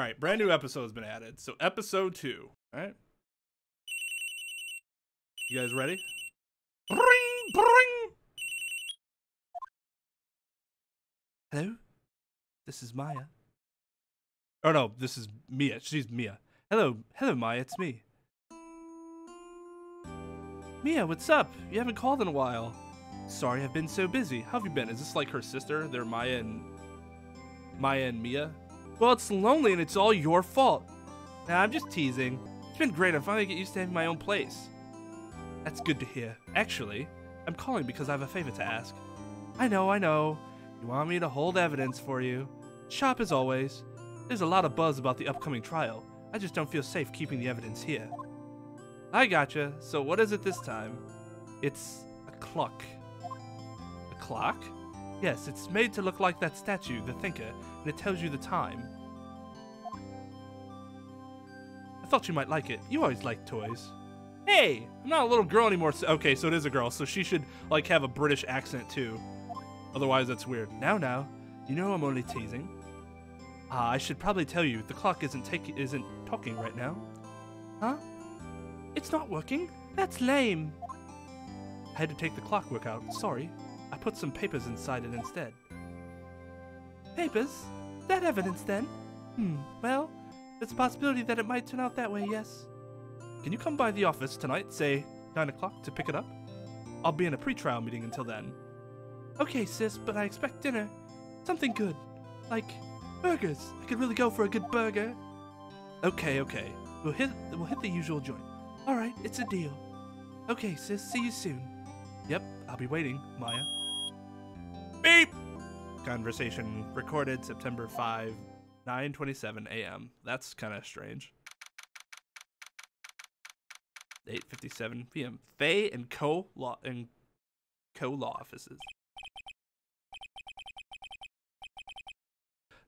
All right, brand new episode has been added. So episode 2, all right? You guys ready? Bring, bring. Hello? This is Maya. Oh no, this is Mia. She's Mia. Hello, hello Maya, it's me. Mia, what's up? You haven't called in a while. Sorry, I've been so busy. How have you been? Is this like her sister? They're Maya and Mia? Well, it's lonely and it's all your fault. Nah, I'm just teasing. It's been great. I'm finally getting used to having my own place. That's good to hear. Actually, I'm calling because I have a favor to ask. I know. You want me to hold evidence for you. Shop as always. There's a lot of buzz about the upcoming trial. I just don't feel safe keeping the evidence here. I gotcha. So what is it this time? It's a clock. A clock? Yes, it's made to look like that statue, the Thinker, and it tells you the time. I thought you might like it. You always like toys. Hey, I'm not a little girl anymore. Okay, so it is a girl, so she should, like, have a British accent too. Otherwise, that's weird. Now, you know I'm only teasing. I should probably tell you, the clock isn't talking right now. Huh? It's not working? That's lame. I had to take the clockwork out. Sorry. I put some papers inside it instead. Papers? Is that evidence then? Well, there's a possibility that it might turn out that way, yes. Can you come by the office tonight, say 9 o'clock, to pick it up? I'll be in a pre-trial meeting until then. Okay, sis, but I expect dinner. Something good. Like... burgers. I could really go for a good burger. Okay. We'll hit the usual joint. All right, it's a deal. Okay, sis, see you soon. Yep, I'll be waiting, Maya. Beep! Conversation recorded September 5, 9:27 a.m. That's kind of strange. 8:57 p.m. Fey and Co. Law offices.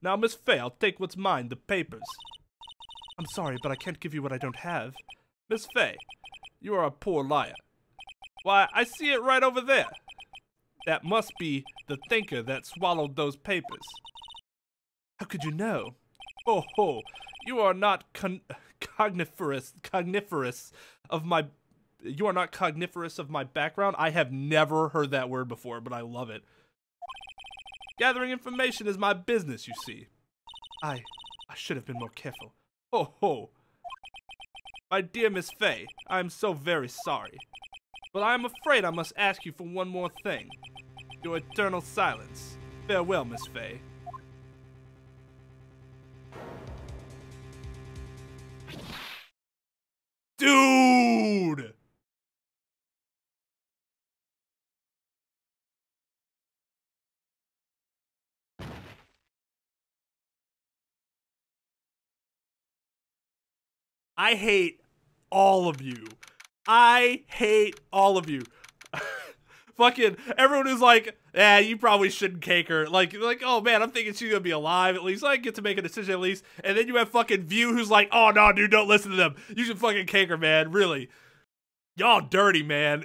Now, Miss Fey, I'll take what's mine, the papers. I'm sorry, but I can't give you what I don't have. Miss Fey, you are a poor liar. Why, I see it right over there. That must be the Thinker that swallowed those papers. How could you know? Oh, ho, you are not cogniferous of my background. I have never heard that word before, but I love it. Gathering information is my business, you see. I should have been more careful. Oh, ho. My dear Miss Fey, I am so very sorry. But I am afraid I must ask you for one more thing. Your eternal silence. Farewell, Miss Fey. Dude! I hate all of you. I hate all of you. Fucking everyone who's like, you probably shouldn't cake her. Like, oh man, I'm thinking she's gonna be alive at least. I get to make a decision at least. And then you have fucking View who's like, oh no, dude, don't listen to them. You should fucking cake her, man. Really. Y'all dirty, man.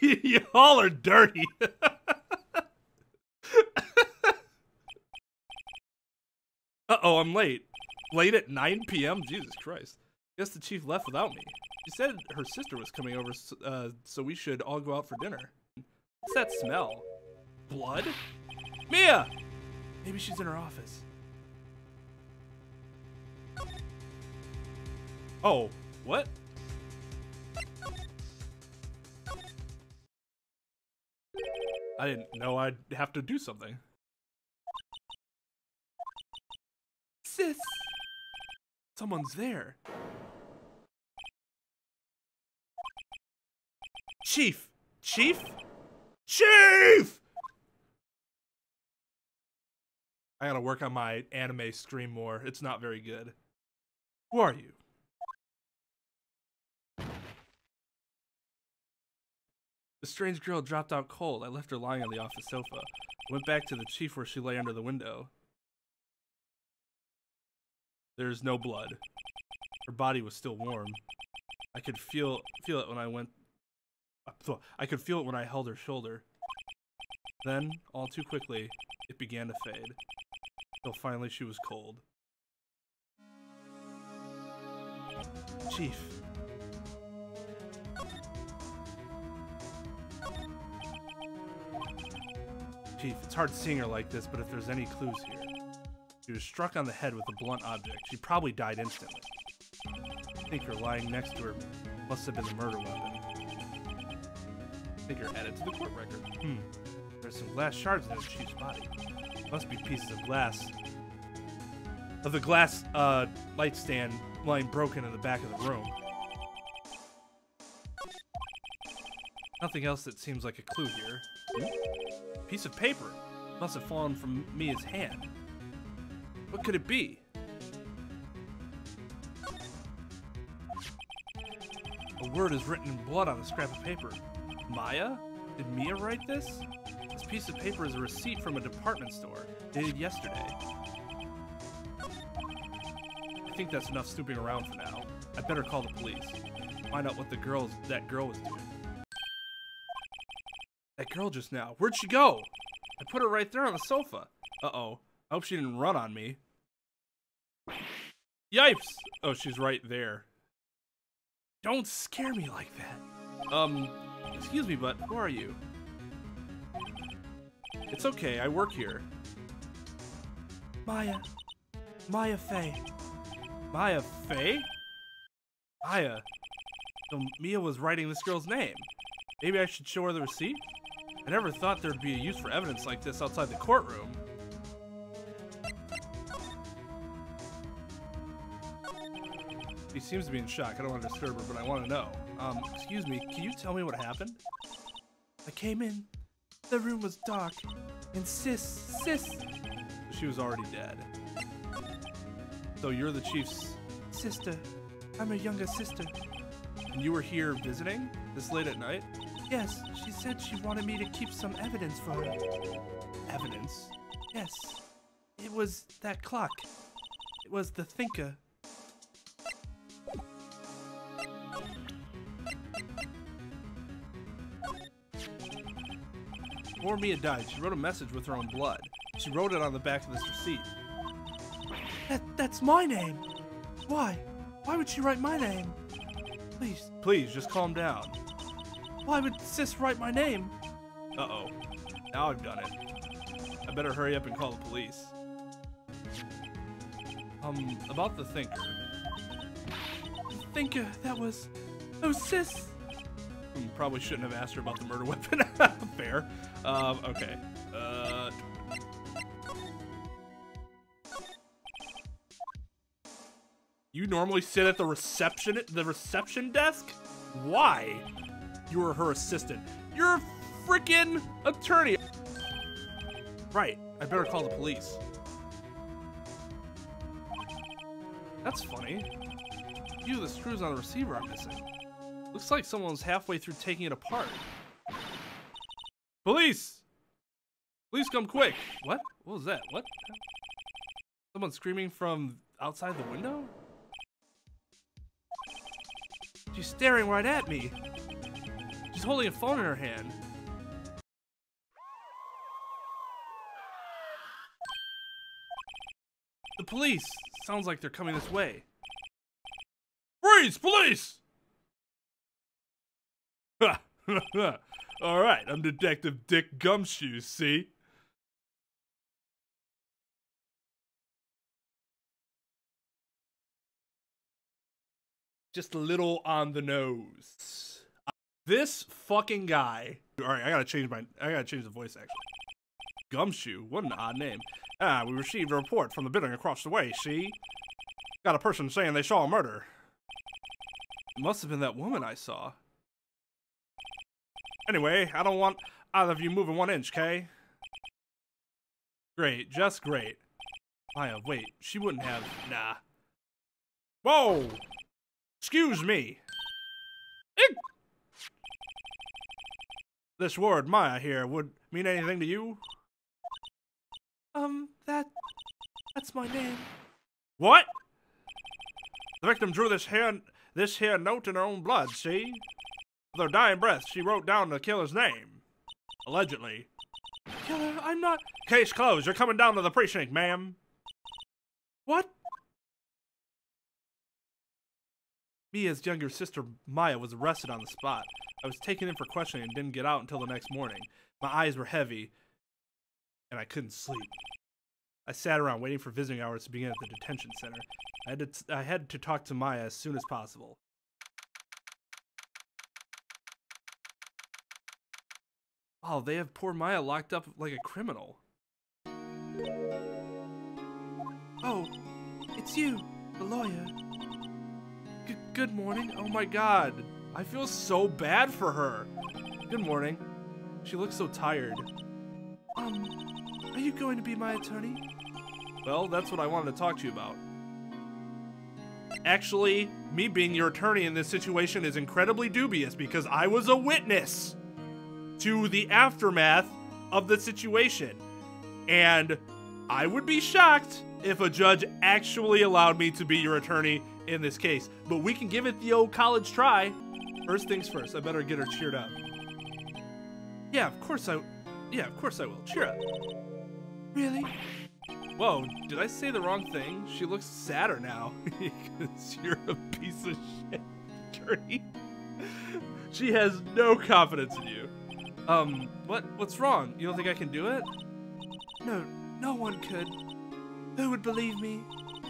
Y'all are dirty. Uh-oh, I'm late. Late at 9 p.m.? Jesus Christ. Guess the chief left without me. She said her sister was coming over, so we should all go out for dinner. What's that smell? Blood? Mia! Maybe she's in her office. Oh, what? I didn't know I'd have to do something. Sis! Someone's there. Chief! I gotta work on my anime scream more. It's not very good. Who are you? The strange girl dropped out cold. I left her lying on the office sofa. Went back to the chief where she lay under the window. There's no blood. Her body was still warm. I could feel it when I went. I could feel it when I held her shoulder. Then, all too quickly, it began to fade. Till finally she was cold. Chief. Chief, it's hard seeing her like this, but if there's any clues here. She was struck on the head with a blunt object. She probably died instantly. I think her lying next to her must have been the murder weapon. I think her added to the court record. There's some glass shards in the Chief's body. Must be pieces of glass. Of the glass light stand lying broken in the back of the room. Nothing else that seems like a clue here. Piece of paper. Must have fallen from Mia's hand. What could it be? A word is written in blood on a scrap of paper. Maya? Did Mia write this? This piece of paper is a receipt from a department store dated yesterday. I think that's enough snooping around for now. I better call the police. Find out what that girl was doing. That girl just now. Where'd she go? I put her right there on the sofa. Uh-oh. I hope she didn't run on me. Yipes! Oh, she's right there. Don't scare me like that. Excuse me, but who are you? It's okay, I work here. Maya. Maya Fey. Maya Fey? Maya. So Mia was writing this girl's name. Maybe I should show her the receipt? I never thought there'd be a use for evidence like this outside the courtroom. She seems to be in shock. I don't want to disturb her, but I want to know. Excuse me, can you tell me what happened? I came in. The room was dark. And sis! She was already dead. So you're the Chief's... sister. I'm her younger sister. And you were here visiting? This late at night? Yes, she said she wanted me to keep some evidence for her. Evidence? Yes. It was that clock. It was the Thinker. Before Mia died, she wrote a message with her own blood. She wrote it on the back of this receipt. That's my name! Why? Why would she write my name? Please, just calm down. Why would sis write my name? Uh-oh. Now I've done it. I better hurry up and call the police. About the Thinker. The Thinker, Oh, sis! Probably shouldn't have asked her about the murder weapon. Fair. Okay. You normally sit at the reception desk? Why? You were her assistant. You're a freaking attorney. Right. I better call the police. That's funny. A few of the screws on the receiver are missing. Looks like someone's halfway through taking it apart. Police! Please come quick! What? What was that? What? Someone screaming from outside the window? She's staring right at me. She's holding a phone in her hand. The police! Sounds like they're coming this way. Freeze! Police! All right, I'm Detective Dick Gumshoe, see? Just a little on the nose. This fucking guy. All right, I gotta change the voice actually. Gumshoe, what an odd name. We received a report from the building across the way, see? Got a person saying they saw a murder. It must have been that woman I saw. Anyway, I don't want either of you moving 1 inch, okay? Great, just great. Maya, wait, she wouldn't have... Nah. Whoa! Excuse me! Eek! This word, Maya here, would mean anything to you? That's my name. What? The victim drew this here note in her own blood, see? With her dying breath, she wrote down the killer's name. Allegedly. Killer, I'm not... Case closed. You're coming down to the precinct, ma'am. What? Mia's younger sister, Maya, was arrested on the spot. I was taken in for questioning and didn't get out until the next morning. My eyes were heavy, and I couldn't sleep. I sat around waiting for visiting hours to begin at the detention center. I had to talk to Maya as soon as possible. Wow, they have poor Maya locked up like a criminal. Oh, it's you, the lawyer. Good morning. Oh my god. I feel so bad for her. Good morning. She looks so tired. Are you going to be my attorney? Well, that's what I wanted to talk to you about. Actually, me being your attorney in this situation is incredibly dubious because I was a witness to the aftermath of the situation. And I would be shocked if a judge actually allowed me to be your attorney in this case. But we can give it the old college try. First things first, I better get her cheered up. Yeah, of course I will. Cheer up. Really? Whoa, did I say the wrong thing? She looks sadder now. Because you're a piece of shit, attorney. She has no confidence in you. What's wrong? You don't think I can do it? No, no one could. Who would believe me?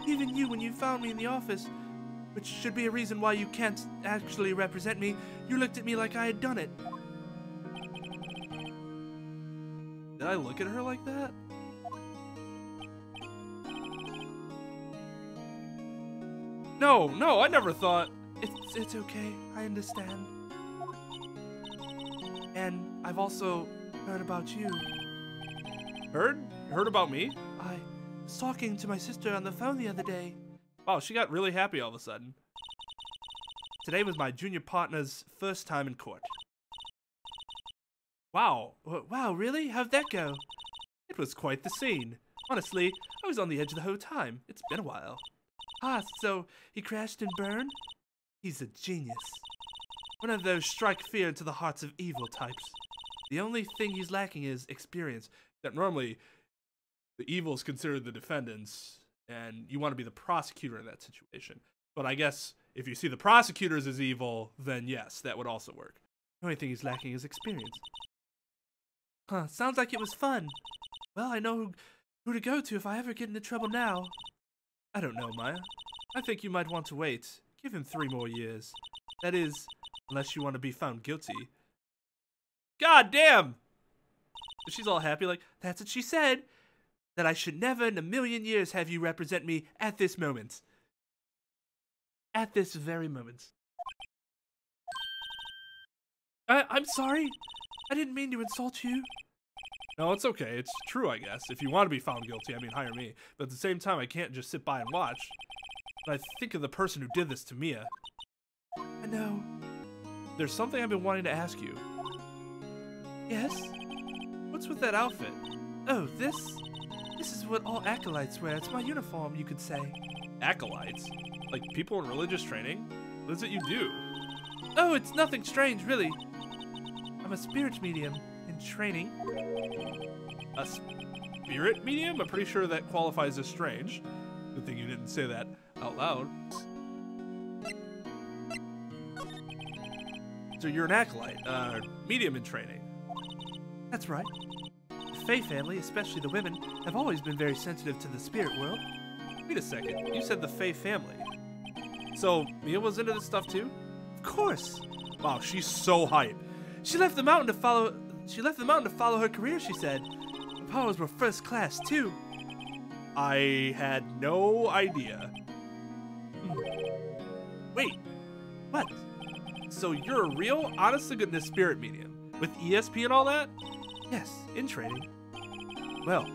Even you, when you found me in the office, which should be a reason why you can't actually represent me, you looked at me like I had done it. Did I look at her like that? No, I never thought. It's okay, I understand. And I've also heard about you. Heard about me? I was talking to my sister on the phone the other day. Wow, she got really happy all of a sudden. Today was my junior partner's first time in court. Wow, really? How'd that go? It was quite the scene. Honestly, I was on the edge the whole time. It's been a while. Ah, so he crashed and burned? He's a genius. One of those strike fear into the hearts of evil types. The only thing he's lacking is experience. That normally, the evil's considered the defendants, and you want to be the prosecutor in that situation. But I guess if you see the prosecutors as evil, then yes, that would also work. The only thing he's lacking is experience. Huh, sounds like it was fun. Well, I know who to go to if I ever get into trouble now. I don't know, Maya. I think you might want to wait. Give him 3 more years. That is, unless you want to be found guilty. God damn! She's all happy, like, that's what she said. That I should never in a million years have you represent me at this moment. At this very moment. I'm sorry. I didn't mean to insult you. No, it's okay. It's true, I guess. If you want to be found guilty, I mean, hire me. But at the same time, I can't just sit by and watch. But I think of the person who did this to Mia. I know. There's something I've been wanting to ask you. Yes? What's with that outfit? Oh, this? This is what all acolytes wear. It's my uniform, you could say. Acolytes? Like people in religious training? That's what you do. Oh, it's nothing strange, really. I'm a spirit medium in training. A spirit medium? I'm pretty sure that qualifies as strange. Good thing you didn't say that out loud. So you're an acolyte, medium in training. That's right. The Fey family, especially the women, have always been very sensitive to the spirit world. Wait a second, you said the Fey family. So Mia was into this stuff too? Of course. Wow, she's so hype. She left the mountain to follow her career, she said. The powers were first class, too. I had no idea. Wait. What? So you're a real, honest-to-goodness spirit medium? With ESP and all that? Yes, in training. Well,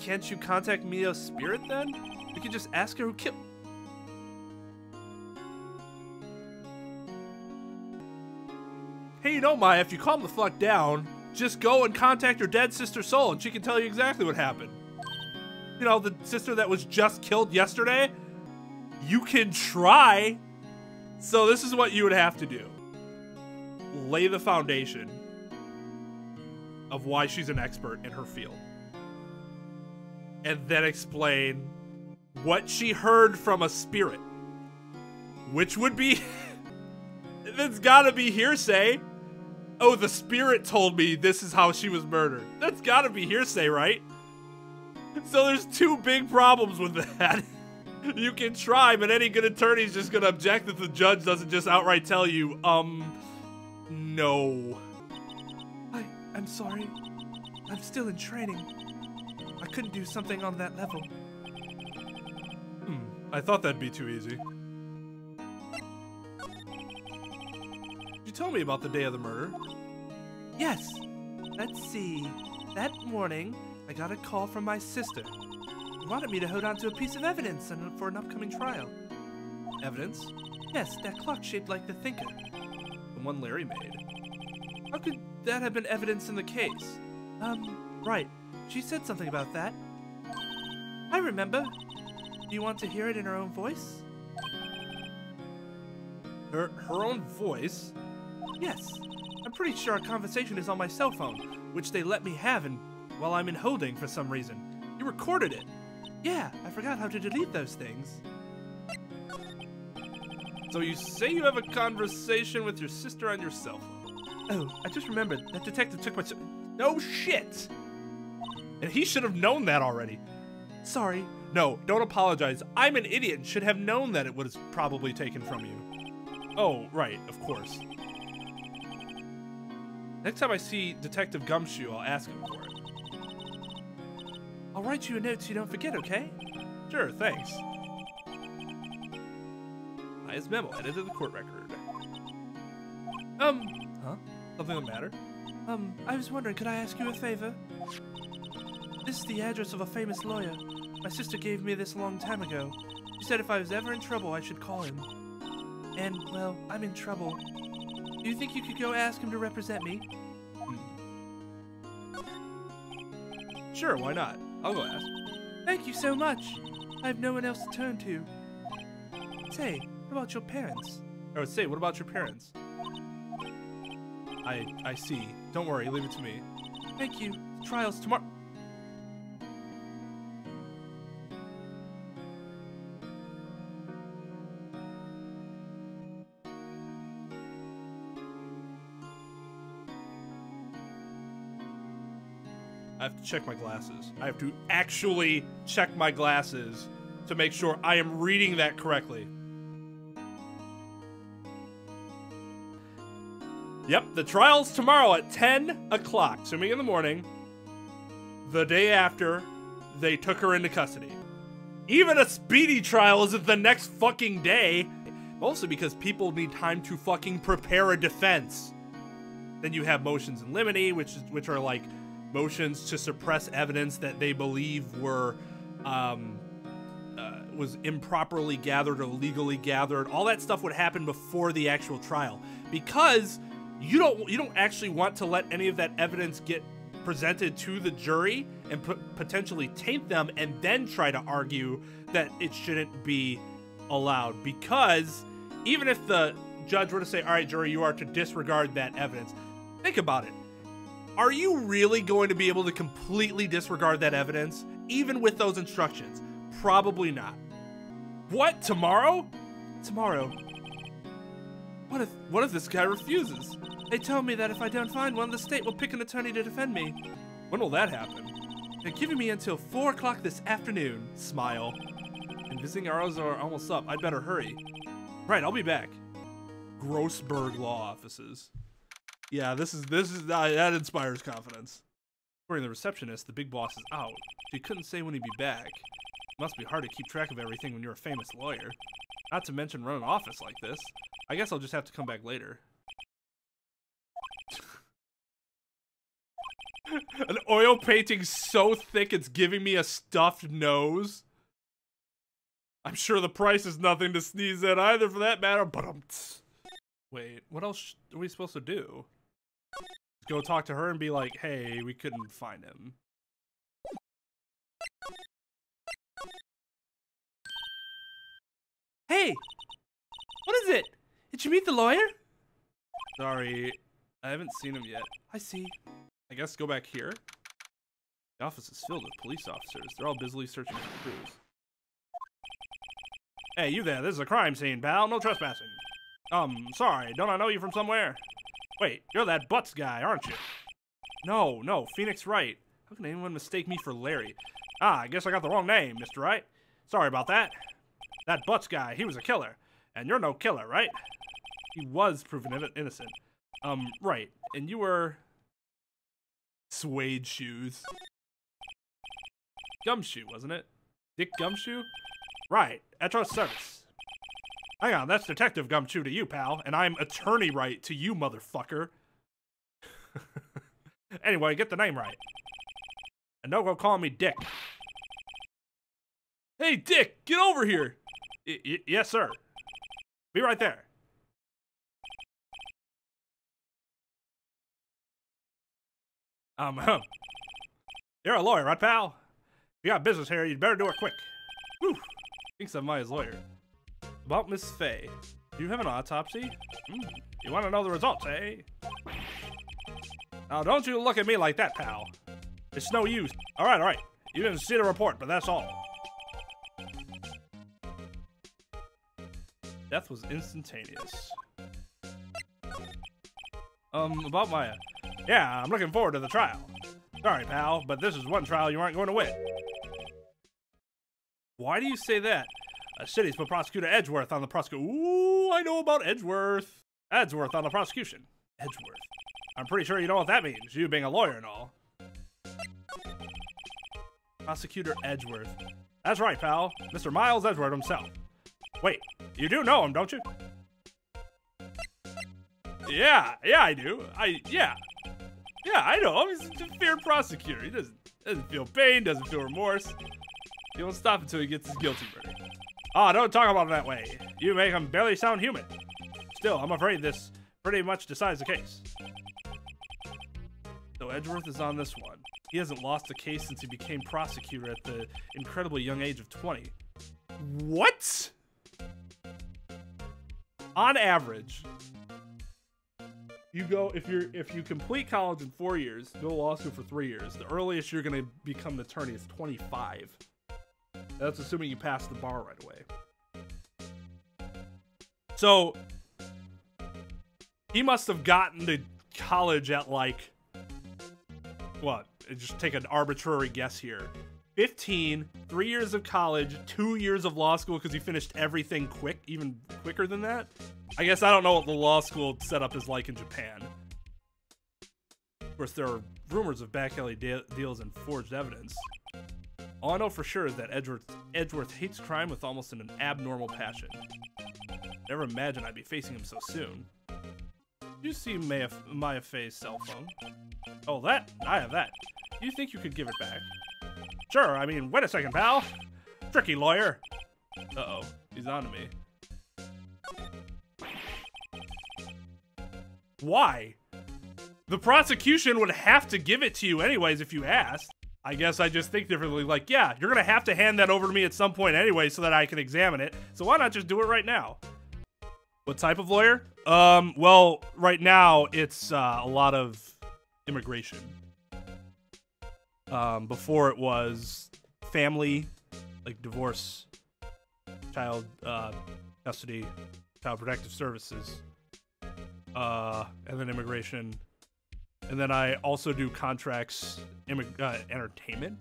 can't you contact Mia's spirit, then? You can just ask her who killed... Hey, you know, Maya, if you calm the fuck down, just go and contact your dead sister soul, and she can tell you exactly what happened. You know, the sister that was just killed yesterday? You can try. So this is what you would have to do. Lay the foundation of why she's an expert in her field. And then explain what she heard from a spirit. Which would be... That's gotta be hearsay. Oh, the spirit told me this is how she was murdered. That's gotta be hearsay, right? So there's two big problems with that. You can try, but any good attorney's just gonna object that the judge doesn't just outright tell you, no. I'm sorry. I'm still in training. I couldn't do something on that level. I thought that'd be too easy. You told me about the day of the murder. Yes. Let's see. That morning, I got a call from my sister. She wanted me to hold on to a piece of evidence for an upcoming trial. Evidence? Yes, that clock shaped like the Thinker. The one Larry made. How could that have been evidence in the case? Right. She said something about that. I remember. Do you want to hear it in her own voice? Her own voice? Yes. I'm pretty sure our conversation is on my cell phone, which they let me have while I'm in holding for some reason. You recorded it. Yeah, I forgot how to delete those things. So you say you have a conversation with your sister on your cell phone. Oh, I just remembered. That detective took my... No shit! And he should have known that already. Sorry. No, don't apologize. I'm an idiot and should have known that it was probably taken from you. Oh, right, of course. Next time I see Detective Gumshoe, I'll ask him for it. I'll write you a note so you don't forget, okay? Sure, thanks. Maya's memo added to the court record. Huh? Something the matter? I was wondering, could I ask you a favor? This is the address of a famous lawyer. My sister gave me this a long time ago. She said if I was ever in trouble, I should call him. And, well, I'm in trouble. Do you think you could go ask him to represent me? Sure, why not? I'll go ask. Thank you so much. I have no one else to turn to. Say, what about your parents? I would say, what about your parents? I see. Don't worry, leave it to me. Thank you. Trial's tomorrow. I have to check my glasses. I have to actually check my glasses to make sure I am reading that correctly. Yep, the trial's tomorrow at 10 o'clock. Swimming in the morning, the day after they took her into custody. Even a speedy trial isn't the next fucking day. Mostly because people need time to fucking prepare a defense. Then you have motions in limine, which are like... motions to suppress evidence that they believe were, was improperly gathered or illegally gathered. All that stuff would happen before the actual trial because you don't actually want to let any of that evidence get presented to the jury and potentially taint them and then try to argue that it shouldn't be allowed. Because even if the judge were to say, all right, jury, you are to disregard that evidence. Think about it. Are you really going to be able to completely disregard that evidence, even with those instructions? Probably not. What, tomorrow? Tomorrow. What if this guy refuses? They tell me that if I don't find one, the state will pick an attorney to defend me. When will that happen? They're giving me until 4 o'clock this afternoon. Smile. And visiting hours are almost up. I'd better hurry. Right, I'll be back. Grossberg Law Offices. Yeah, that inspires confidence. According to the receptionist, the big boss is out. She couldn't say when he'd be back. It must be hard to keep track of everything when you're a famous lawyer. Not to mention run an office like this. I guess I'll just have to come back later. An oil painting so thick it's giving me a stuffed nose. I'm sure the price is nothing to sneeze at either for that matter, but wait, what else are we supposed to do? Go talk to her and be like, hey, we couldn't find him. Hey! What is it? Did you meet the lawyer? Sorry, I haven't seen him yet. I see. I guess go back here. The office is filled with police officers. They're all busily searching for clues. Hey, you there, this is a crime scene, pal. No trespassing. Sorry, don't I know you from somewhere? Wait, you're that Butz guy, aren't you? No, Phoenix Wright. How can anyone mistake me for Larry? I guess I got the wrong name, Mr. Wright. Sorry about that. That Butz guy, he was a killer. And you're no killer, right? He was proven innocent. Right. And you were... Suede shoes. Gumshoe, wasn't it? Dick Gumshoe? Right. At your service. Hang on, that's Detective Gumshoe to you, pal. And I'm Attorney Wright to you, motherfucker. Anyway, get the name right. And don't go call me Dick. Hey, Dick, get over here. Yes, sir. Be right there. You're a lawyer, right, pal? If you got business here, you'd better do it quick. Whew. Thinks I'm Maya's lawyer. About Miss Fey. Do you have an autopsy? You want to know the results, eh? Now, don't you look at me like that, pal. It's no use. All right. You didn't see the report, but that's all. Death was instantaneous. About Maya. Yeah, I'm looking forward to the trial. Sorry, pal, but this is one trial you aren't going to win. Why do you say that? City's put Prosecutor Edgeworth on the Ooh, I know about Edgeworth. Edgeworth on the prosecution. Edgeworth. I'm pretty sure you know what that means, you being a lawyer and all. Prosecutor Edgeworth. That's right, pal. Mr. Miles Edgeworth himself. Wait, you do know him, don't you? Yeah, I do. I know him. He's a feared prosecutor. He doesn't feel pain, doesn't feel remorse. He won't stop until he gets his guilty verdict. Ah, don't talk about him that way. You make him barely sound human. Still, I'm afraid this pretty much decides the case. So Edgeworth is on this one. He hasn't lost a case since he became prosecutor at the incredible young age of 20. What? On average, you go if you complete college in 4 years, go to law school for 3 years. The earliest you're going to become an attorney is 25. That's assuming you pass the bar right away. So he must have gotten to college at like what? Just take an arbitrary guess here. 15, 3 years of college, 2 years of law school because he finished everything quick, even quicker than that. I guess I don't know what the law school setup is like in Japan. Of course, there are rumors of back alley deals and forged evidence. All I know for sure is that Edgeworth hates crime with almost an abnormal passion. Never imagined I'd be facing him so soon. Did you see Maya Fey's cell phone? Oh, that? I have that. Do you think you could give it back? Sure, I mean, wait a second, pal. Tricky lawyer. Uh-oh, he's on to me. Why? The prosecution would have to give it to you anyways if you asked. I guess I just think differently, like, yeah, you're gonna have to hand that over to me at some point anyway so that I can examine it, so why not just do it right now? What type of lawyer? Well, right now, it's a lot of immigration. Before it was family, like divorce, child custody, child protective services, and then immigration. And then I also do contracts, entertainment.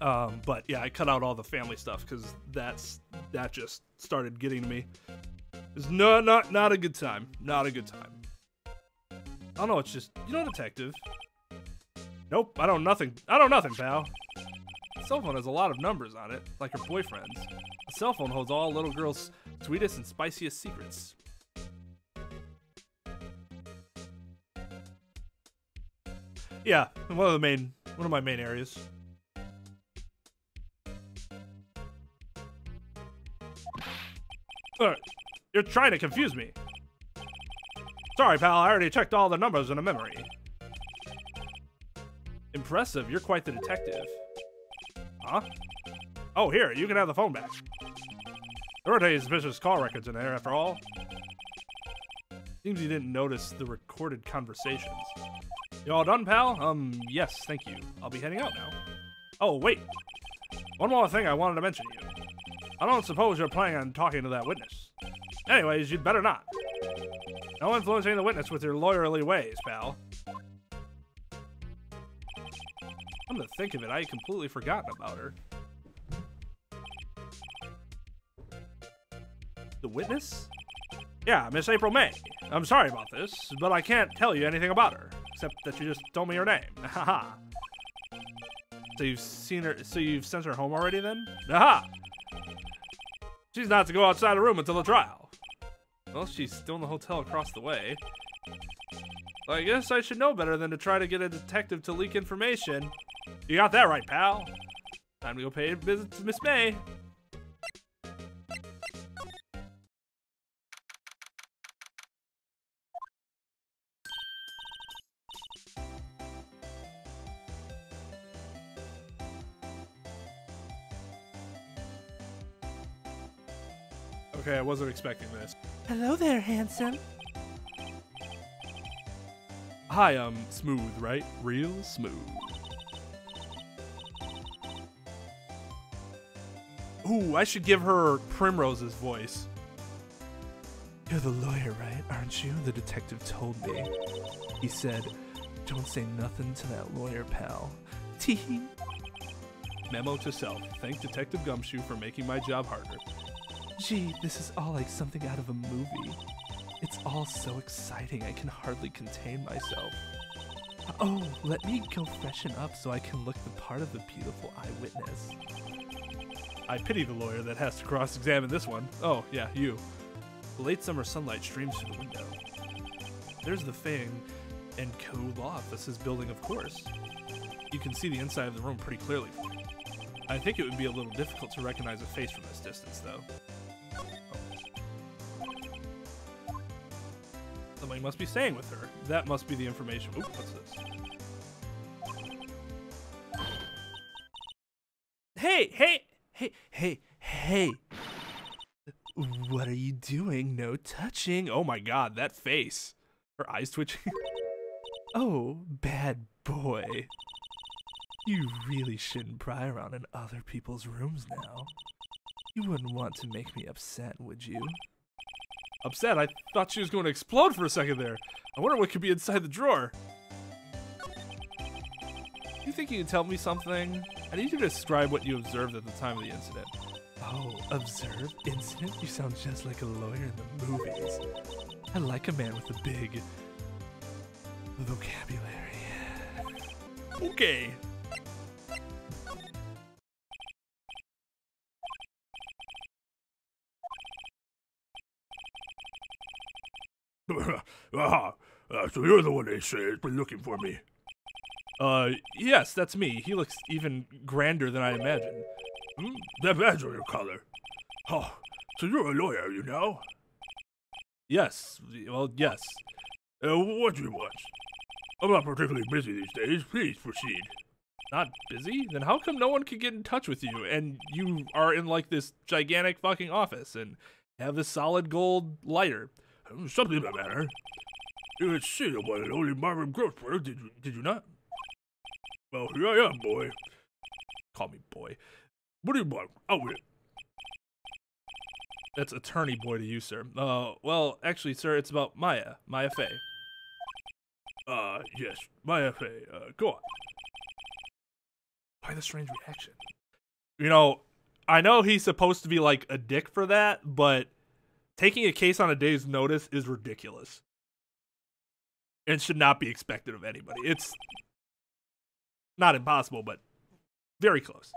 But yeah, I cut out all the family stuff because that just started getting to me. It's not a good time. Not a good time. I don't know. It's just detective. Nope, I don't nothing. I don't nothing, pal. A cell phone has a lot of numbers on it, like her boyfriend's. A cell phone holds all little girls' sweetest and spiciest secrets. Yeah, one of my main areas. You're trying to confuse me. Sorry, pal. I already checked all the numbers in a memory. Impressive, you're quite the detective. Huh? Oh, here, you can have the phone back. There are suspicious call records in there, after all. Seems you didn't notice the recorded conversations. You all done, pal? Yes, thank you. I'll be heading out now. Oh, wait. One more thing I wanted to mention to you. I don't suppose you're planning on talking to that witness. Anyways, you'd better not. No influencing the witness with your lawyerly ways, pal. Come to think of it, I had completely forgotten about her. The witness? Yeah, Miss April May. I'm sorry about this, but I can't tell you anything about her, except that you just told me her name. Haha. So you've seen her, so you've sent her home already then? Aha! She's not to go outside the room until the trial. Well, she's still in the hotel across the way. I guess I should know better than to try to get a detective to leak information. You got that right, pal. Time to go pay a visit to Miss May. Okay, I wasn't expecting this. Hello there, handsome. Hi, I'm smooth, right? Real smooth. Ooh, I should give her Primrose's voice. You're the lawyer, right? Aren't you? The detective told me. He said, don't say nothing to that lawyer, pal. Tee hee. Memo to self. Thank Detective Gumshoe for making my job harder. Gee, this is all like something out of a movie. It's all so exciting, I can hardly contain myself. Oh, let me go freshen up so I can look the part of the beautiful eyewitness. I pity the lawyer that has to cross-examine this one. Oh, yeah, you. The late summer sunlight streams through the window. There's the Fey and Co. law office's building, of course. You can see the inside of the room pretty clearly. I think it would be a little difficult to recognize a face from this distance, though. Somebody must be staying with her. That must be the information. Oop, what's this? Hey, hey, hey, hey, hey. What are you doing? No touching. Oh my god, that face. Her eyes twitching. Oh, bad boy. You really shouldn't pry around in other people's rooms now. You wouldn't want to make me upset, would you? Upset? I thought she was going to explode for a second there. I wonder what could be inside the drawer. You think you can tell me something? I need you to describe what you observed at the time of the incident. Oh, observe? Incident? You sound just like a lawyer in the movies. I like a man with a big vocabulary. Okay. So you're the one they say has been looking for me. Yes, that's me. He looks even grander than I imagined. Hmm? That badge on your collar. Oh, so you're a lawyer, you know? Yes. Well, yes. What do you want? I'm not particularly busy these days. Please proceed. Not busy? Then how come no one could get in touch with you, and you are in, like, this gigantic fucking office and have this solid gold lighter? Something about that, huh? You had seen the one and only Marvin Grossberg, did you not? Well, here I am, boy. Call me boy. What do you want? Out with it. That's attorney boy to you, sir. Well, actually, sir, it's about Maya. Maya Fey. Yes. Maya Fey. Go on. Why the strange reaction? You know, I know he's supposed to be, like, a dick for that, but taking a case on a day's notice is ridiculous. And should not be expected of anybody. It's not impossible, but very close.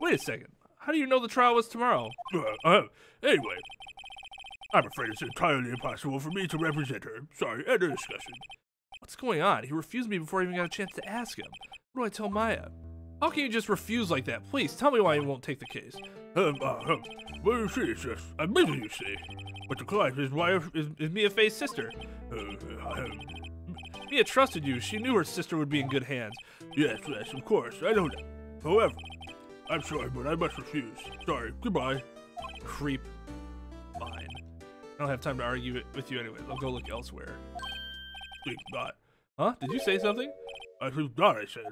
Wait a second. How do you know the trial was tomorrow? Anyway, I'm afraid it's entirely impossible for me to represent her. Sorry, end of discussion. What's going on? He refused me before I even got a chance to ask him. What do I tell Maya? How can you just refuse like that? Please, tell me why you won't take the case. Well, you see, it's just, I'm busy, you see. But the client is Mia Fey's sister. Mia trusted you. She knew her sister would be in good hands. Yes, yes, of course. I know that. However, I'm sorry, but I must refuse. Sorry. Goodbye. Creep. Fine. I don't have time to argue it with you anyways. I'll go look elsewhere. Think not. Huh? Did you say something? I think not, I said.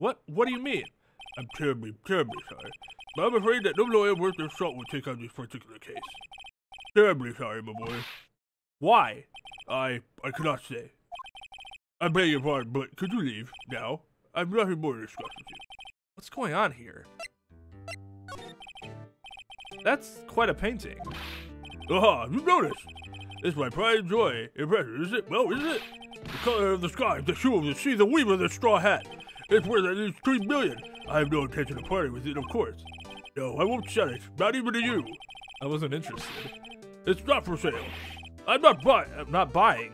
What do you mean? I'm terribly, terribly sorry. I'm afraid that no lawyer worth their salt would take on this particular case. Terribly sorry, my boy. Why? I cannot say. I beg your pardon, but could you leave now? I've nothing more to discuss with you. What's going on here? That's quite a painting. Aha, you noticed. It's my pride and joy. Impressive, is it? Well, isn't it? The color of the sky, the shoe of the sea, the weave of the straw hat. It's worth at least 3 million. I have no intention of parting with it, of course. No, I won't sell it. Not even to you. I wasn't interested. It's not for sale. I'm not buying.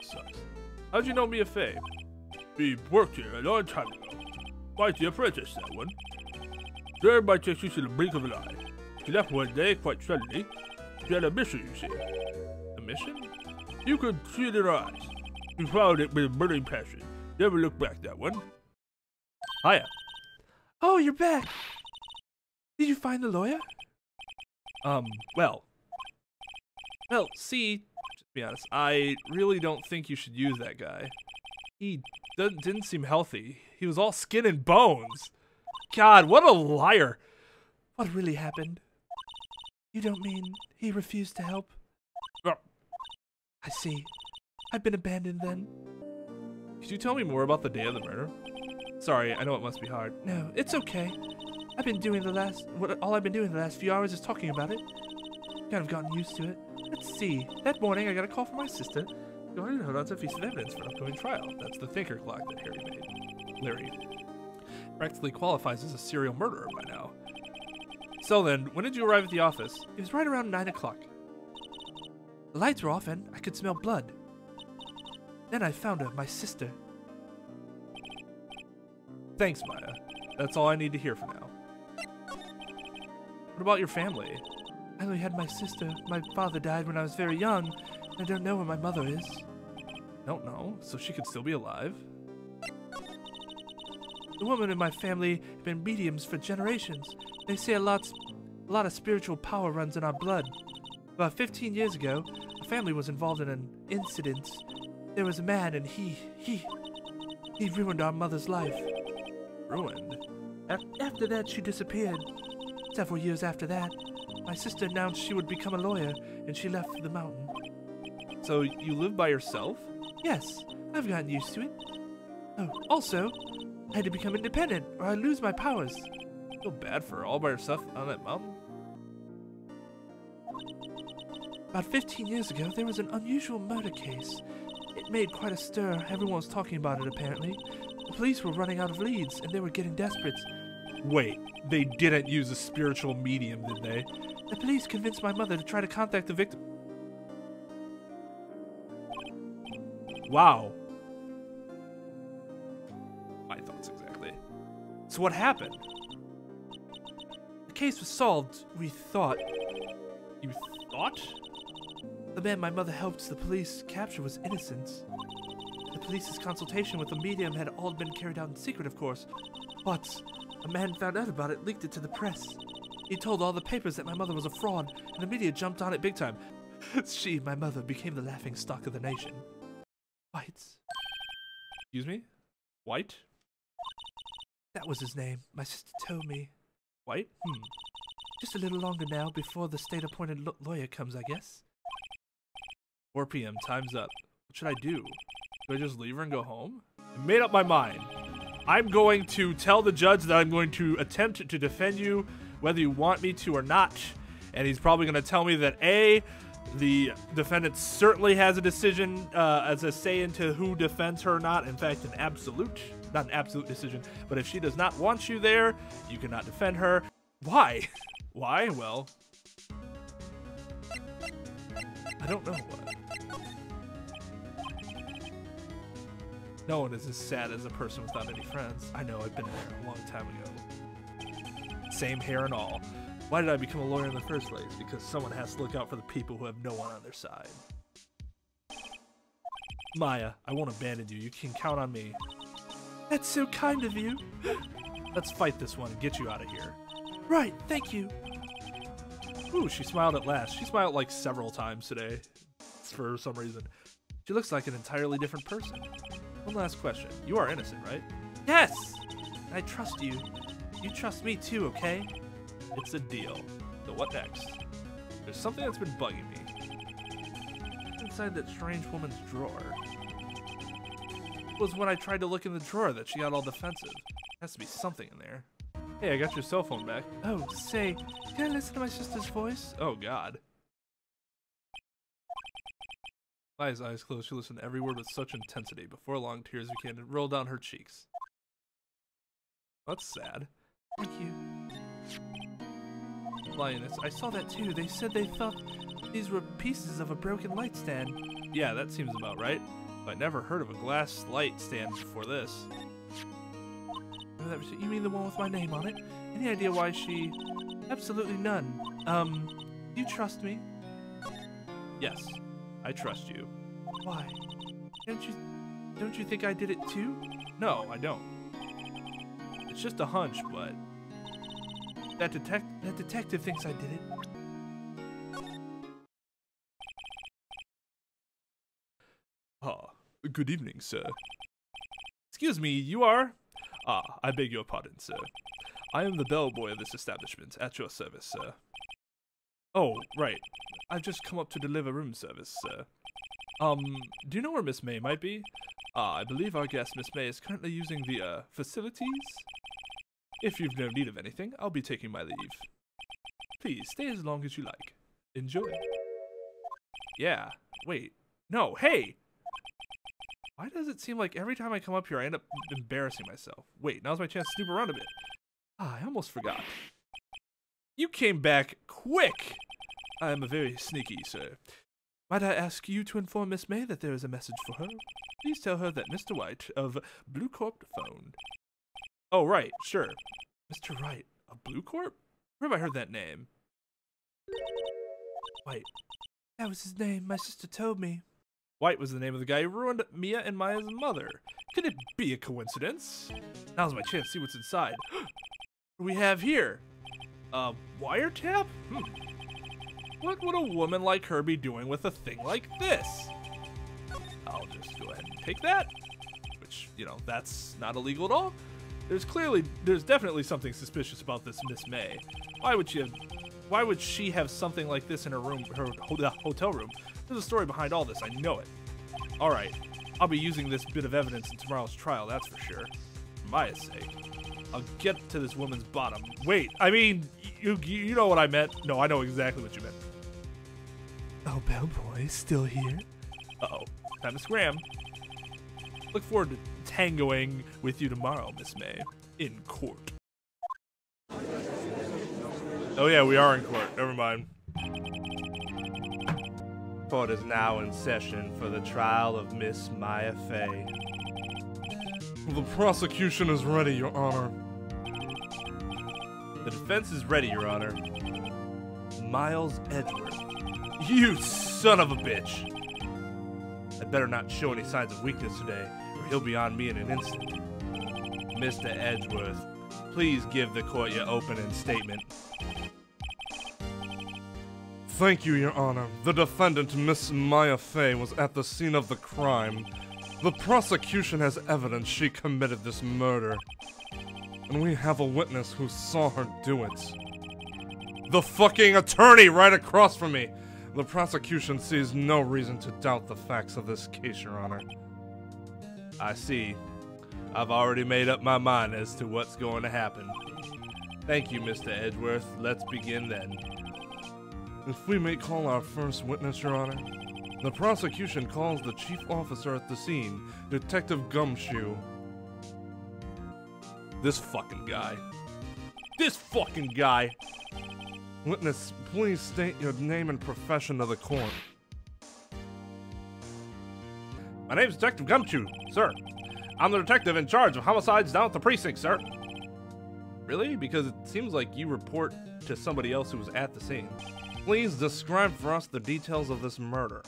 Sucks. How'd you know Mia Fey? We worked here a long time ago. Quite the apprentice, that one. Served by Texas in the blink of an eye. She left one day, quite suddenly. She had a mission, you see. A mission? You could see it in her eyes. She followed it with a burning passion. Never looked back, that one. Hiya. Oh, you're back. Did you find the lawyer? Well, see, to be honest, I really don't think you should use that guy. He didn't seem healthy. He was all skin and bones. God, what a liar. What really happened? You don't mean he refused to help? I see. I've been abandoned then. Could you tell me more about the day of the murder? Sorry, I know it must be hard. No, it's okay. All I've been doing the last few hours is talking about it. Kind of gotten used to it. Let's see. That morning, I got a call from my assistant. Go ahead and hold on to a piece of evidence for an upcoming trial. That's the thinker clock that Harry made. Larry practically qualifies as a serial murderer by now. So then, when did you arrive at the office? It was right around 9 o'clock. The lights were off and I could smell blood. Then I found her, my sister. Thanks, Maya. That's all I need to hear for now. What about your family? I only had my sister. My father died when I was very young, and I don't know where my mother is. Don't know? So she could still be alive? The women in my family have been mediums for generations. They say a lot of spiritual power runs in our blood. About 15 years ago, a family was involved in an incident. There was a man, and he ruined our mother's life. Ruined? After that, she disappeared. Several years after that, my sister announced she would become a lawyer, and she left for the mountain. So you live by yourself? Yes, I've gotten used to it. Oh, also, I had to become independent, or I'd lose my powers. I feel bad for her, all by herself on that mountain. About 15 years ago, there was an unusual murder case. It made quite a stir. Everyone was talking about it, apparently. The police were running out of leads, and they were getting desperate. Wait, they didn't use a spiritual medium, did they? The police convinced my mother to try to contact the victim. Wow. My thoughts exactly. So what happened? The case was solved, we thought. You thought? The man my mother helped the police capture was innocent. The police's consultation with the medium had all been carried out in secret, of course. But a man found out about it, leaked it to the press. He told all the papers that my mother was a fraud, and the media jumped on it big time. She, my mother, became the laughing stock of the nation. Whites. Excuse me? White? That was his name. My sister told me. White? Just a little longer now before the state-appointed lawyer comes, I guess. 4 p.m. Time's up. What should I do? Do I just leave her and go home? I made up my mind. I'm going to tell the judge that I'm going to attempt to defend you whether you want me to or not. And he's probably going to tell me that A, the defendant certainly has a decision as a say into who defends her or not. In fact, not an absolute decision. But if she does not want you there, you cannot defend her. Why? Why? Well, I don't know what. No one is as sad as a person without any friends. I know, I've been there a long time ago. Same hair and all. Why did I become a lawyer in the first place? Because someone has to look out for the people who have no one on their side. Maya, I won't abandon you. You can count on me. That's so kind of you. Let's fight this one and get you out of here. Right, thank you. Ooh, she smiled at last. She smiled like several times today for some reason. She looks like an entirely different person. One last question. You are innocent, right? Yes! I trust you. You trust me too, okay? It's a deal. So what next? There's something that's been bugging me. Inside that strange woman's drawer. It was when I tried to look in the drawer that she got all defensive. There has to be something in there. Hey, I got your cell phone back. Oh, say, can I listen to my sister's voice? Oh, God. Maya's eyes closed, she listened to every word with such intensity. Before long, tears began to roll down her cheeks. That's sad. Thank you. Lioness, I saw that too. They said they thought these were pieces of a broken light stand. Yeah, that seems about right. I never heard of a glass light stand before this. You mean the one with my name on it? Any idea why she... Absolutely none. Do you trust me? Yes, I trust you. Why? Don't you think I did it too? No, I don't. It's just a hunch, but... That detective thinks I did it. Ah, good evening, sir. Excuse me, you are... Ah, I beg your pardon, sir. I am the bellboy of this establishment, at your service, sir. Oh, right. I've just come up to deliver room service, sir. Do you know where Miss May might be? Ah, I believe our guest, Miss May, is currently using the, facilities? If you've no need of anything, I'll be taking my leave. Please, stay as long as you like. Enjoy. Yeah, wait. No, hey! Why does it seem like every time I come up here, I end up embarrassing myself? Wait, now's my chance to snoop around a bit. Ah, I almost forgot. You came back quick! I am a very sneaky, sir. Might I ask you to inform Miss May that there is a message for her? Please tell her that Mr. White of Blue Corp phoned. Oh, right, sure. Mr. Wright of Blue Corp? Where have I heard that name? White. That was his name. My sister told me. White was the name of the guy who ruined Mia and Maya's mother. Could it be a coincidence? Now's my chance to see what's inside. What do we have here? A wiretap? Hmm. What would a woman like her be doing with a thing like this? I'll just go ahead and take that. Which, you know, that's not illegal at all. There's definitely something suspicious about this Miss May. Why would she have something like this in her room, her hotel room? There's a story behind all this, I know it. Alright, I'll be using this bit of evidence in tomorrow's trial, that's for sure. For Maya's sake. I'll get to this woman's bottom. Wait, I mean, you know what I meant. No, I know exactly what you meant. Oh, bellboy, still here? Uh-oh, time to scram. Look forward to tangoing with you tomorrow, Miss May. In court. Oh yeah, we are in court, never mind. Court is now in session for the trial of Miss Maya Fey. The prosecution is ready, Your Honor. The defense is ready, Your Honor. Miles Edgeworth. You son of a bitch! I better not show any signs of weakness today, or he'll be on me in an instant. Mr. Edgeworth, please give the court your opening statement. Thank you, Your Honor. The defendant, Miss Maya Fey, was at the scene of the crime. The prosecution has evidence she committed this murder. And we have a witness who saw her do it. The fucking attorney right across from me! The prosecution sees no reason to doubt the facts of this case, Your Honor. I see. I've already made up my mind as to what's going to happen. Thank you, Mr. Edgeworth. Let's begin then. If we may call our first witness, Your Honor. The prosecution calls the chief officer at the scene, Detective Gumshoe. This fucking guy. This fucking guy! Witness, please state your name and profession to the court. My name is Detective Gumshoe, sir. I'm the detective in charge of homicides down at the precinct, sir. Really? Because it seems like you report to somebody else who was at the scene. Please describe for us the details of this murder.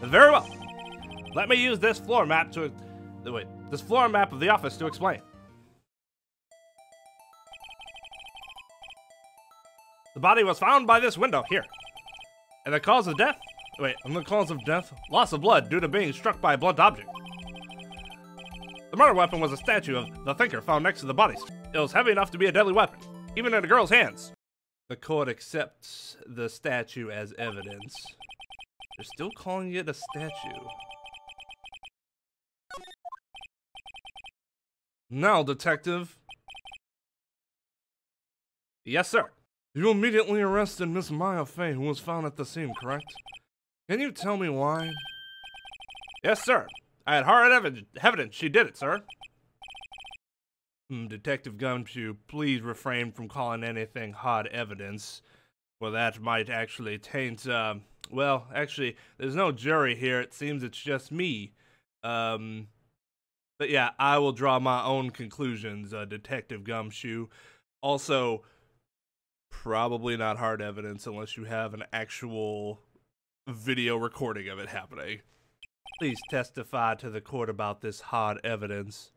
Very well. Let me use this floor map to... Wait. This floor map of the office to explain. The body was found by this window here. And the cause of death? Wait. And the cause of death? Loss of blood due to being struck by a blunt object. The murder weapon was a statue of the thinker found next to the bodies. It was heavy enough to be a deadly weapon, even in a girl's hands. The court accepts the statue as evidence. They're still calling it a statue. Now, detective. Yes, sir. You immediately arrested Miss Maya Fey, who was found at the scene, correct? Can you tell me why? Yes, sir. I had hard evidence she did it, sir. Detective Gumshoe, please refrain from calling anything hard evidence, for that might actually taint, well, actually, there's no jury here. It seems it's just me. But yeah, I will draw my own conclusions, Detective Gumshoe. Also, probably not hard evidence unless you have an actual video recording of it happening. Please testify to the court about this hard evidence.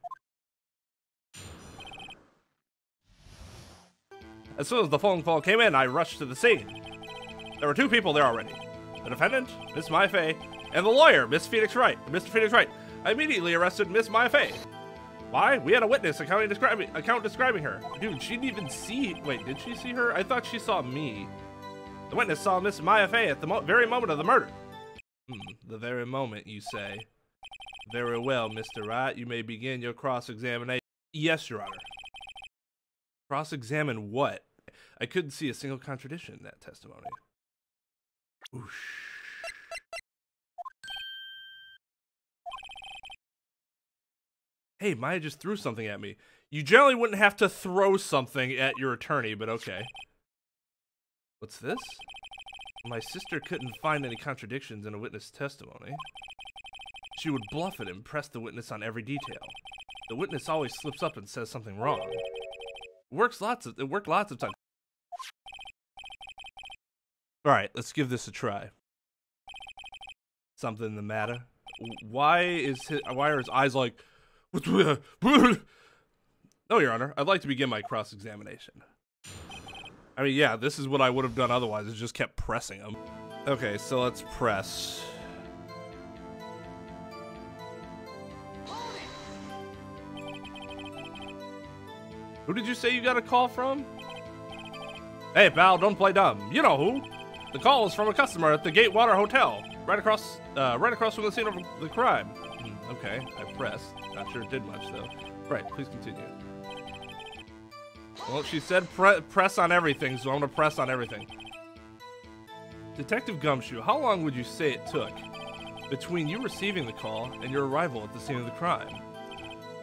As soon as the phone call came in, I rushed to the scene. There were two people there already. The defendant, Miss Maya Fey, and the lawyer, Miss Phoenix Wright. Mr. Phoenix Wright. I immediately arrested Miss Maya Fey. Why? We had a witness account describing her. Dude, she didn't even see... Wait, did she see her? I thought she saw me. The witness saw Miss Maya Fey at the very moment of the murder. The very moment, you say? Very well, Mr. Wright. You may begin your cross-examination. Yes, Your Honor. Cross-examine what? I couldn't see a single contradiction in that testimony. Oosh. Hey, Maya just threw something at me. You generally wouldn't have to throw something at your attorney, but okay. What's this? My sister couldn't find any contradictions in a witness testimony. She would bluff and impress the witness on every detail. The witness always slips up and says something wrong. It worked lots of times. Alright, let's give this a try. Something the matter? Why are his eyes like... No, Your Honor, I'd like to begin my cross-examination. I mean, yeah, this is what I would have done otherwise, is just kept pressing him. Okay, so let's press. Who did you say you got a call from? Hey, pal, don't play dumb. You know who. The call is from a customer at the Gatewater Hotel, right across from the scene of the crime. Okay, I pressed. Not sure it did much, though. Right, please continue. Well, she said press on everything, so I'm gonna press on everything. Detective Gumshoe, how long would you say it took between you receiving the call and your arrival at the scene of the crime?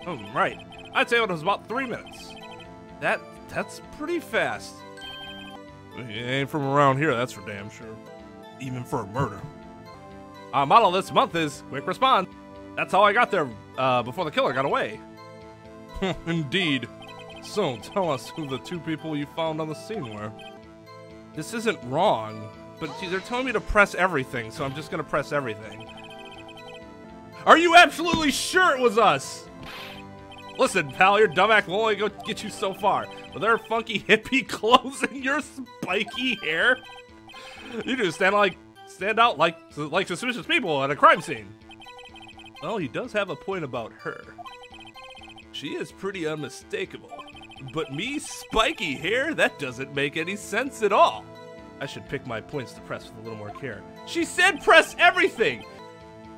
Oh, right. I'd say it was about 3 minutes. That's pretty fast. It ain't from around here, that's for damn sure. Even for a murder. Our motto this month is quick response. That's how I got there before the killer got away. Indeed. So, tell us who the two people you found on the scene were. This isn't wrong, but geez, they're telling me to press everything, so I'm just gonna press everything. Are you absolutely sure it was us? Listen, pal, your dumb act will only go get you so far. With their funky hippie clothes and your spiky hair, you do stand out like suspicious people at a crime scene. Well, he does have a point about her. She is pretty unmistakable. But me, spiky hair? That doesn't make any sense at all. I should pick my points to press with a little more care. She said press everything!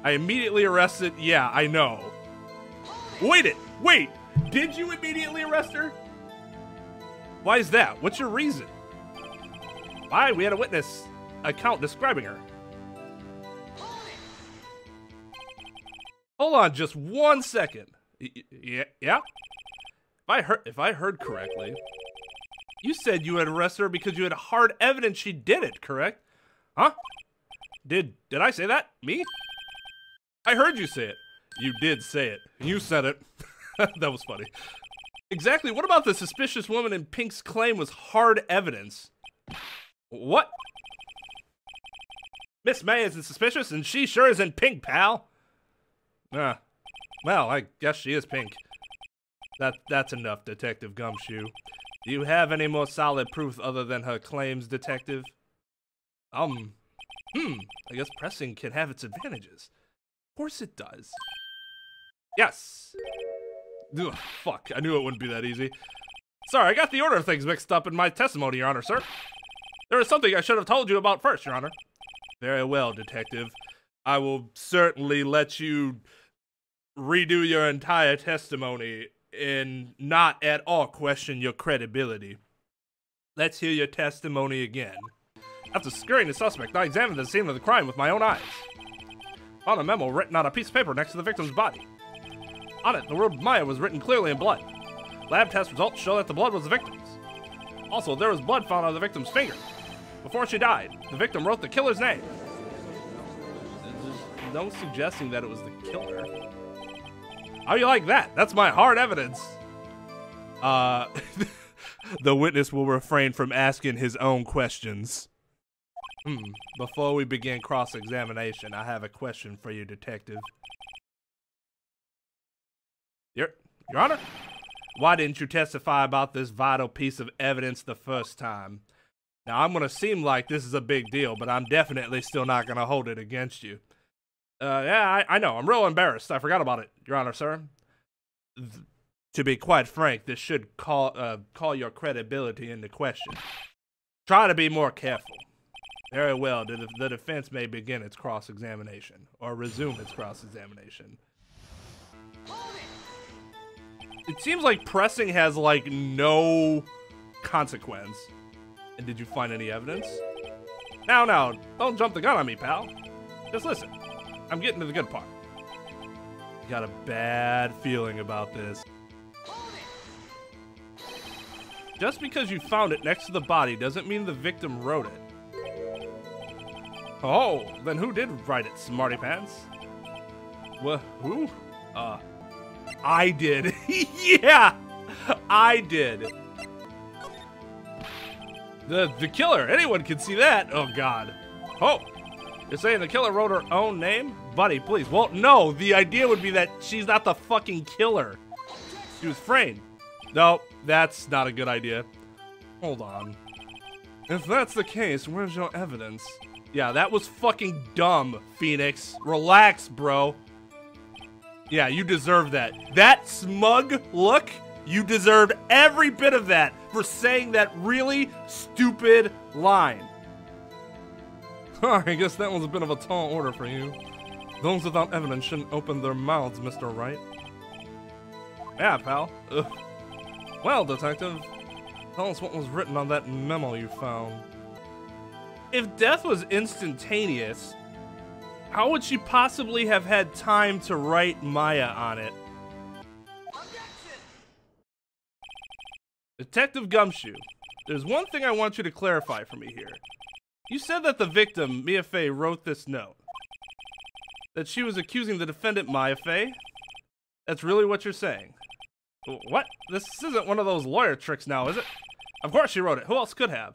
I immediately arrested... Yeah, I know. Wait! Did you immediately arrest her? Why is that? What's your reason? Why? We had a witness account describing her. Hold on just 1 second. Yeah? If I heard correctly, you said you had arrested her because you had hard evidence she did it, correct? Huh? Did I say that? Me? I heard you say it. You did say it. You said it. That was funny. Exactly. What about the suspicious woman in pink's claim was hard evidence? What? Miss May isn't suspicious and she sure isn't pink, pal. Well, I guess she is pink. That's enough, Detective Gumshoe. Do you have any more solid proof other than her claims, Detective? I guess pressing can have its advantages. Of course it does. Yes. Ugh, fuck, I knew it wouldn't be that easy. Sorry, I got the order of things mixed up in my testimony, Your Honor, sir. There is something I should have told you about first, Your Honor. Very well, Detective. I will certainly let you redo your entire testimony and not at all question your credibility. Let's hear your testimony again. After securing the suspect, I examined the scene of the crime with my own eyes. Found a memo written on a piece of paper next to the victim's body. On it, the word Maya was written clearly in blood. Lab test results show that the blood was the victim's. Also, there was blood found on the victim's finger. Before she died, the victim wrote the killer's name. There's no suggesting that it was the killer. How do you like that? That's my hard evidence. The witness will refrain from asking his own questions. Before we begin cross-examination, I have a question for you, Detective. Your Honor? Why didn't you testify about this vital piece of evidence the first time? Now, I'm gonna seem like this is a big deal, but I'm definitely still not gonna hold it against you. Yeah, I know. I'm real embarrassed. I forgot about it, Your Honor, sir. To be quite frank, this should call your credibility into question. Try to be more careful. Very well. The defense may begin its cross-examination, or resume its cross-examination. It seems like pressing has, like, no consequence. And did you find any evidence? Now, don't jump the gun on me, pal. Just listen. I'm getting to the good part. I got a bad feeling about this. Just because you found it next to the body doesn't mean the victim wrote it. Oh, then who did write it, smarty pants? Who? I did. Yeah, I did. The killer. Anyone can see that. Oh, God. Oh, you're saying the killer wrote her own name? Buddy, please. Well, no. The idea would be that she's not the fucking killer. She was framed. No, that's not a good idea. Hold on. If that's the case, where's your evidence? Yeah, that was fucking dumb, Phoenix. Relax, bro. Yeah, you deserve that. That smug look, you deserve every bit of that for saying that really stupid line. I guess that was a bit of a tall order for you. Those without evidence shouldn't open their mouths, Mr. Wright. Yeah, pal. Ugh. Well, Detective, tell us what was written on that memo you found. If death was instantaneous, how would she possibly have had time to write Maya on it? Detective Gumshoe, there's one thing I want you to clarify for me here. You said that the victim, Mia Fey, wrote this note. That she was accusing the defendant, Maya Fey? That's really what you're saying. What? This isn't one of those lawyer tricks now, is it? Of course she wrote it. Who else could have?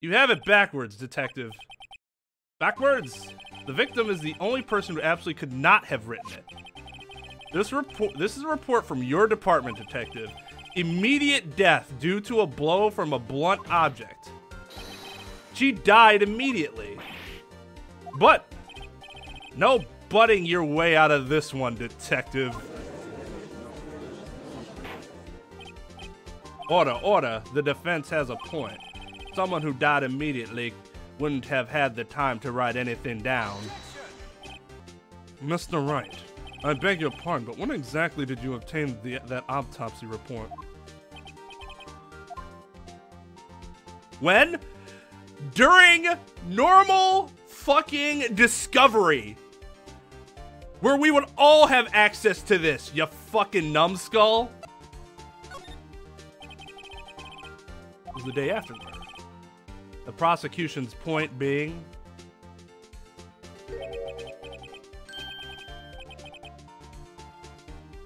You have it backwards, Detective. Backwards. The victim is the only person who absolutely could not have written it. This is a report from your department, Detective. Immediate death due to a blow from a blunt object. She died immediately. But no butting your way out of this one, Detective. Order. The defense has a point. Someone who died immediately wouldn't have had the time to write anything down. Mr. Wright, I beg your pardon, but when exactly did you obtain that autopsy report? When? During normal fucking discovery! Where we would all have access to this, you fucking numbskull! It was the day after that. The prosecution's point being...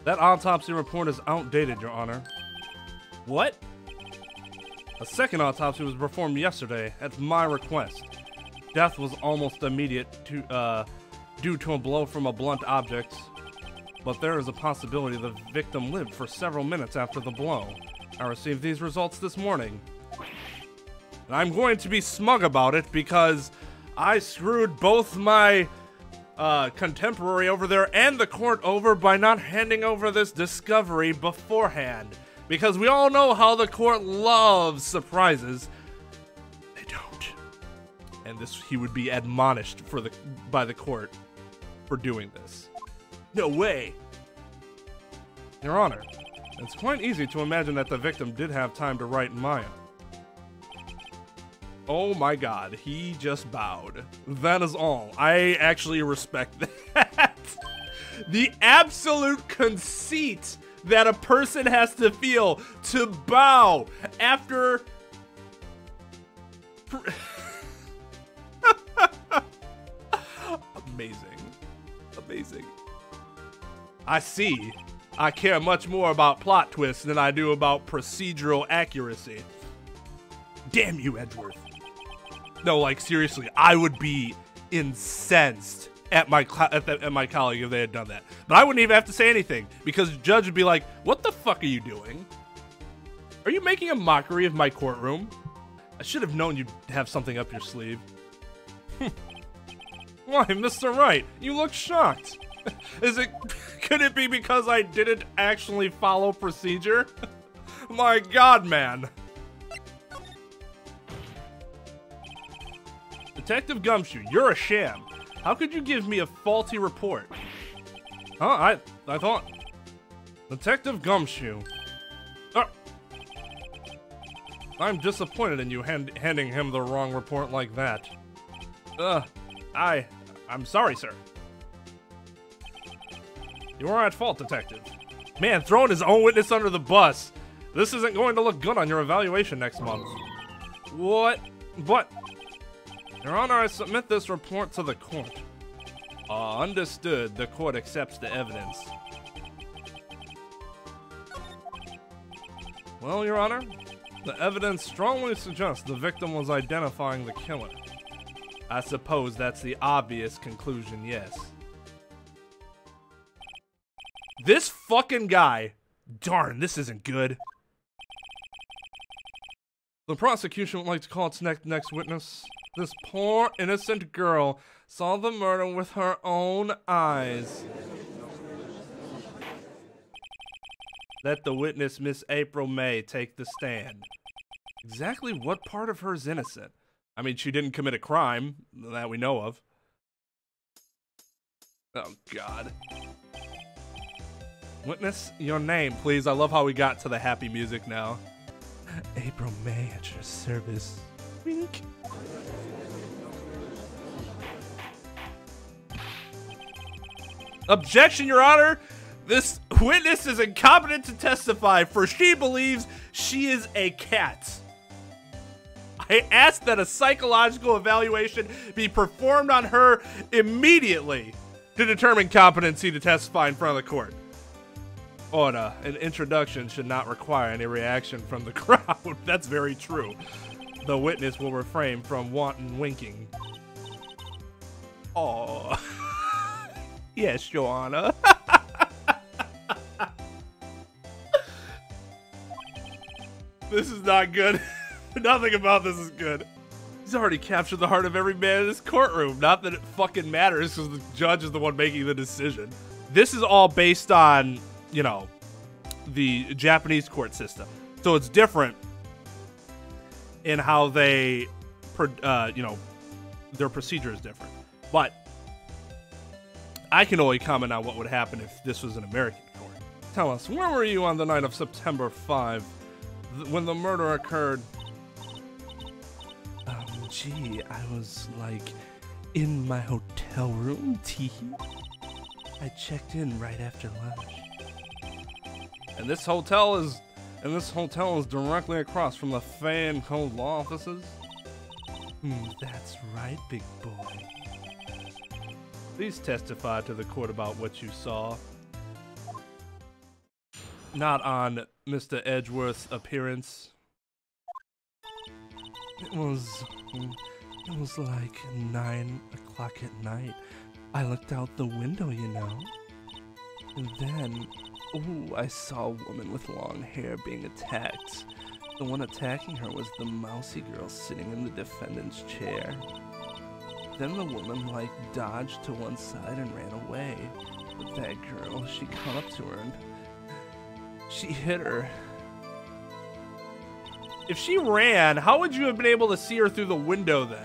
that autopsy report is outdated, Your Honor. What? A second autopsy was performed yesterday at my request. Death was almost immediate due to a blow from a blunt object, but there is a possibility the victim lived for several minutes after the blow. I received these results this morning. And I'm going to be smug about it because I screwed both my contemporary over there and the court over by not handing over this discovery beforehand. Because we all know how the court loves surprises. They don't. And this, he would be admonished for the, by the court for doing this. No way. Your Honor, it's quite easy to imagine that the victim did have time to write Maya. Oh my god, he just bowed. That is all. I actually respect that. The absolute conceit that a person has to feel to bow after... Amazing. Amazing. I see. I care much more about plot twists than I do about procedural accuracy. Damn you, Edgeworth. No, like, seriously, I would be incensed at my colleague if they had done that. But I wouldn't even have to say anything, because the judge would be like, what the fuck are you doing? Are you making a mockery of my courtroom? I should have known you'd have something up your sleeve. Why, Mr. Wright, you look shocked. Could it be because I didn't actually follow procedure? My god, man. Detective Gumshoe, you're a sham. How could you give me a faulty report? Huh? I thought... Detective Gumshoe. Oh. I'm disappointed in you handing him the wrong report like that. I'm sorry, sir. You are at fault, Detective. Man, throwing his own witness under the bus. This isn't going to look good on your evaluation next month. What? But... Your Honor, I submit this report to the court. Understood. The court accepts the evidence. Well, Your Honor, the evidence strongly suggests the victim was identifying the killer. I suppose that's the obvious conclusion, yes. This fucking guy. Darn, this isn't good. The prosecution would like to call its next witness. This poor, innocent girl saw the murder with her own eyes. Let the witness, Miss April May, take the stand. Exactly what part of her is innocent? I mean, she didn't commit a crime that we know of. Oh, God. Witness, your name, please. I love how we got to the happy music now. April May at your service. Wink. Objection, Your Honor! This witness is incompetent to testify, for she believes she is a cat. I ask that a psychological evaluation be performed on her immediately to determine competency to testify in front of the court. Order. An introduction should not require any reaction from the crowd. That's very true. The witness will refrain from wanton winking. Oh. Yes, Your Honor. This is not good. Nothing about this is good. He's already captured the heart of every man in this courtroom. Not that it fucking matters, because the judge is the one making the decision. This is all based on, you know, the Japanese court system. So it's different in how they, you know, their procedure is different. But... I can only comment on what would happen if this was an American court. Tell us, where were you on the night of September 5, when the murder occurred? Gee, I was, like, in my hotel room, teehee. I checked in right after lunch. And this hotel is directly across from the Fey & Co law offices? That's right, big boy. Please testify to the court about what you saw. Not on Mr. Edgeworth's appearance. It was like 9 o'clock at night. I looked out the window, you know. And then, ooh, I saw a woman with long hair being attacked. The one attacking her was the mousy girl sitting in the defendant's chair. Then the woman, like, dodged to one side and ran away. But that girl, she caught up to her and she hit her. If she ran, how would you have been able to see her through the window then?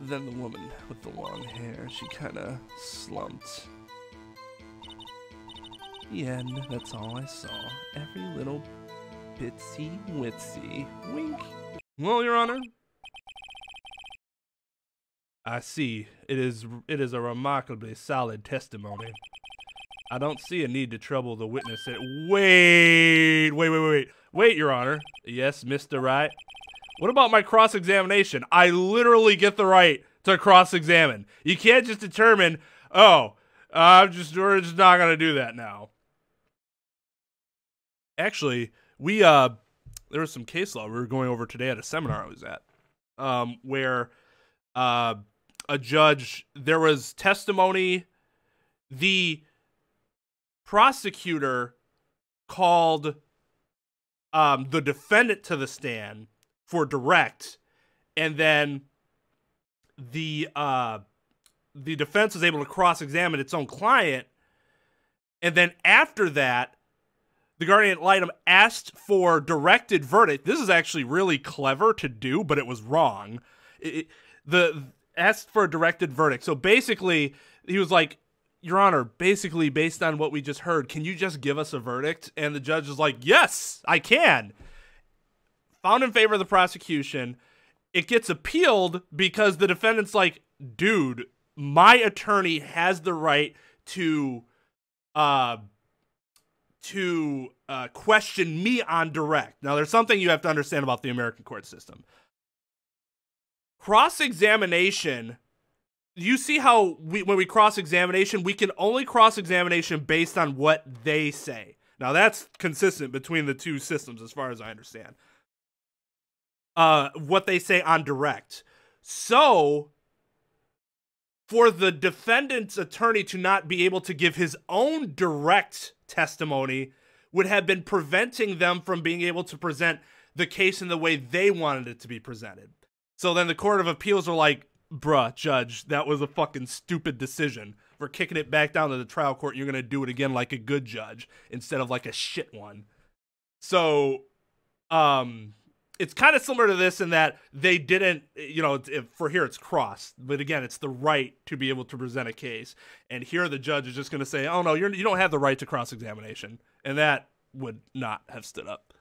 Then the woman with the long hair, she kind of slumped. The end, that's all I saw. Every little bitsy witsy wink. Well, Your Honor, I see. It is a remarkably solid testimony. I don't see a need to trouble the witness. Wait, Your Honor. Yes, Mr. Wright. What about my cross-examination? I literally get the right to cross-examine. You can't just determine, oh, we're just not gonna do that now. Actually, we there was some case law we were going over today at a seminar I was at, where a judge, there was testimony, the prosecutor called the defendant to the stand for direct, and then the defense was able to cross-examine its own client, and then after that, the guardian ad litem asked for directed verdict. This is actually really clever to do, but it was wrong. Asked for a directed verdict. So basically, he was like, Your Honor, basically based on what we just heard, can you just give us a verdict? And the judge is like, yes, I can. Found in favor of the prosecution. It gets appealed because the defendant's like, dude, my attorney has the right to question me on direct. Now, there's something you have to understand about the American court system. Cross-examination, you see how when we cross-examination, we can only cross-examination based on what they say. Now, that's consistent between the two systems as far as I understand. What they say on direct. So, for the defendant's attorney to not be able to give his own direct testimony would have been preventing them from being able to present the case in the way they wanted it to be presented. So then the Court of Appeals are like, bruh, Judge, that was a fucking stupid decision. We're kicking it back down to the trial court. You're going to do it again like a good judge instead of like a shit one. So it's kind of similar to this in that they didn't, you know, for here it's crossed, but again, it's the right to be able to present a case. And here the judge is just going to say, oh no, you don't have the right to cross-examination. And that would not have stood up.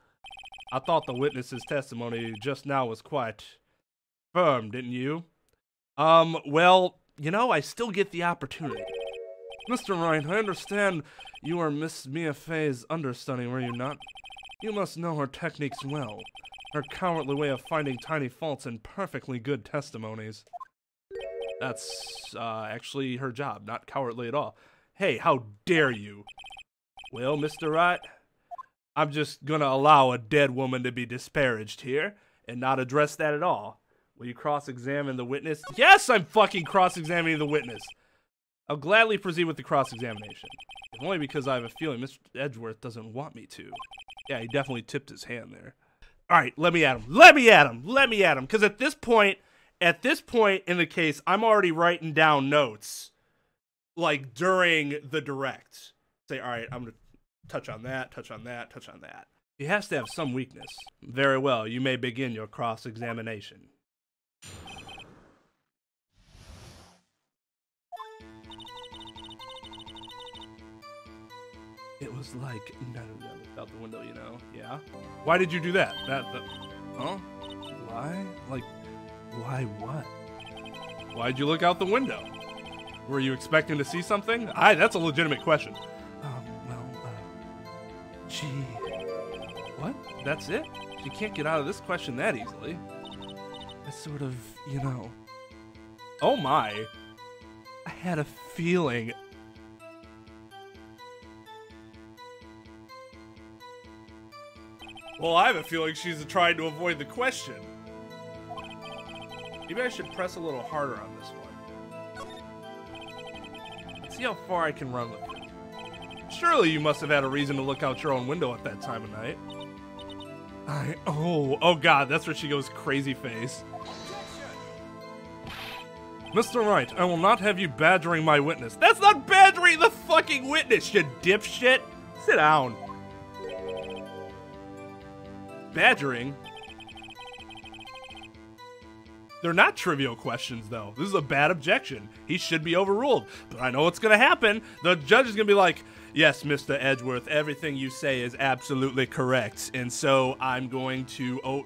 I thought the witness's testimony just now was quite firm, didn't you? Well, you know, I still get the opportunity. Mr. Wright, I understand you are Miss Mia Fey's understudy, were you not? You must know her techniques well. Her cowardly way of finding tiny faults in perfectly good testimonies. That's, actually her job, not cowardly at all. Hey, how dare you? Well, Mr. Wright, I'm just gonna allow a dead woman to be disparaged here and not address that at all. Will you cross-examine the witness? Yes, I'm fucking cross-examining the witness! I'll gladly proceed with the cross-examination. If only because I have a feeling Mr. Edgeworth doesn't want me to. Yeah, he definitely tipped his hand there. All right, let me at him. Because at this point in the case, I'm already writing down notes, like during the direct. Say, all right, I'm going to touch on that, touch on that, touch on that. He has to have some weakness. Very well, you may begin your cross-examination. It was like, no, out the window, you know? Yeah? Why did you do that? Huh? Why? Like, why what? Why'd you look out the window? Were you expecting to see something? That's a legitimate question. Gee. What? That's it? You can't get out of this question that easily. It's sort of, you know. Oh my. I had a feeling. Well, I have a feeling she's trying to avoid the question. Maybe I should press a little harder on this one. Let's see how far I can run with it. Surely you must have had a reason to look out your own window at that time of night. Oh God, that's where she goes crazy face. Mr. Wright, I will not have you badgering my witness. That's not badgering the fucking witness, you dipshit! Sit down. Badgering? They're not trivial questions, though. This is a bad objection. He should be overruled. But I know what's gonna happen. The judge is gonna be like, yes, Mr. Edgeworth, everything you say is absolutely correct, and so I'm going to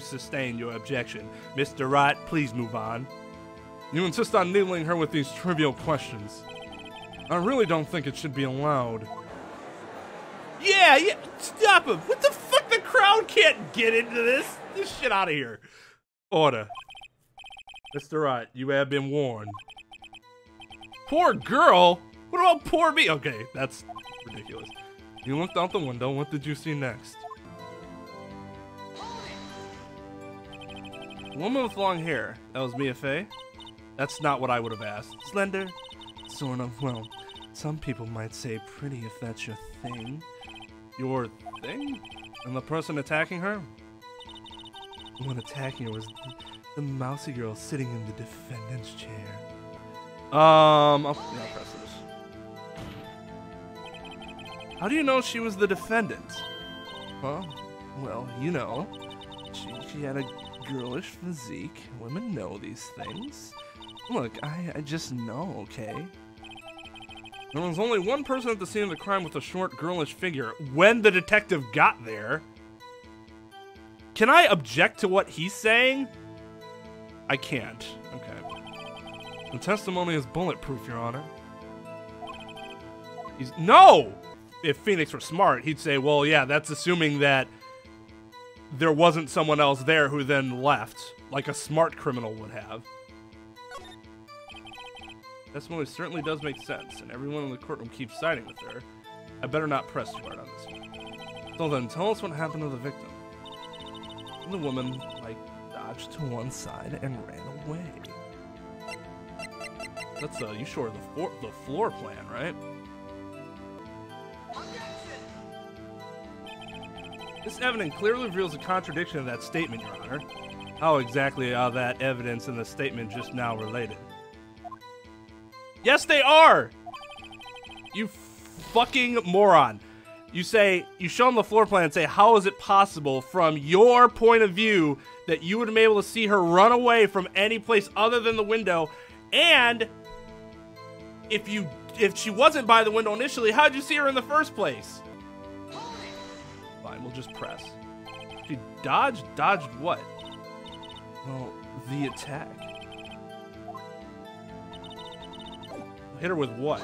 sustain your objection. Mr. Wright, please move on. You insist on needling her with these trivial questions. I really don't think it should be allowed. Yeah, stop him! What the fuck? The crowd can't get into this! Get this shit out of here. Order. Mr. Wright, you have been warned. Poor girl? What about poor me? Okay, that's ridiculous. You looked out the window. What did you see next? Woman with long hair. That was Mia Fey. That's not what I would have asked. Slender? Sort of. Well, some people might say pretty if that's your thing. Your thing? And the person attacking her? The one attacking her was the mousy girl sitting in the defendant's chair. I'll press this. How do you know she was the defendant? Huh? Well, you know, she had a girlish physique. Women know these things. Look, I just know, okay? There was only one person at the scene of the crime with a short, girlish figure when the detective got there. Can I object to what he's saying? I can't. Okay. The testimony is bulletproof, Your Honor. He's... No! If Phoenix were smart, he'd say, well, yeah, that's assuming that there wasn't someone else there who then left, like a smart criminal would have. That's one that certainly does make sense, and everyone in the courtroom keeps siding with her. I better not press too hard on this one. So then, tell us what happened to the victim. The woman, like, dodged to one side and ran away. That's, you sure the floor plan, right? This evidence clearly reveals a contradiction of that statement, Your Honor. How exactly are that evidence and the statement just now related? Yes, they are! You fucking moron. You say, you show them the floor plan and say, how is it possible from your point of view that you would have been able to see her run away from any place other than the window? And if she wasn't by the window initially, how'd you see her in the first place? Fine, we'll just press. She dodged? Dodged what? Well, the attack. Hit her with what?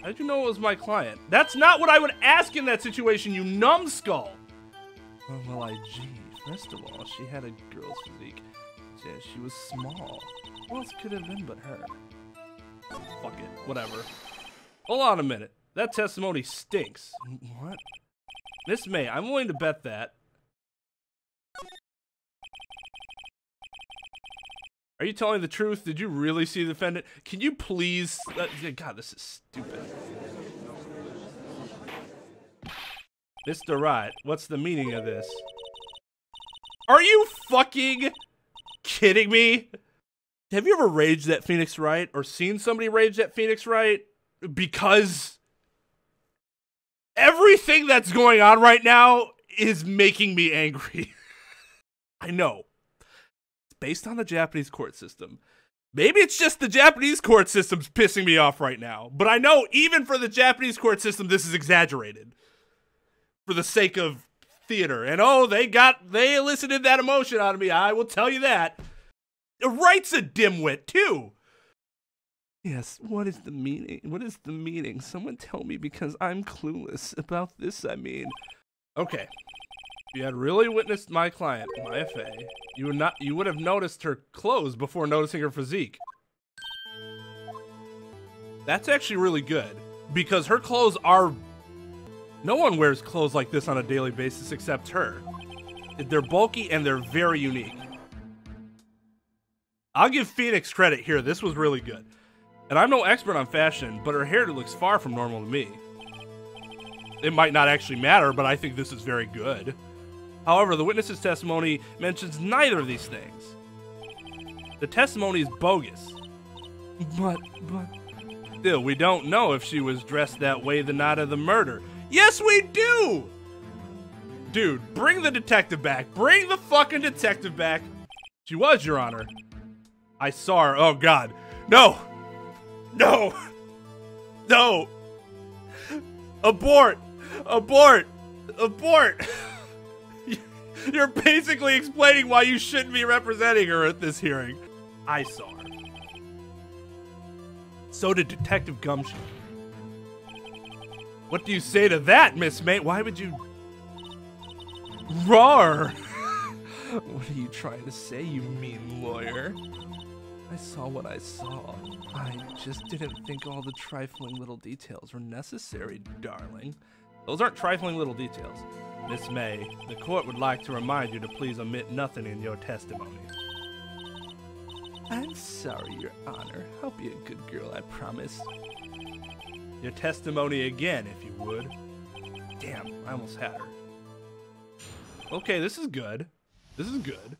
How did you know it was my client? That's not what I would ask in that situation, you numbskull! Oh, well, gee, first of all, she had a girl's physique. Yeah, she was small. Who else could have been but her? Fuck it, whatever. Hold on a minute. That testimony stinks. What? Miss May, I'm willing to bet that. Are you telling the truth? Did you really see the defendant? Can you please... God, this is stupid. Mr. Wright, what's the meaning of this? Are you fucking kidding me? Have you ever raged at Phoenix Wright or seen somebody rage at Phoenix Wright? Because everything that's going on right now is making me angry. I know. Based on the Japanese court system. Maybe it's just the Japanese court system's pissing me off right now, but I know even for the Japanese court system, this is exaggerated for the sake of theater. And oh, they elicited that emotion out of me. I will tell you that. Wright's a dimwit too. Yes, what is the meaning? What is the meaning? Someone tell me because I'm clueless about this, I mean. Okay. You had really witnessed my client, Maya Fey. You would have noticed her clothes before noticing her physique. That's actually really good because her clothes are... No one wears clothes like this on a daily basis except her. They're bulky and they're very unique. I'll give Phoenix credit here. This was really good. And I'm no expert on fashion, but her hair looks far from normal to me. It might not actually matter, but I think this is very good. However, the witness's testimony mentions neither of these things. The testimony is bogus. But... Still, we don't know if she was dressed that way the night of the murder. Yes, we do! Dude, bring the detective back. Bring the fucking detective back. She was, Your Honor. I saw her. Oh, God. No! No! No! Abort! Abort! Abort! You're basically explaining why you shouldn't be representing her at this hearing. I saw her. So did Detective Gumshoe. What do you say to that, Miss May? Why would you... Roar! What are you trying to say, you mean lawyer? I saw what I saw. I just didn't think all the trifling little details were necessary, darling. Those aren't trifling little details. Miss May, the court would like to remind you to please omit nothing in your testimony. I'm sorry, Your Honor. I'll be a good girl, I promise. Your testimony again, if you would. Damn, I almost had her. Okay, this is good. This is good.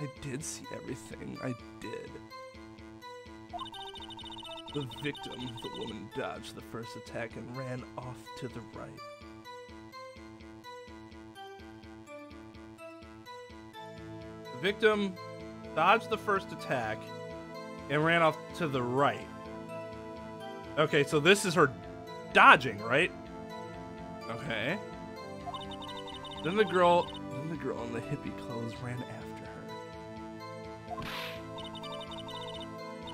I did see everything. I did. The victim, the woman, dodged the first attack and ran off to the right. The victim dodged the first attack and ran off to the right. Okay, so this is her dodging, right? Okay. Then the girl in the hippie clothes ran after her.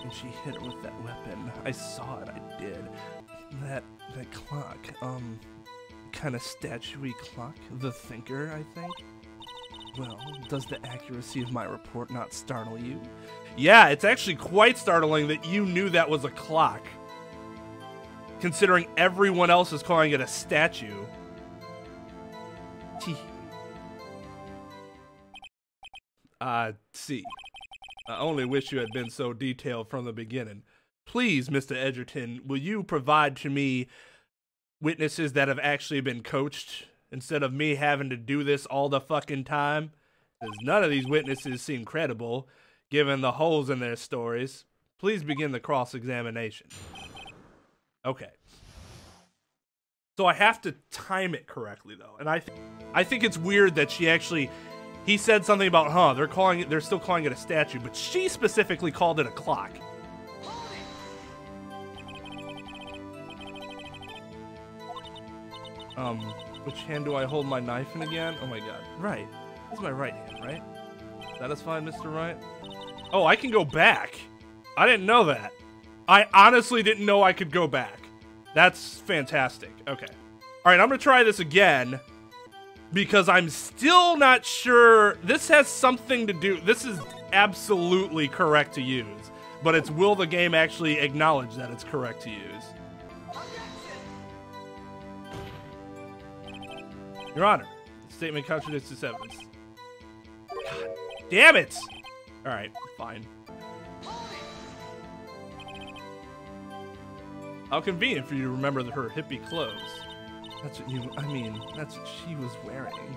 And she hit her with that weapon. I saw it, I did. That clock, kind of statuey clock, the thinker, I think. Well, does the accuracy of my report not startle you? Yeah, it's actually quite startling that you knew that was a clock. Considering everyone else is calling it a statue. Tee. See. I only wish you had been so detailed from the beginning. Please, Mr. Edgerton, will you provide to me witnesses that have actually been coached instead of me having to do this all the fucking time? Because none of these witnesses seem credible, given the holes in their stories. Please begin the cross-examination. Okay. So I have to time it correctly, though. And I think it's weird that she actually... He said something about, huh, they're still calling it a statue, but she specifically called it a clock. Which hand do I hold my knife in again? Oh my god. Right. This is my right hand, right? Satisfied, Mr. Wright? Oh, I can go back. I didn't know that. I honestly didn't know I could go back. That's fantastic. Okay. Alright, I'm gonna try this again. Because I'm still not sure. This has something to do. This is absolutely correct to use. But it's will the game actually acknowledge that it's correct to use? Your Honor, the statement contradicts this evidence. God damn it! Alright, fine. How convenient for you to remember her hippie clothes. That's what you, I mean, that's what she was wearing.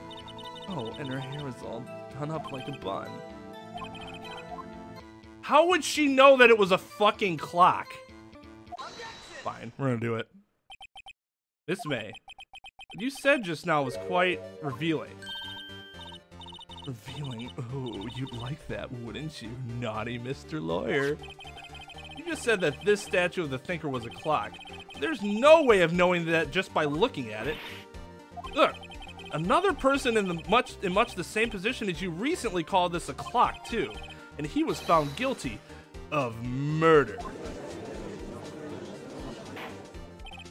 Oh, and her hair was all done up like a bun. How would she know that it was a fucking clock? Fine, we're gonna do it. Miss May, what you said just now was quite revealing. Revealing? Oh, you'd like that, wouldn't you, naughty Mr. Lawyer? You just said that this statue of the thinker was a clock. There's no way of knowing that just by looking at it. Look, another person in much the same position as you recently called this a clock too, and he was found guilty of murder.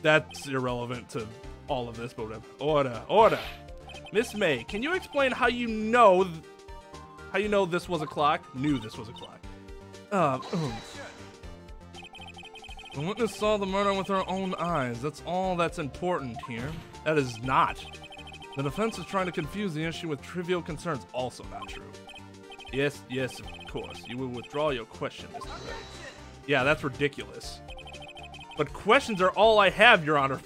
That's irrelevant to all of this, but order, order. Miss May, can you explain how you know this was a clock? Knew this was a clock. The witness saw the murder with her own eyes. That's all that's important here. That is not. The defense is trying to confuse the issue with trivial concerns. Also not true. Yes, yes, of course. You will withdraw your question, Mr. Ray. Yeah, that's ridiculous. But questions are all I have, Your Honor.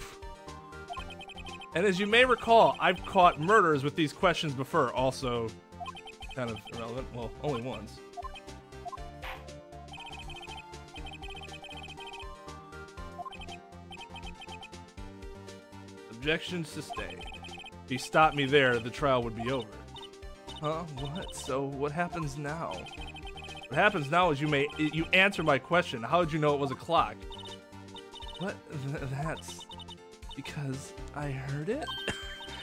And as you may recall, I've caught murderers with these questions before. Also kind of irrelevant. Well, only once. Objections sustained. If he stopped me there, the trial would be over. Huh? What? So what happens now? What happens now is you answer my question. How did you know it was a clock? What? That's because I heard it?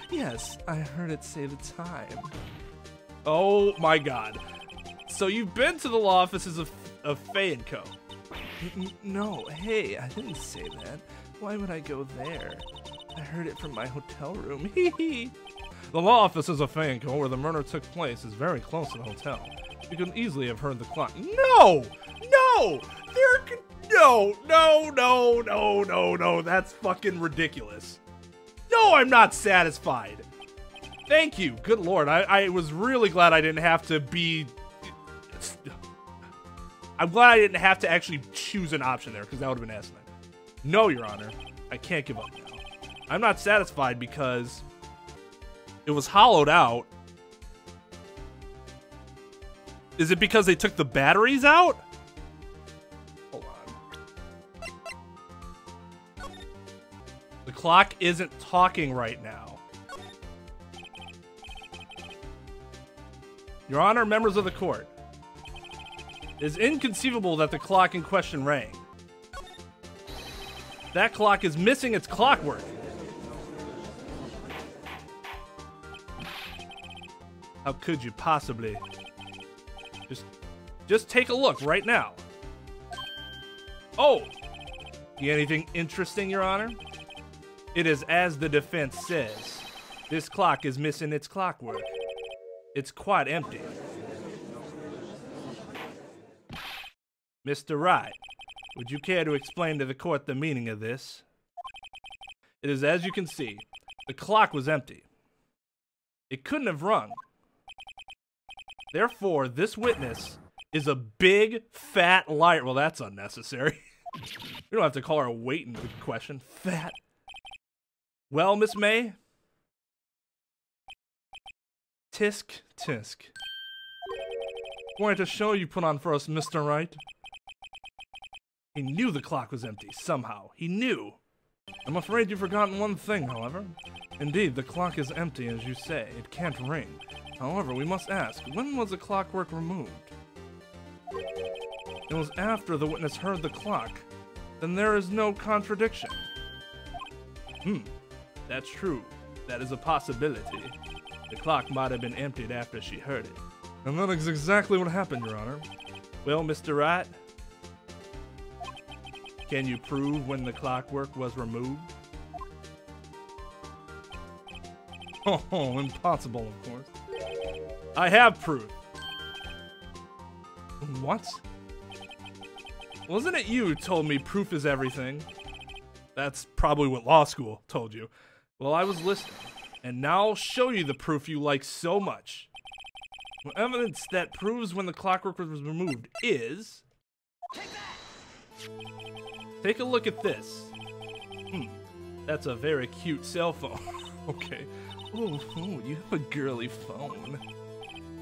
Yes, I heard it say the time. Oh my god. So you've been to the law offices of Fey & Co. No, hey, I didn't say that. Why would I go there? I heard it from my hotel room. The law offices of Fey & Co, where the murder took place, is very close to the hotel. You could easily have heard the clock. No! No! No. That's fucking ridiculous. No, I'm not satisfied. Thank you. Good lord. I was really glad I didn't have to be... I'm glad I didn't have to actually choose an option there, because that would have been asinine. No, Your Honor. I can't give up now. I'm not satisfied because it was hollowed out. Is it because they took the batteries out? Hold on. The clock isn't talking right now. Your Honor, members of the court, it is inconceivable that the clock in question rang. That clock is missing its clockwork. How could you possibly? Just take a look right now. Oh! You anything interesting, Your Honor? It is as the defense says. This clock is missing its clockwork. It's quite empty. Mr. Wright, would you care to explain to the court the meaning of this? It is as you can see. The clock was empty. It couldn't have rung. Therefore, this witness is a big, fat liar. Well, that's unnecessary. We don't have to call her a waiting question. Fat. Well, Miss May? Tisk, tisk. Going to show you put on for us, Mr. Wright. He knew the clock was empty, somehow. He knew. I'm afraid you've forgotten one thing, however. Indeed, the clock is empty, as you say. It can't ring. However, we must ask, when was the clockwork removed? It was after the witness heard the clock. Then there is no contradiction. That's true. That is a possibility. The clock might have been emptied after she heard it. And that is exactly what happened, Your Honor. Well, Mr. Wright, can you prove when the clockwork was removed? Oh, impossible, of course. I have proof. What? Wasn't it you who told me proof is everything? That's probably what law school told you. Well, I was listening, and now I'll show you the proof you like so much. Well, evidence that proves when the clockwork was removed is... Take a look at this. That's a very cute cell phone. Okay. Ooh, you have a girly phone.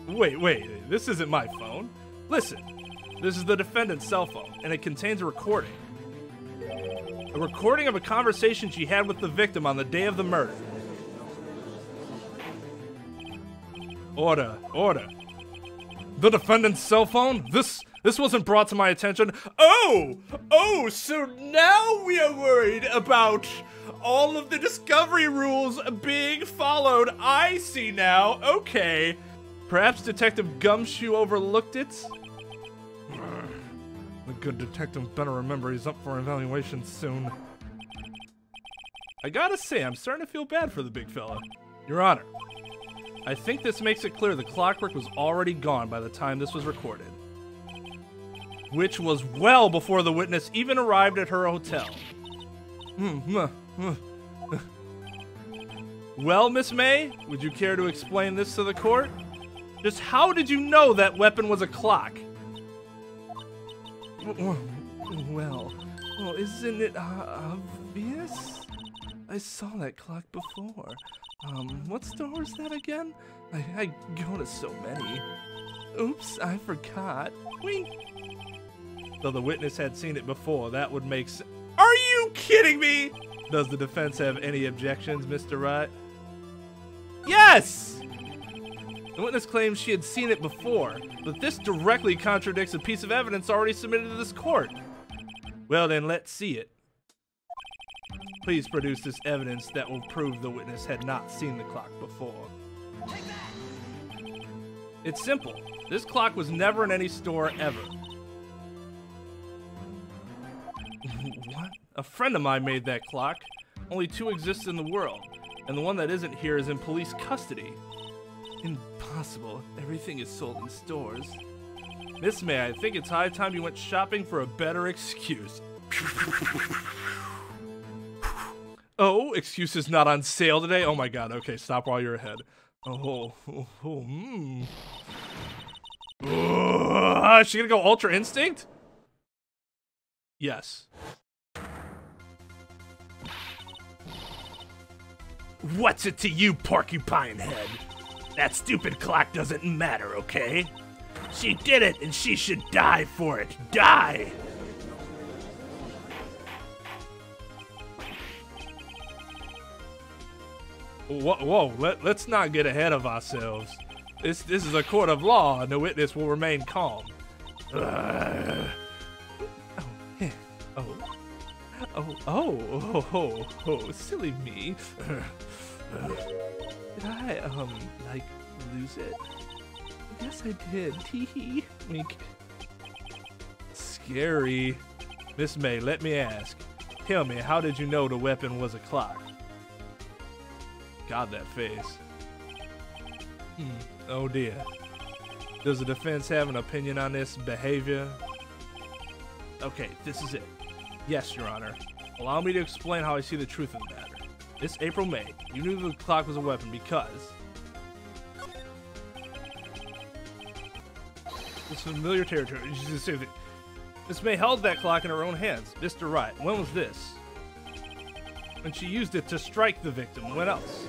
Wait, this isn't my phone. Listen, this is the defendant's cell phone, and it contains a recording. A recording of a conversation she had with the victim on the day of the murder. Order. The defendant's cell phone? This wasn't brought to my attention. Oh, so now we are worried about... all of the discovery rules being followed. I see now. Okay. Perhaps Detective Gumshoe overlooked it? The good detective better remember he's up for evaluation soon. I gotta say, I'm starting to feel bad for the big fella. Your Honor, I think this makes it clear the clockwork was already gone by the time this was recorded. Which was well before the witness even arrived at her hotel. Well, Miss May, would you care to explain this to the court? Just how did you know that weapon was a clock? Well, isn't it obvious? I saw that clock before. What store is that again? I go to so many. Oops, I forgot. Though the witness had seen it before, that would make sense. Are you kidding me? Does the defense have any objections, Mr. Wright? Yes! The witness claims she had seen it before, but this directly contradicts a piece of evidence already submitted to this court. Well then, let's see it. Please produce this evidence that will prove the witness had not seen the clock before. Take that! It's simple. This clock was never in any store ever. What? A friend of mine made that clock. Only two exist in the world, and the one that isn't here is in police custody. Impossible. Everything is sold in stores. Miss May, I think it's high time you went shopping for a better excuse. Oh, excuse is not on sale today? Oh my god, okay, stop while you're ahead. Is she gonna go Ultra Instinct? Yes. What's it to you, porcupine head? That stupid clock doesn't matter, okay? She did it, and she should die for it. Die! Whoa, let's not get ahead of ourselves. This is a court of law, and the witness will remain calm. Oh, silly me. Did I, like, lose it? Yes, I did. Teehee. Wink. Scary. Miss May, let me ask. Tell me, how did you know the weapon was a clock? God, that face. Oh, dear. Does the defense have an opinion on this behavior? Okay, this is it. Yes, Your Honor. Allow me to explain how I see the truth of the matter. This April May, you knew the clock was a weapon because... This familiar territory. Miss May held that clock in her own hands. Mr. Wright, when was this? When she used it to strike the victim. When else?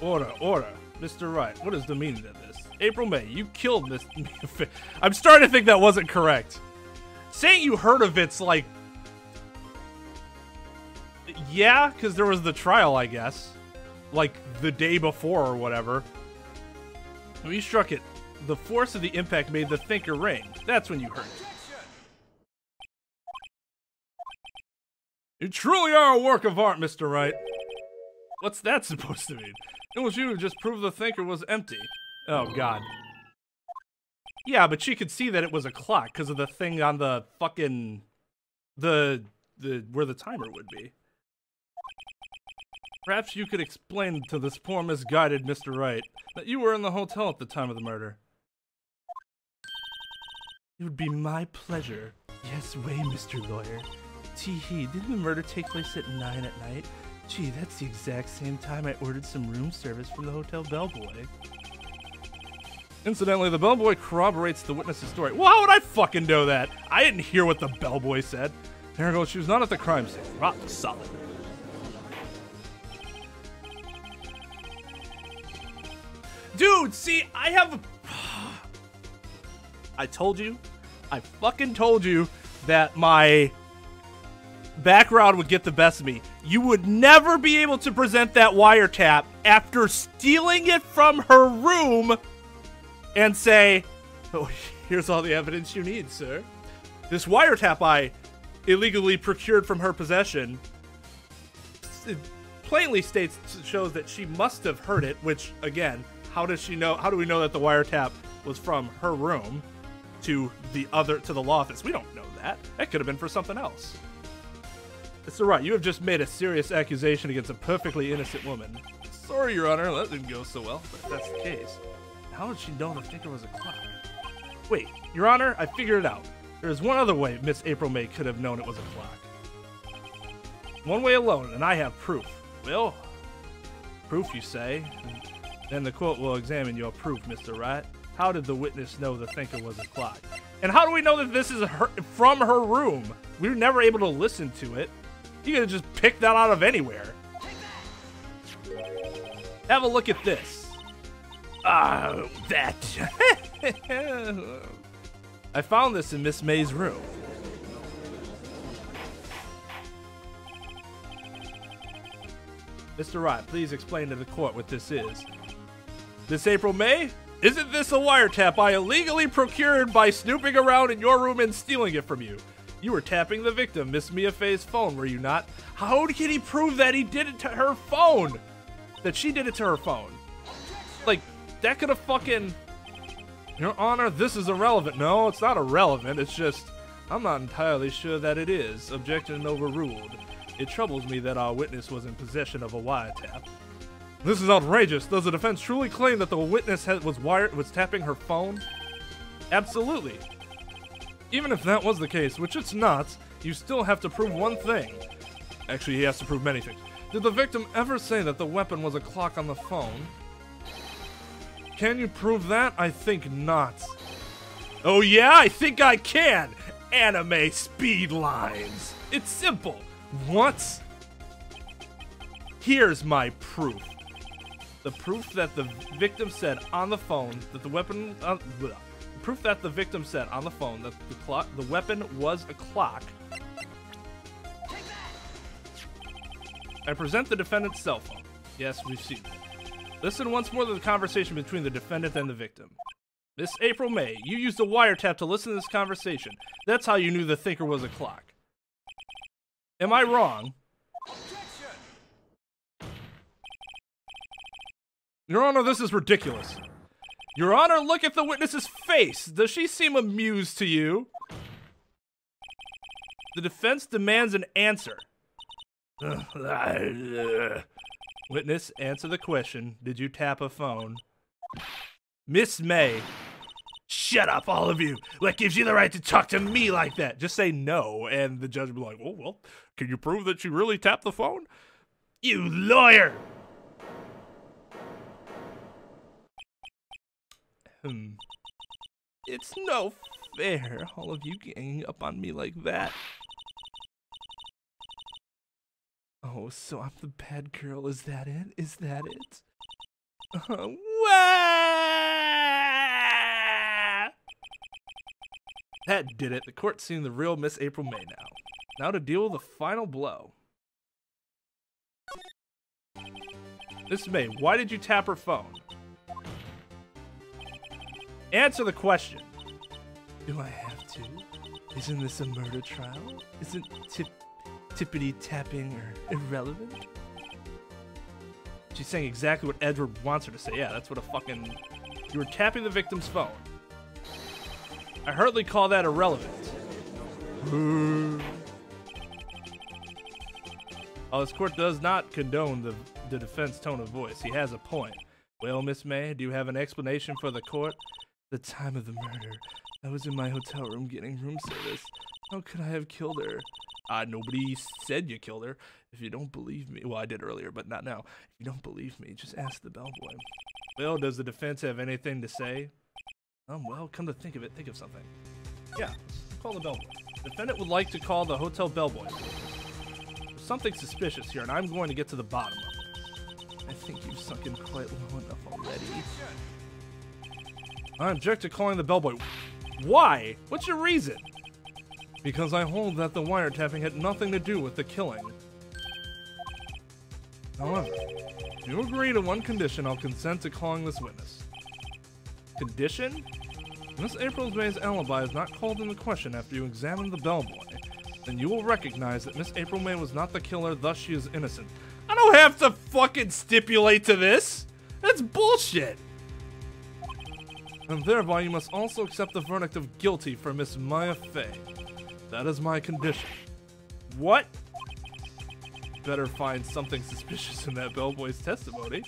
Order, order. Mr. Wright, what is the meaning of this? April May, you killed Miss Mia Fey. I'm starting to think that wasn't correct. Saying you heard of it's like... Yeah, because there was the trial, I guess. Like, the day before or whatever. When you struck it, the force of the impact made the thinker ring. That's when you hurt. You truly are a work of art, Mr. Wright. What's that supposed to mean? It was you who just proved the thinker was empty. Oh, God. Yeah, but she could see that it was a clock because of the thing on the fucking... where the timer would be. Perhaps you could explain to this poor misguided Mr. Wright that you were in the hotel at the time of the murder. It would be my pleasure. Yes way, Mr. Lawyer. Tee-hee, didn't the murder take place at 9 at night? Gee, that's the exact same time I ordered some room service from the hotel bellboy. Incidentally, the bellboy corroborates the witness's story. Well, how would I fucking know that? I didn't hear what the bellboy said. There goes, she was not at the crime scene. Rock solid. Dude, see, I have a... I told you. I fucking told you that my background would get the best of me. You would never be able to present that wiretap after stealing it from her room and say, oh, here's all the evidence you need, sir. This wiretap I illegally procured from her possession... It plainly shows that she must have heard it, which, again... How does she know? How do we know that the wiretap was from her room to the law office? We don't know that. That could have been for something else. Mr. Wright, you have just made a serious accusation against a perfectly innocent woman. Sorry, Your Honor, that didn't go so well, but if that's the case, how did she know the thinker was a clock? Wait, Your Honor, I figured it out. There is one other way Miss April May could have known it was a clock. One way alone, and I have proof. Well, proof, you say? Then the court will examine your proof, Mr. Wright. How did the witness know the thinker was a clock? And how do we know that this is from her room? We were never able to listen to it. You could have just picked that out of anywhere. Have a look at this. Oh, that. I found this in Miss May's room. Mr. Wright, please explain to the court what this is. This April May? Isn't this a wiretap I illegally procured by snooping around in your room and stealing it from you? You were tapping the victim, Miss Mia Fey's phone, were you not? How can he prove that he did it to her phone? That she did it to her phone? Like, that could have fucking... Your Honor, this is irrelevant. No, it's not irrelevant. It's just, I'm not entirely sure that it is. Objection overruled. It troubles me that our witness was in possession of a wiretap. This is outrageous. Does the defense truly claim that the witness was tapping her phone? Absolutely. Even if that was the case, which it's not, you still have to prove one thing. Actually, he has to prove many things. Did the victim ever say that the weapon was a clock on the phone? Can you prove that? I think not. Oh yeah, I think I can! Anime speed lines. It's simple. What? Here's my proof. The proof that the victim said on the phone that the weapon... proof that the victim said on the phone that the weapon was a clock. I present the defendant's cell phone. Yes, we've seen it. Listen once more to the conversation between the defendant and the victim. Miss April May, you used a wiretap to listen to this conversation. That's how you knew the thinker was a clock. Am I wrong? Your Honor, this is ridiculous. Your Honor, look at the witness's face. Does she seem amused to you? The defense demands an answer. Witness, answer the question. Did you tap a phone? Miss May. Shut up, all of you. What gives you the right to talk to me like that? Just say no, and the judge will be like, oh, well, can you prove that you really tapped the phone? You lawyer! It's no fair, all of you ganging up on me like that. Oh, so I'm the bad girl, is that it? Is that it? That did it. The court's seen the real Miss April May now. Now to deal with the final blow. Miss May, why did you tap her phone? Answer the question. Do I have to? Isn't this a murder trial? Isn't tippity tapping or irrelevant? She's saying exactly what Edward wants her to say. Yeah, that's what a fucking... You were tapping the victim's phone. I hurriedly call that irrelevant. Oh, this court does not condone the defense tone of voice. He has a point. Well, Miss May, do you have an explanation for the court? The time of the murder. I was in my hotel room getting room service. How could I have killed her? Nobody said you killed her. If you don't believe me... Well, I did earlier, but not now. If you don't believe me, just ask the bellboy. Well, does the defense have anything to say? Well, come to think of it, think of something. Yeah, call the bellboy. The defendant would like to call the hotel bellboy. There's something suspicious here, and I'm going to get to the bottom of it. I think you've sunk in quite low enough already. I object to calling the bellboy. Why? What's your reason? Because I hold that the wiretapping had nothing to do with the killing. However, if you agree to one condition, I'll consent to calling this witness. Condition? Miss April May's alibi is not called into question after you examine the bellboy. Then you will recognize that Miss April May was not the killer, thus she is innocent. I don't have to fucking stipulate to this! That's bullshit! And thereby you must also accept the verdict of guilty for Miss Maya Fey. That is my condition. What? Better find something suspicious in that bellboy's testimony.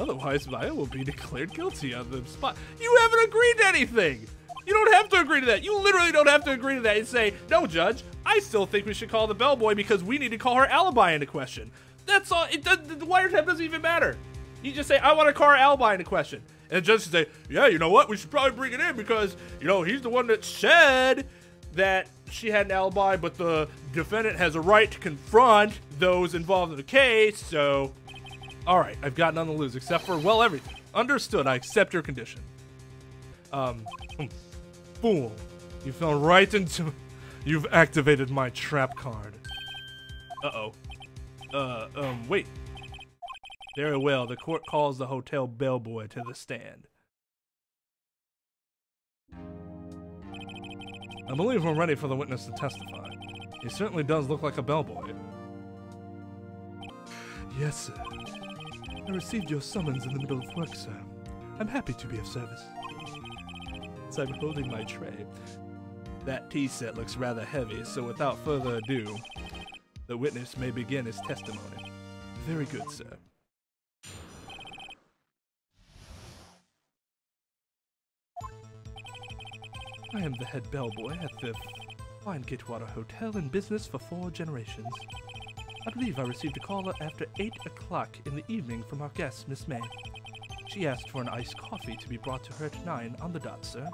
Otherwise, Maya will be declared guilty on the spot. You haven't agreed to anything! You don't have to agree to that! You literally don't have to agree to that and say, no, Judge, I still think we should call the bellboy because we need to call her alibi into question. That's all. It does, the wiretap doesn't even matter. You just say, I want to call her alibi into question. And the judge should say, yeah, you know what? We should probably bring it in because, you know, he's the one that said that she had an alibi, but the defendant has a right to confront those involved in the case, so... Alright, I've got nothing to lose except for, well, everything. Understood, I accept your condition. Fool. You fell right into... You've activated my trap card. Uh-oh. Wait. Very well, the court calls the hotel bellboy to the stand. I believe we're ready for the witness to testify. He certainly does look like a bellboy. Yes, sir. I received your summons in the middle of work, sir. I'm happy to be of service. As I'm holding my tray, that tea set looks rather heavy, so without further ado, the witness may begin his testimony. Very good, sir. I am the head bellboy at the fine Gatewater Hotel, in business for 4 generations. I believe I received a call after 8 o'clock in the evening from our guest, Miss May. She asked for an iced coffee to be brought to her at 9 on the dot, sir.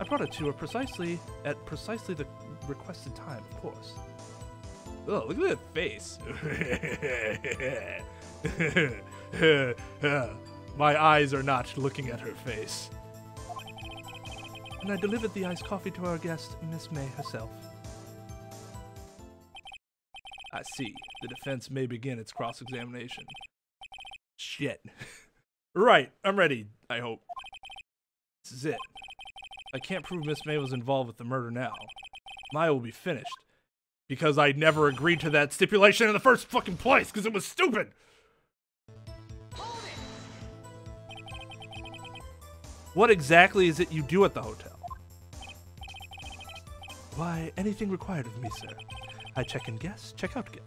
I brought it to her at precisely the requested time, of course. Oh, look at that face. My eyes are not looking at her face. And I delivered the iced coffee to our guest, Miss May herself. I see. The defense may begin its cross-examination. Shit. Right, I'm ready, I hope. This is it. I can't prove Miss May was involved with the murder now. Maya will be finished. Because I never agreed to that stipulation in the first fucking place, because it was stupid! Hold it. What exactly is it you do at the hotel? Why, anything required of me, sir. I check in guests, I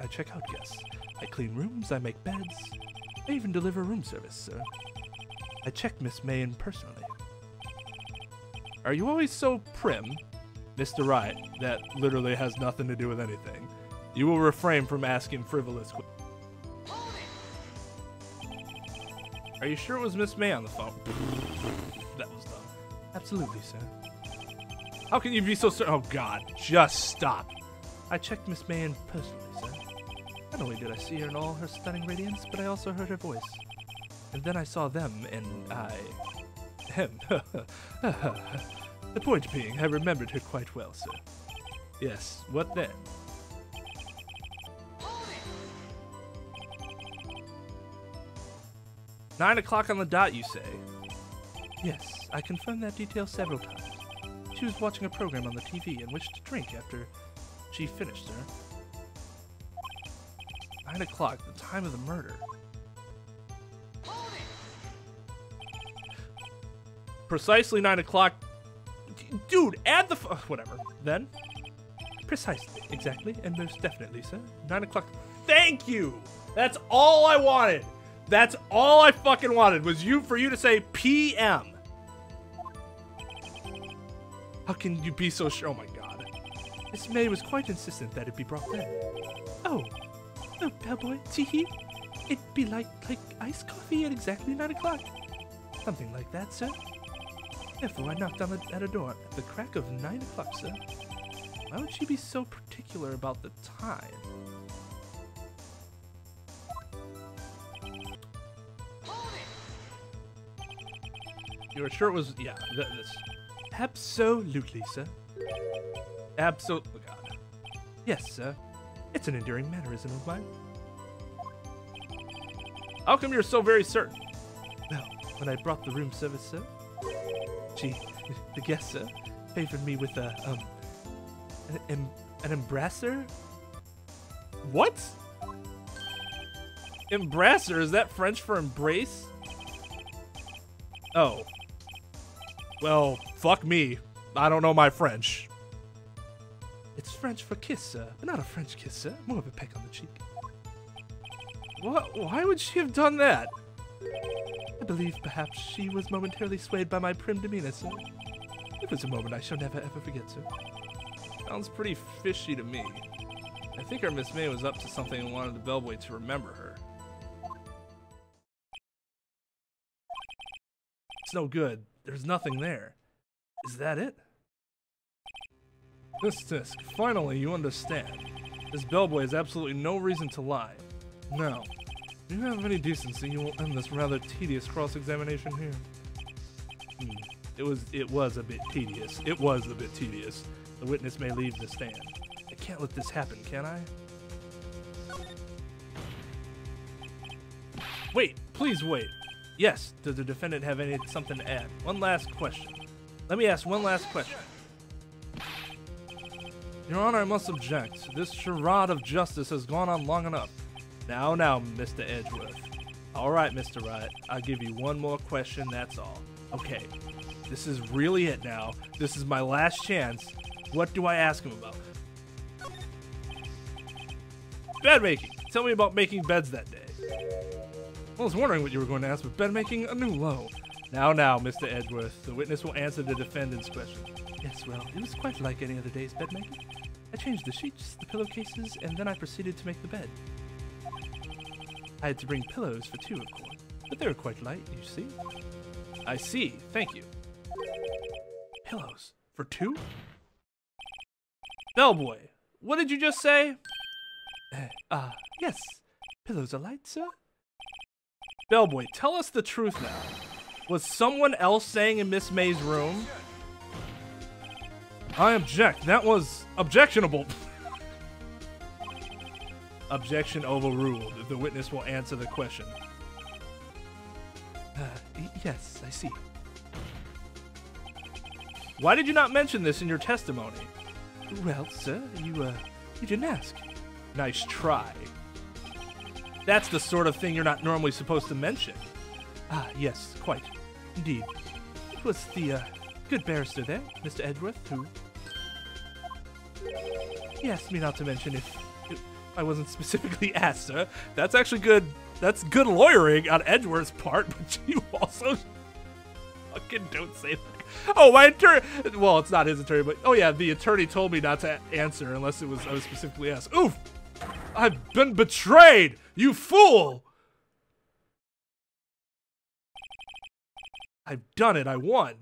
check out guests. I clean rooms, I make beds. I even deliver room service, sir. I check Miss May in personally. Are you always so prim, Mr. Wright? That literally has nothing to do with anything. You will refrain from asking frivolous questions. Are you sure it was Miss May on the phone? That was dumb. Absolutely, sir. How can you be so certain? Oh, God. Just stop. I checked Miss May in personally, sir. Not only did I see her in all her stunning radiance, but I also heard her voice. And then I saw them, and I... him. The point being, I remembered her quite well, sir. Yes, what then? Hold it. 9 o'clock on the dot, you say? Yes, I confirmed that detail several times. She was watching a program on the TV and wished to drink after she finished, sir. 9 o'clock, the time of the murder. Hold it. Precisely 9 o'clock. Dude, add the whatever. Then? Precisely, exactly, and most definitely, sir. 9 o'clock. Thank you! That's all I wanted! That's all I fucking wanted, was for you to say PM. How can you be so sure? Oh my God. Miss May was quite insistent that it be brought there. Oh. Oh, bellboy, teehee. It'd be like iced coffee at exactly 9 o'clock. Something like that, sir. Therefore, I knocked on at a door at the crack of 9 o'clock, sir. Why would she be so particular about the time? You were sure it was... yeah, this... Absolutely, sir. Absolutely. Oh, God. Yes, sir. It's an endearing mannerism of mine. How come you're so very certain? Well, when I brought the room service, sir, the guest, sir, favored me with a, an embrasser? What? Embrasser? Is that French for embrace? Oh. Well, fuck me. I don't know my French. It's French for kiss, sir, but not a French kiss, sir. More of a peck on the cheek. What? Why would she have done that? I believe perhaps she was momentarily swayed by my prim demeanor, sir. It was a moment I shall never ever forget, sir. Sounds pretty fishy to me. I think our Miss May was up to something and wanted the bellboy to remember her. It's no good. There's nothing there. Is that it? This Tisk, finally you understand. This bellboy has absolutely no reason to lie. Now, if you have any decency, you will end this rather tedious cross-examination here. It was a bit tedious. It was a bit tedious. The witness may leave the stand. I can't let this happen, can I? Wait, please wait. Yes, does the defendant have something to add? One last question. Let me ask one last question. Your Honor, I must object. This charade of justice has gone on long enough. Now, now, Mr. Edgeworth. All right, Mr. Wright, I'll give you one more question, that's all. Okay, this is really it now. This is my last chance. What do I ask him about? Bed making. Tell me about making beds that day. I was wondering what you were going to ask, but bed making a new low. Now, now, Mr. Edgeworth, the witness will answer the defendant's question. Yes, well, it was quite like any other day's bed making. I changed the sheets, the pillowcases, and then I proceeded to make the bed. I had to bring pillows for two, of course, but they were quite light, you see. I see, thank you. Pillows for two? Bellboy, what did you just say? Yes, pillows are light, sir. Bellboy, tell us the truth now. Was someone else saying in Miss May's room? I object. That was objectionable. Objection overruled. The witness will answer the question. Yes, I see. Why did you not mention this in your testimony? Well, sir, you didn't ask. Nice try. That's the sort of thing you're not normally supposed to mention. Ah, yes, quite. Indeed. It was the good barrister there, Mr. Edgeworth, who... He asked me not to mention if I wasn't specifically asked, sir. That's actually good. That's good lawyering on Edgeworth's part, but you also fucking don't say that. Oh, my attorney... Well, it's not his attorney, but... Oh, yeah, the attorney told me not to answer unless I was specifically asked. Oof! I've been betrayed! You fool! I've done it, I won.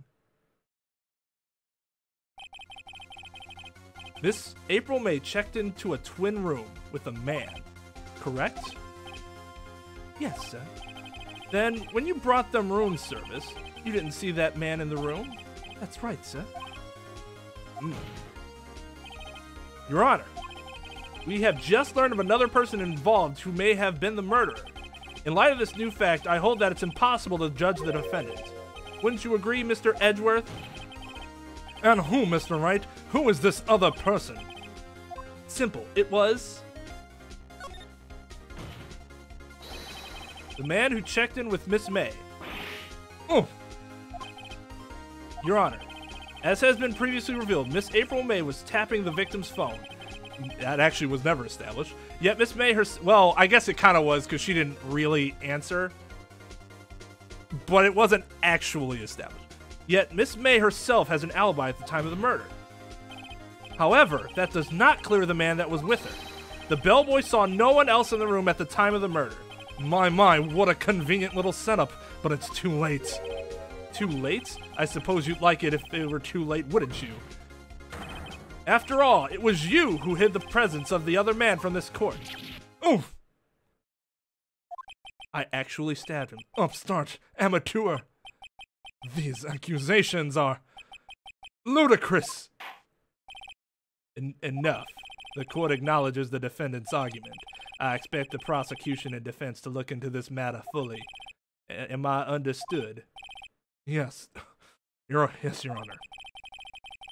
Miss April May checked into a twin room with a man, correct? Yes, sir. Then, when you brought them room service, you didn't see that man in the room? That's right, sir. Your Honor. We have just learned of another person involved who may have been the murderer. In light of this new fact, I hold that it's impossible to judge the defendant. Wouldn't you agree, Mr. Edgeworth? And who, Mr. Wright? Who is this other person? Simple. It was... the man who checked in with Miss May. Oh. Your Honor, as has been previously revealed, Miss April May was tapping the victim's phone. That actually was never established. Yet Miss May well, I guess it kind of was because she didn't really answer. But it wasn't actually established. Yet Miss May herself has an alibi at the time of the murder. However, that does not clear the man that was with her. The bellboy saw no one else in the room at the time of the murder. My, what a convenient little setup, but it's too late. Too late? I suppose you'd like it if it were too late, wouldn't you? After all, it was you who hid the presence of the other man from this court. Oof! I actually stabbed him. Upstart, amateur. These accusations are ludicrous. Enough. The court acknowledges the defendant's argument. I expect the prosecution and defense to look into this matter fully. Am I understood? Yes. Yes, Your Honor.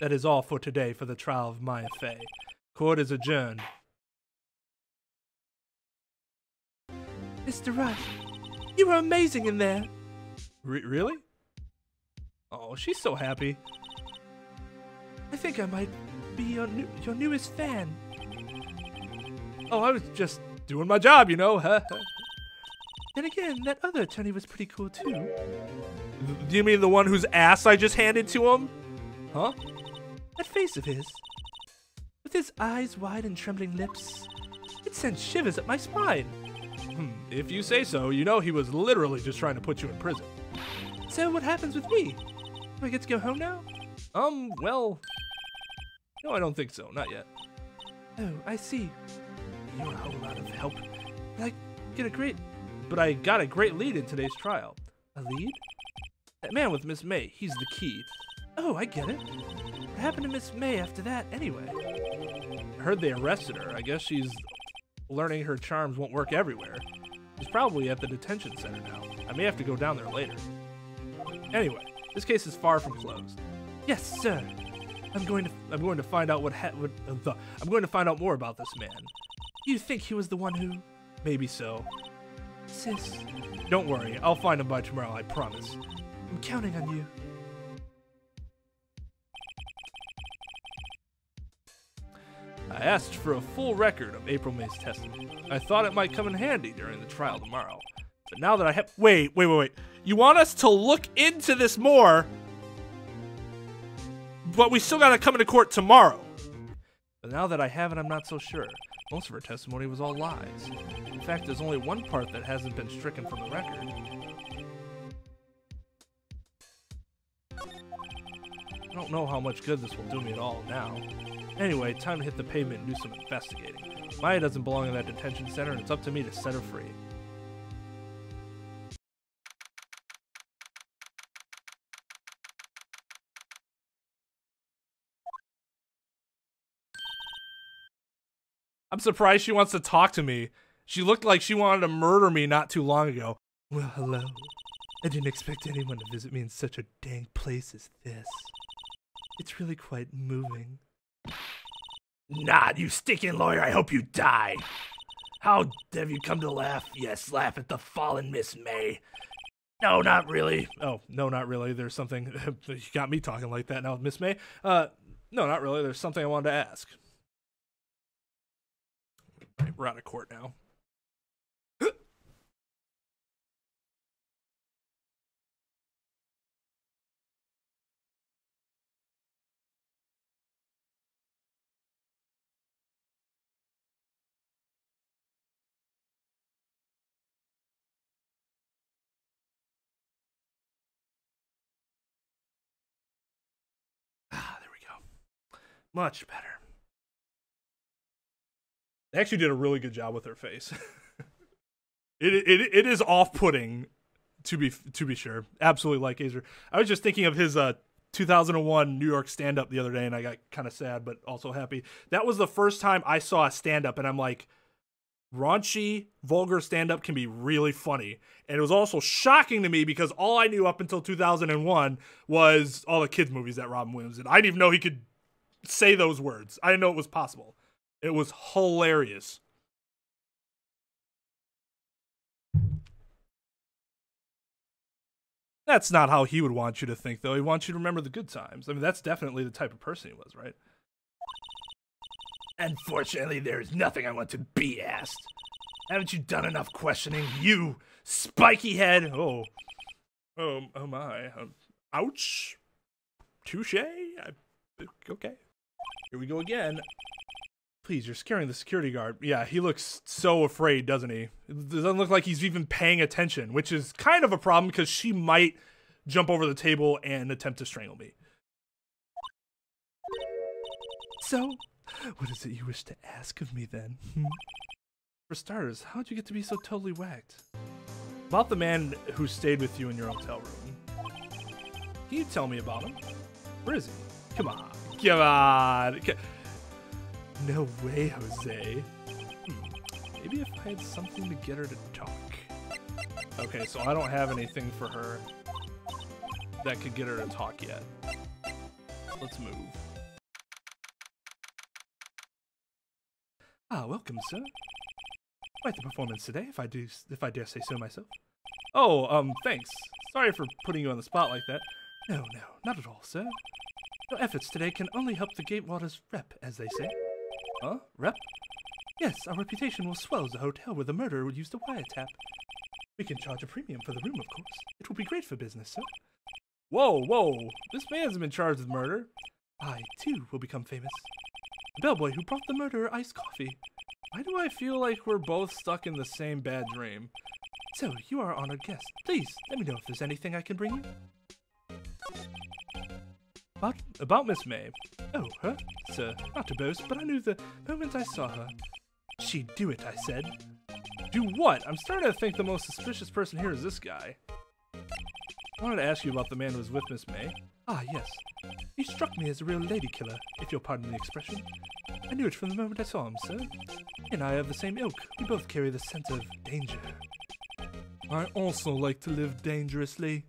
That is all for today for the trial of Maya Fey. Court is adjourned. Mr. Wright, you were amazing in there. Really? Oh, she's so happy. I think I might be your newest fan. Oh, I was just doing my job, you know. Then again, that other attorney was pretty cool too. Do you mean the one whose ass I just handed to him? Huh? That face of his, with his eyes wide and trembling lips, it sends shivers up my spine. If you say so, you know he was literally just trying to put you in prison. So what happens with me? Do I get to go home now? Well... No, I don't think so. Not yet. Oh, I see. You're a whole lot of help. I got a great lead in today's trial. A lead? That man with Miss May, he's the key. Oh, I get it. What happened to Miss May after that, anyway? I heard they arrested her. I guess she's learning her charms won't work everywhere. She's probably at the detention center now. I may have to go down there later. Anyway, this case is far from closed. Yes, sir. I'm going to find out I'm going to find out more about this man. You think he was the one who? Maybe so. Sis. Don't worry, I'll find him by tomorrow, I promise. I'm counting on you. I asked for a full record of April May's testimony. I thought it might come in handy during the trial tomorrow. But now that I have- Wait. You want us to look into this more? But we still gotta come into court tomorrow. But now that I have it, I'm not so sure. Most of her testimony was all lies. In fact, there's only one part that hasn't been stricken from the record. I don't know how much good this will do me at all now. Anyway, time to hit the pavement and do some investigating. Maya doesn't belong in that detention center, and it's up to me to set her free. I'm surprised she wants to talk to me. She looked like she wanted to murder me not too long ago. Well, hello. I didn't expect anyone to visit me in such a dang place as this. It's really quite moving. Nah, you stinking lawyer, I hope you die. How have you come to laugh? Yes, laugh at the fallen Miss May. No, not really. Oh, no, not really. There's something... You got me talking like that now, Miss May. No, not really. There's something I wanted to ask. We're out of court now. Ah, there we go. Much better. They actually did a really good job with her face. it is off-putting, to be sure. Absolutely like Azer. I was just thinking of his 2001 New York stand-up the other day, and I got kind of sad but also happy. That was the first time I saw a stand-up, and I'm like, raunchy, vulgar stand-up can be really funny. And it was also shocking to me because all I knew up until 2001 was all the kids' movies that Robin Williams did. I didn't even know he could say those words. I didn't know it was possible. It was hilarious. That's not how he would want you to think, though. He wants you to remember the good times. I mean, that's definitely the type of person he was, right? Unfortunately, there is nothing I want to be asked. Haven't you done enough questioning, you spiky head? Oh. Oh my. Ouch. Touche. Okay. Here we go again. Please, you're scaring the security guard. Yeah, he looks so afraid, doesn't he? It doesn't look like he's even paying attention, which is kind of a problem because she might jump over the table and attempt to strangle me. So, what is it you wish to ask of me then? For starters, how'd you get to be so totally whacked? About the man who stayed with you in your hotel room. Can you tell me about him? Where is he? Come on. Come on. No way, Jose. Maybe if I had something to get her to talk. Okay, so I don't have anything for her that could get her to talk yet. Let's move. Ah, welcome, sir. Quite the performance today, if I dare say so myself. Oh, thanks. Sorry for putting you on the spot like that. No, not at all, sir. Your efforts today can only help the Gatewater's rep, as they say. Huh? Rep? Yes, our reputation will swell as the hotel where the murderer would use the wiretap. We can charge a premium for the room, of course. It will be great for business, sir. Whoa. This man hasn't been charged with murder. I, too, will become famous. The bellboy who brought the murderer iced coffee. Why do I feel like we're both stuck in the same bad dream? So, you are our honored guest. Please, let me know if there's anything I can bring you. About Miss May. Oh, her? Sir, not to boast, but I knew the moment I saw her. She'd do it, I said. Do what? I'm starting to think the most suspicious person here is this guy. I wanted to ask you about the man who was with Miss May. Ah, yes. He struck me as a real lady killer, if you'll pardon the expression. I knew it from the moment I saw him, sir. He and I are the same ilk. We both carry the sense of danger. I also like to live dangerously.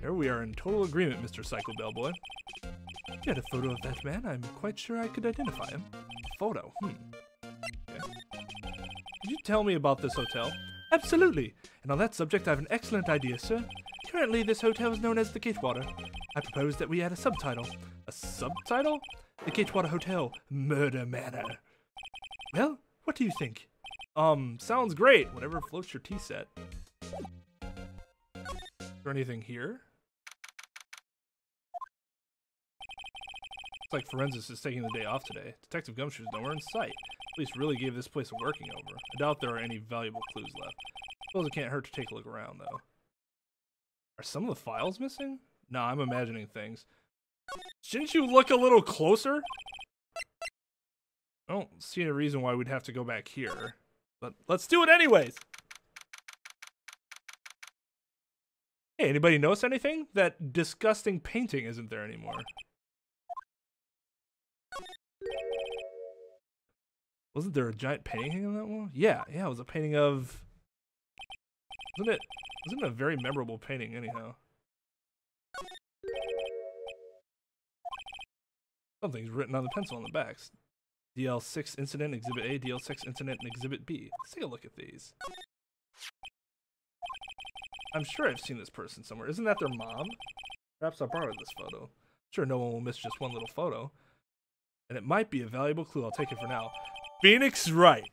Here we are in total agreement, Mr. Cycle Bellboy. You had a photo of that man. I'm quite sure I could identify him. Photo? Okay. Could you tell me about this hotel? Absolutely. And on that subject, I have an excellent idea, sir. Currently, this hotel is known as the Gatewater. I propose that we add a subtitle. A subtitle? The Gatewater Hotel, Murder Manor. Well, what do you think? Sounds great. Whatever floats your tea set. Is there anything here? Looks like Forensics is taking the day off today. Detective Gumshoe's nowhere in sight. Police really gave this place a working over. I doubt there are any valuable clues left. Suppose it can't hurt to take a look around, though. Are some of the files missing? Nah, I'm imagining things. Shouldn't you look a little closer? I don't see a reason why we'd have to go back here, but let's do it anyways. Hey, anybody notice anything? That disgusting painting isn't there anymore. Wasn't there a giant painting on that wall? Yeah, it was a painting of... Wasn't it a very memorable painting anyhow? Something's written on the pencil on the backs. DL-6 Incident Exhibit A, DL-6 Incident and Exhibit B. Let's take a look at these. I'm sure I've seen this person somewhere. Isn't that their mom? Perhaps I borrowed this photo. I'm sure no one will miss just one little photo. And it might be a valuable clue. I'll take it for now. Phoenix Wright.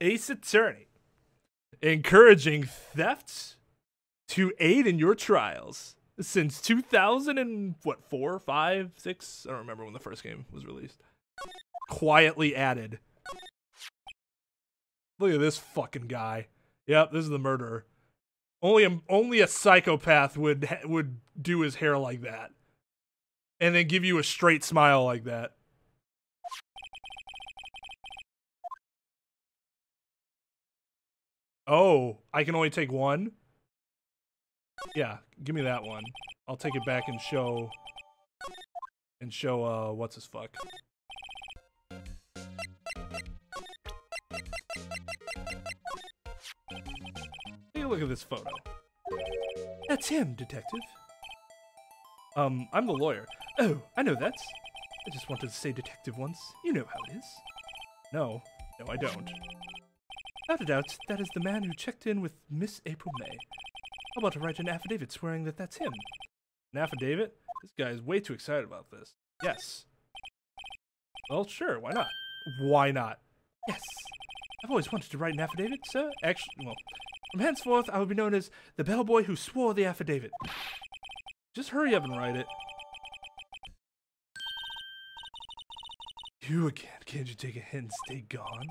Ace attorney. Encouraging thefts to aid in your trials. Since 2004, 5, 6? I don't remember when the first game was released. Quietly added. Look at this fucking guy. Yep, this is the murderer. Only a psychopath would do his hair like that, and then give you a straight smile like that. Oh, I can only take one? Yeah, give me that one. I'll take it back and show... what's-his-fuck. Take a look at this photo. That's him, detective. I'm the lawyer. Oh, I know that. I just wanted to say detective once. You know how it is. No, I don't. Without a doubt, that is the man who checked in with Miss April May. How about to write an affidavit swearing that that's him? An affidavit? This guy is way too excited about this. Yes. Well, sure, why not? Why not? Yes. I've always wanted to write an affidavit, sir. Actually, well, from henceforth, I will be known as the bellboy who swore the affidavit. Just hurry up and write it. You again. Can't you take a hint and stay gone?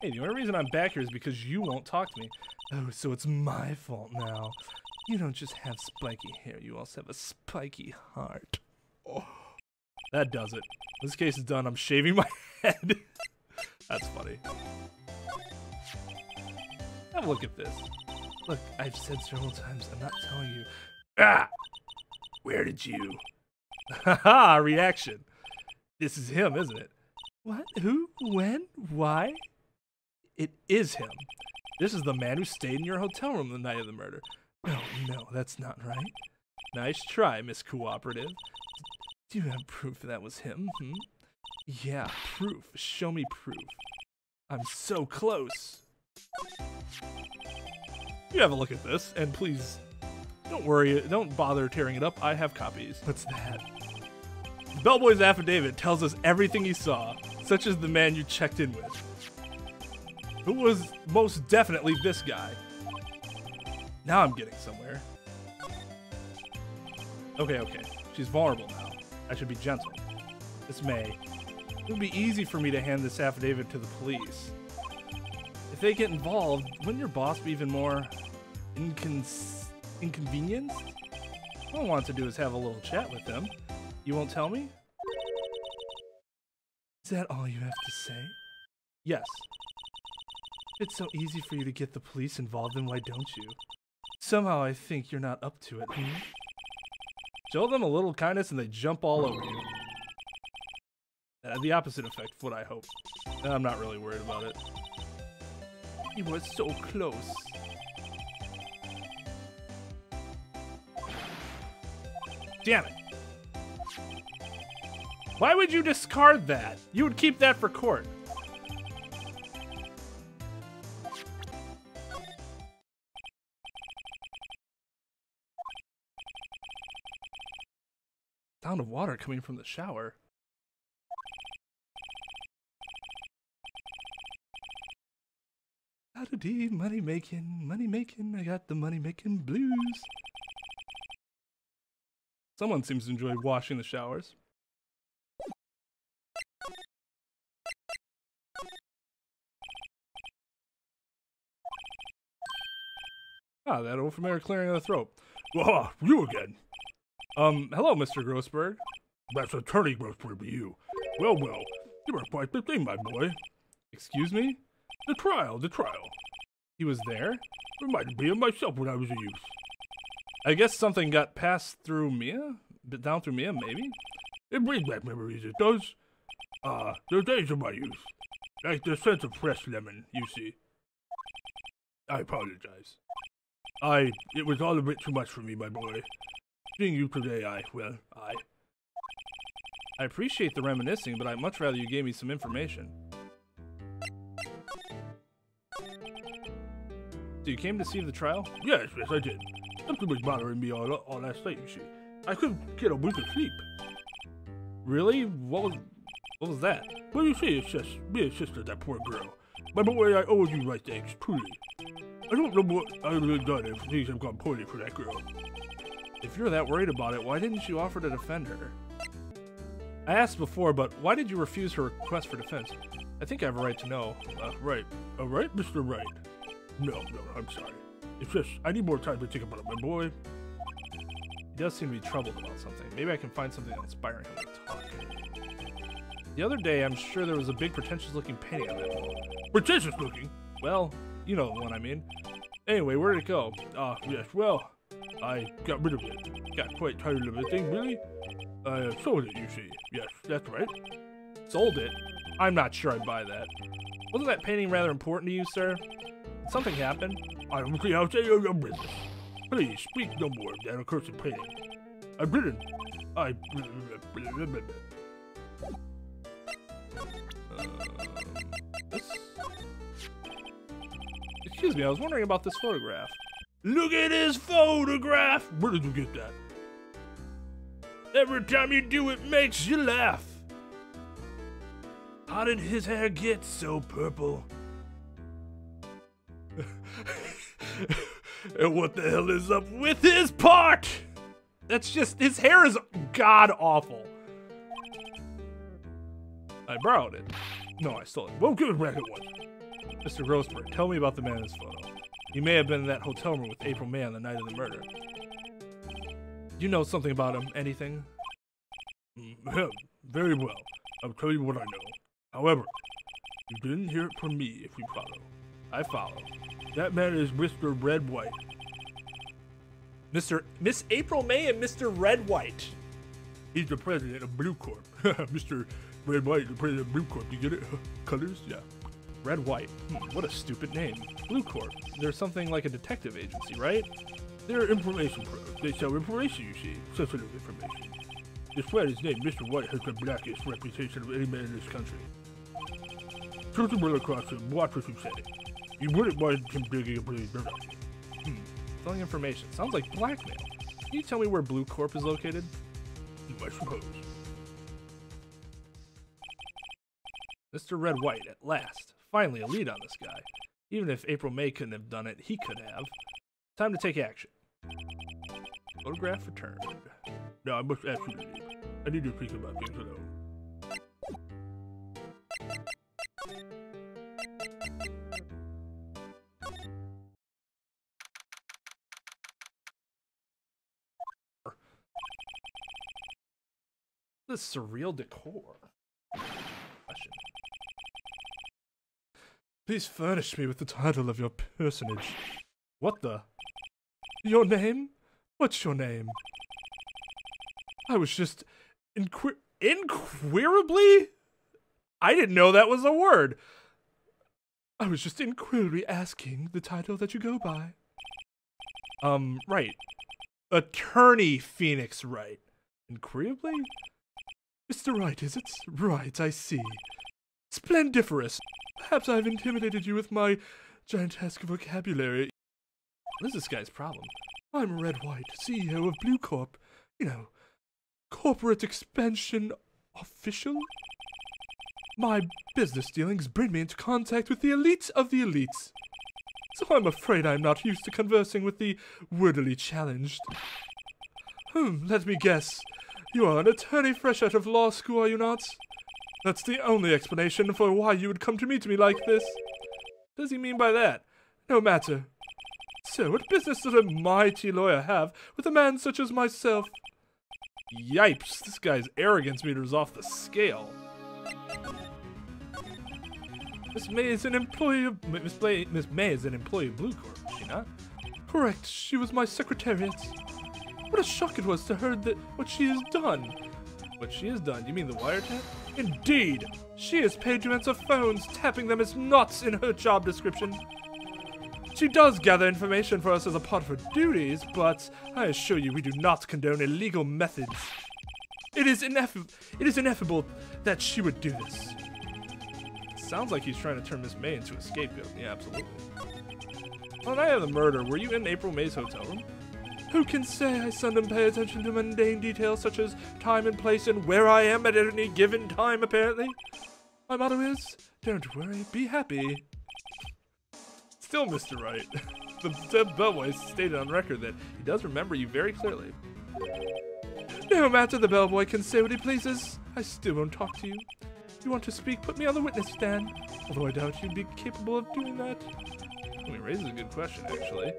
Hey, the only reason I'm back here is because you won't talk to me. Oh, so it's my fault now. You don't just have spiky hair, you also have a spiky heart. Oh, that does it. This case is done. I'm shaving my head. That's funny. Have a look at this. Look, I've said several times, I'm not telling you. Ah! Where did you? Haha, reaction. This is him, isn't it? What? Who? When? Why? It is him. This is the man who stayed in your hotel room the night of the murder. No, that's not right. Nice try, Miss Cooperative. Do you have proof that was him? Hmm? Yeah, proof. Show me proof. I'm so close. You have a look at this, and please don't worry. Don't bother tearing it up. I have copies. What's that? The bellboy's affidavit tells us everything he saw, such as the man you checked in with. Who was most definitely this guy. Now I'm getting somewhere. Okay. She's vulnerable now. I should be gentle. This May. It would be easy for me to hand this affidavit to the police. If they get involved, wouldn't your boss be even more inconvenienced? All I want to do is have a little chat with them. You won't tell me? Is that all you have to say? Yes. It's so easy for you to get the police involved, then why don't you? Somehow I think you're not up to it, hmm? Show them a little kindness and they jump all over you. The opposite effect, what I hope. I'm not really worried about it. You were so close. Damn it. Why would you discard that? You would keep that for court. Sound of water coming from the shower. Howdy, money making, I got the money making blues. Someone seems to enjoy washing the showers. Ah, that old familiar clearing of the throat. Whoa, you again. Hello, Mr. Grossberg. That's Attorney Grossberg for you. Well, well, you were quite the thing, my boy. Excuse me? The trial. He was there? Reminded me of myself when I was a youth. I guess something got passed through Mia? Down through Mia, maybe? It brings back memories, it does. The days of my youth. Like the scent of fresh lemon, you see. I apologize. It was all a bit too much for me, my boy. Seeing you today, I appreciate the reminiscing, but I'd much rather you gave me some information. So you came to see the trial? Yes, I did. Something was bothering me all last night, you see. I couldn't get a wink of sleep. Really? What was that? Well, you see, it's just me and sister, that poor girl. By the way, I owe you right thanks, truly. I don't know what I would have done if things have gone poorly for that girl. If you're that worried about it, why didn't you offer to defend her? I asked before, but why did you refuse her request for defense? I think I have a right to know. Right. All right, Mr. Wright. No, I'm sorry. It's just, I need more time to think about it, my boy. He does seem to be troubled about something. Maybe I can find something inspiring him to talk. The other day, I'm sure there was a big pretentious-looking painting on that wall. Pretentious-looking? Well, you know the one I mean. Anyway, where did it go? Yes, well, I got rid of it. Got quite tired of the thing, really. I sold it, you see. Yes, that's right. Sold it? I'm not sure I'd buy that. Wasn't that painting rather important to you, sir? Did something happen? I don't see how to say your business. Please, speak no more of that accursed painting. Excuse me, I was wondering about this photograph. Look at his photograph! Where did you get that? Every time you do, it makes you laugh. How did his hair get so purple? And what the hell is up with his part? That's just, his hair is god-awful. I borrowed it. No, I stole it. Won't give it back at once. Mr. Grossberg, tell me about the man in this photo. He may have been in that hotel room with April May on the night of the murder. Do you know something about him? Anything? Very well. I'll tell you what I know. However, you didn't hear it from me if you follow. I follow. That man is Mr. Redd White. Miss April May and Mr. Redd White. He's the president of Blue Corp. Mr. Redd White, the president of Blue Corp. You get it? Colors? Yeah. Redd White. What a stupid name. Blue Corp. They're something like a detective agency, right? They're information pros. They sell information, you see. Sensitive information. Despite his name, Mr. White has the blackest reputation of any man in this country. Shoot the will across him. Watch what you say. You wouldn't mind him digging a pretty dirt out. Selling information. Sounds like blackmail. Can you tell me where Blue Corp is located? I suppose. Mr. Redd White, at last. Finally, a lead on this guy. Even if April May couldn't have done it, he could have. Time to take action. Photograph returned. Now I must ask you to leave. I need to think about things alone. The surreal decor. Please furnish me with the title of your personage. What the? Your name? What's your name? I was just inquirably? I didn't know that was a word. I was just inquirably asking the title that you go by. Right. Attorney Phoenix Wright. Inquirably? Mr. Wright, is it? Right, I see. Splendiferous. Perhaps I've intimidated you with my gigantesque vocabulary. What is this guy's problem? I'm Redd White, CEO of Blue Corp. You know, corporate expansion official? My business dealings bring me into contact with the elites of the elites. So I'm afraid I'm not used to conversing with the wordily challenged. Let me guess. You are an attorney fresh out of law school, are you not? That's the only explanation for why you would come to meet me like this. What does he mean by that? No matter. So what business does a mighty lawyer have with a man such as myself? Yipes, this guy's arrogance meter's off the scale. Miss May is an employee of Blue Corp, is she not? Correct, she was my secretariat. What a shock it was to her that what she has done. What she has done? You mean the wiretap? Indeed! She has paid to answer phones, tapping them as knots in her job description. She does gather information for us as a part of her duties, but I assure you we do not condone illegal methods. It is ineffable that she would do this. Sounds like he's trying to turn Miss May into a scapegoat. Yeah, absolutely. On the night of the murder, were you in April May's hotel room? Who can say? I seldom pay attention to mundane details such as time and place and where I am at any given time, apparently. My motto is, don't worry, be happy. Still, Mr. Wright, the bellboy stated on record that he does remember you very clearly. No matter, the bellboy can say what he pleases. I still won't talk to you. If you want to speak, put me on the witness stand. Although I doubt you'd be capable of doing that. I mean, raises a good question, actually.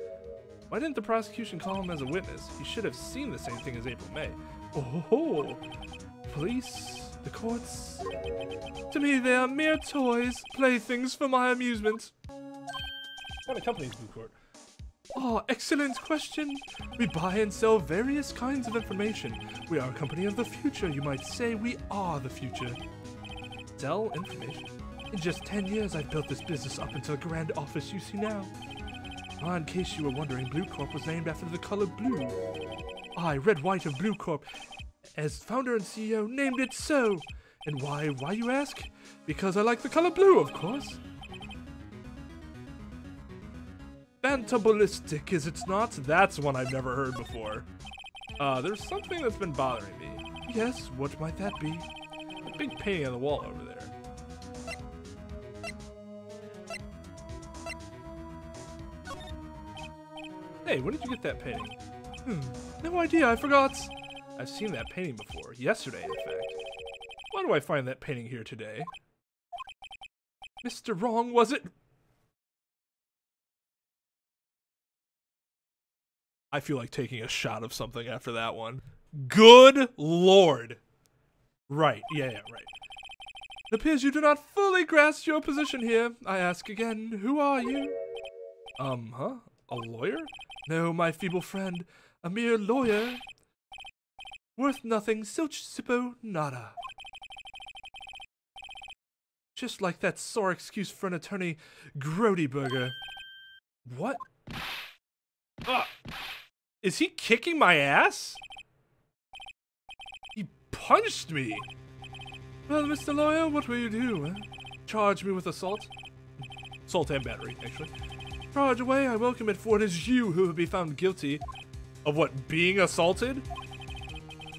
Why didn't the prosecution call him as a witness? He should have seen the same thing as April May. Oh, ho, ho. Police, the courts. To me, they are mere toys, playthings for my amusement. What accompanies Blue Corp? Oh, excellent question. We buy and sell various kinds of information. We are a company of the future. You might say we are the future. Sell information? In just 10 years, I've built this business up into the grand office you see now. Ah, in case you were wondering, Blue Corp was named after the color blue. I, Redd White of Blue Corp, as founder and CEO, named it so. And why you ask? Because I like the color blue, of course. Fantabulistic, is it not? That's one I've never heard before. There's something that's been bothering me. Yes, what might that be? A big painting on the wall over there. Hey, when did you get that painting? No idea, I forgot. I've seen that painting before. Yesterday, in fact. Why do I find that painting here today? Mr. Wrong, was it? I feel like taking a shot of something after that one. Good Lord! Right, yeah, right. It appears you do not fully grasp your position here. I ask again, who are you? Huh? A lawyer? No, my feeble friend, a mere lawyer. Worth nothing, silch sippo nada. Just like that sore excuse for an attorney, Grodyburger. What? Ugh. Is he kicking my ass? He punched me! Well, Mr. Lawyer, what will you do? Huh? Charge me with assault? Assault and battery, actually. Charge away, I welcome it, for it is you who will be found guilty. Of what, being assaulted?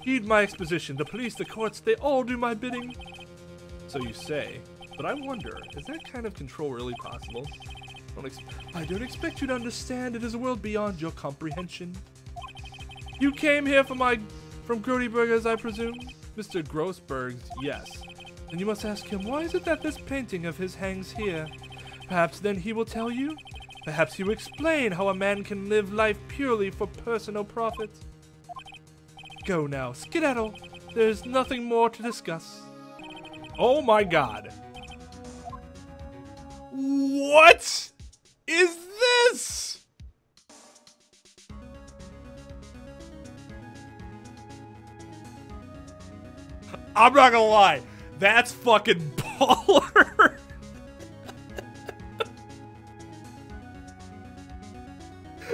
Heed my exposition, the police, the courts, they all do my bidding. So you say, but I wonder, is that kind of control really possible? I don't expect you to understand, it is a world beyond your comprehension. You came here from Grodyburger's, I presume? Mr. Grossberg's, yes. And you must ask him, why is it that this painting of his hangs here? Perhaps then he will tell you? Perhaps you explain how a man can live life purely for personal profit. Go now, skedaddle. There's nothing more to discuss. Oh my god. What is this? I'm not gonna lie, that's fucking baller.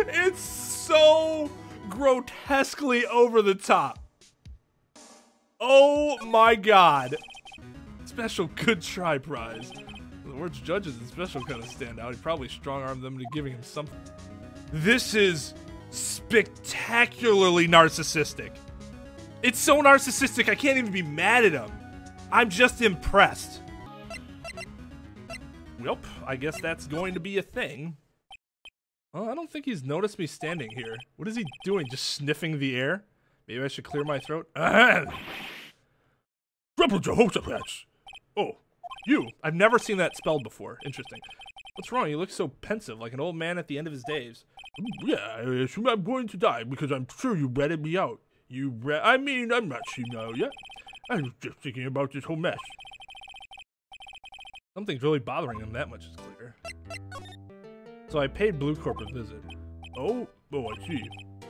It's so grotesquely over the top. Oh my god. Special good try prize. The words judges and special kind of stand out. He probably strong-armed them to giving him something. This is spectacularly narcissistic. It's so narcissistic, I can't even be mad at him. I'm just impressed. Welp, I guess that's going to be a thing. Well, I don't think he's noticed me standing here. What is he doing? Just sniffing the air? Maybe I should clear my throat? Oh, you. I've never seen that spelled before. Interesting. What's wrong? You look so pensive, like an old man at the end of his days. Yeah, I assume I'm going to die because I'm sure you ratted me out. I mean, I'm not sure now yet. I was just thinking about this whole mess. Something's really bothering him, that much is clear. So I paid Blue Corp a visit. Oh, I see.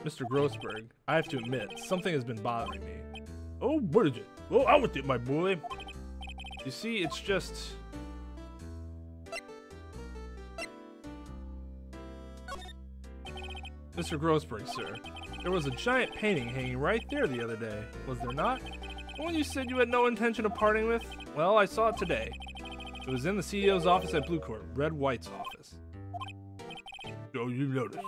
Mr. Grossberg, I have to admit, something has been bothering me. Oh, what is it? Oh, out with it, my boy. You see, it's just... Mr. Grossberg, sir. There was a giant painting hanging right there the other day, was there not? The one you said you had no intention of parting with? Well, I saw it today. It was in the CEO's office at Blue Corp, Redd White's office. So you noticed.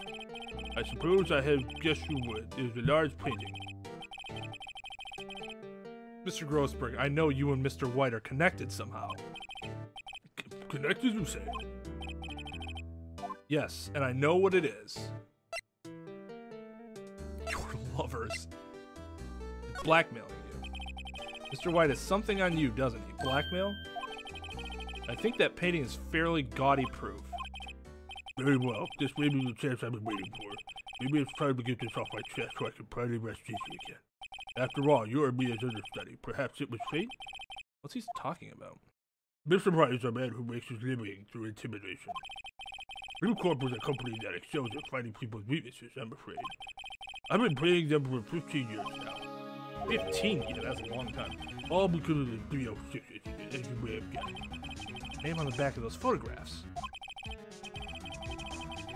I suppose I have guessed you would. It was a large painting. Mr. Grossberg, I know you and Mr. White are connected somehow. Connected, you say? Yes, and I know what it is. Lovers. It's blackmailing you. Mr. White has something on you, doesn't he? Blackmail? I think that painting is fairly gaudy proof. Very well. This may be the chance I've been waiting for. Maybe it's time to get this off my chest so I can finally rest easy again. After all, you are Mia's understudy. Perhaps it was fate? What's he talking about? Mr. White is a man who makes his living through intimidation. Blue Corp was a company that excels at finding people's weaknesses, I'm afraid. I've been paying them for 15 years now. 15? Yeah, that's a long time. All because of the DL-6 as you may have guessed. Name on the back of those photographs.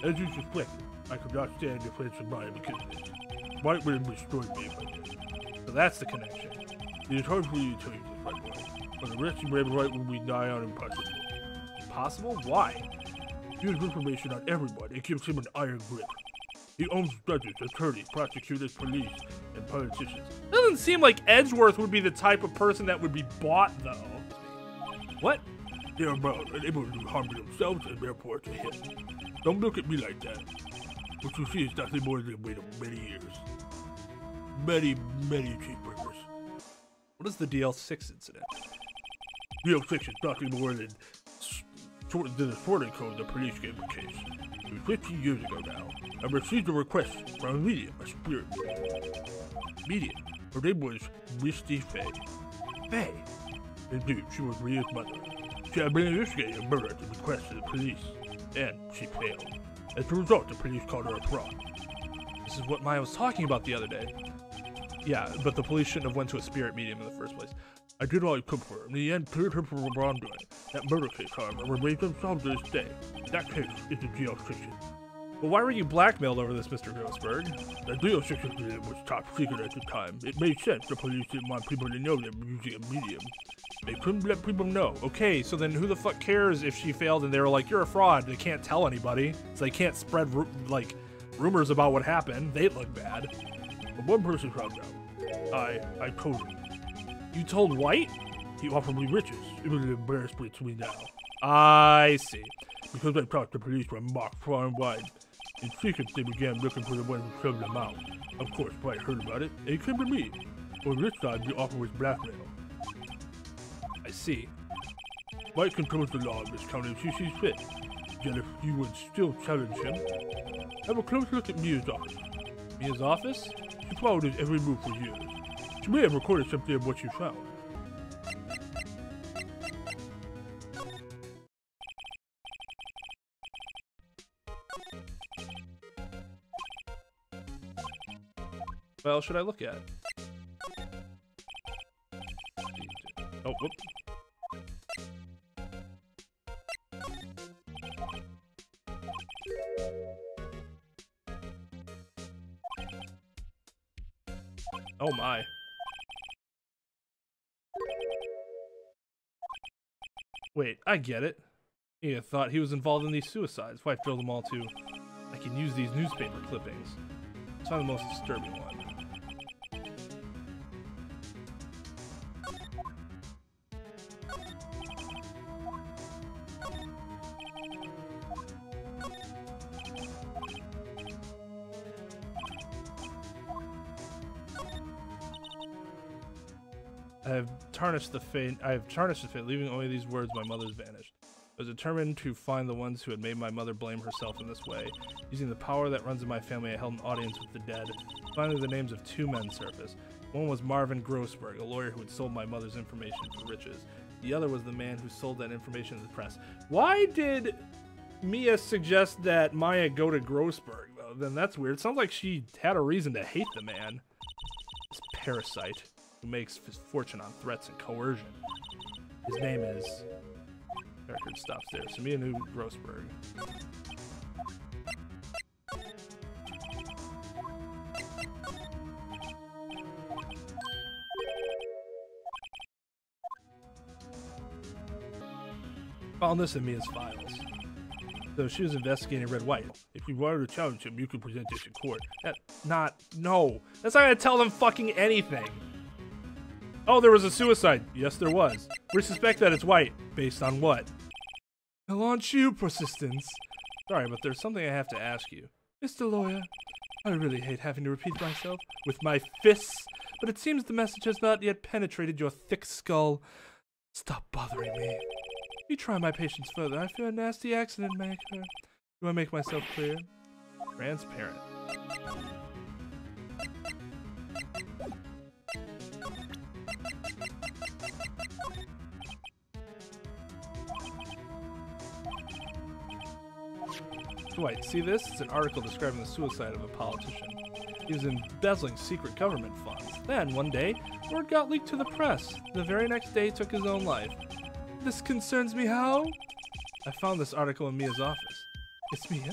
As you suspected, I could not stand the defense of Maya because of this. White would have destroyed me if I did. So that's the connection. It is hard for you to tell you this, my boy. But the rest of Redd White will be nigh on impossible. Impossible? Why? He has information on everyone. It gives him an iron grip. He owns judges, attorneys, prosecutors, police, and politicians. Doesn't seem like Edgeworth would be the type of person that would be bought, though. What? They are bound, unable to do harm to themselves and therefore to him. Don't look at me like that. What you see is nothing more than a wait of many years. Many, many cheeseburgers. What is the DL-6 incident? DL-6 is nothing more than a sorting code the police gave the case. It was 15 years ago now. I received a request from Media, a spirit Media. Her name was Misty Fey. Fey? Indeed, she was Mia's mother. She had been investigating a murder at the request of the police, and she failed. As a result, the police called her a fraud. This is what Maya was talking about the other day. Yeah, but the police shouldn't have went to a spirit medium in the first place. I did all I could for her, and in the end cleared her for wrongdoing. That murder case, however, remains unsolved to this day. That case is the DL-6. But why were you blackmailed over this, Mr. Grossberg? The DL-6 incident was top secret at the time. It made sense. The police didn't want people to know they were using a medium. They couldn't let people know. Okay, so then who the fuck cares if she failed and they were like, you're a fraud. They can't tell anybody. So they can't spread, like, rumors about what happened. They'd look bad. But one person found out. I told him. You told White? He offered me riches. It was an embarrassment to me now. I see. Because I thought the police were mocked far and wide. In secret, they began looking for the one who killed them out. Of course, White heard about it, and he came to me. On this side, the offer was blackmail. I see. White controls the law in this county if she sees fit. Yet if you would still challenge him, have a close look at Mia's office. Mia's office? She followed his every move for years. You may have recorded something of what you found. What else should I look at? Oh, whoop. Oh my. Wait, I get it. Ina thought he was involved in these suicides. Wife drilled them all to. I can use these newspaper clippings. It's not the most disturbing one. I have tarnished the Fey, leaving only these words, my mother's vanished. I was determined to find the ones who had made my mother blame herself in this way. Using the power that runs in my family, I held an audience with the dead. Finally, the names of two men surfaced. One was Marvin Grossberg, a lawyer who had sold my mother's information for riches. The other was the man who sold that information to the press. Why did Mia suggest that Maya go to Grossberg? Well, then that's weird. Sounds like she had a reason to hate the man. This parasite who makes his fortune on threats and coercion. His name is... Record stops there. So Mia knew Grossberg. Found this in Mia's files. So she was investigating Redd White. If you wanted to challenge him, you could present this in court. No. That's not gonna tell them fucking anything. Oh, there was a suicide. Yes, there was. We suspect that it's White. Based on what? I launch you, persistence. Sorry, but there's something I have to ask you. Mr. Lawyer, I really hate having to repeat myself with my fists, but it seems the message has not yet penetrated your thick skull. Stop bothering me. If you try my patience further, I fear a nasty accident may occur. Do I make myself clear? Transparent. Dwight, see this? It's an article describing the suicide of a politician. He was embezzling secret government funds. Then, one day, word got leaked to the press. The very next day, he took his own life. This concerns me how? I found this article in Mia's office. It's Mia?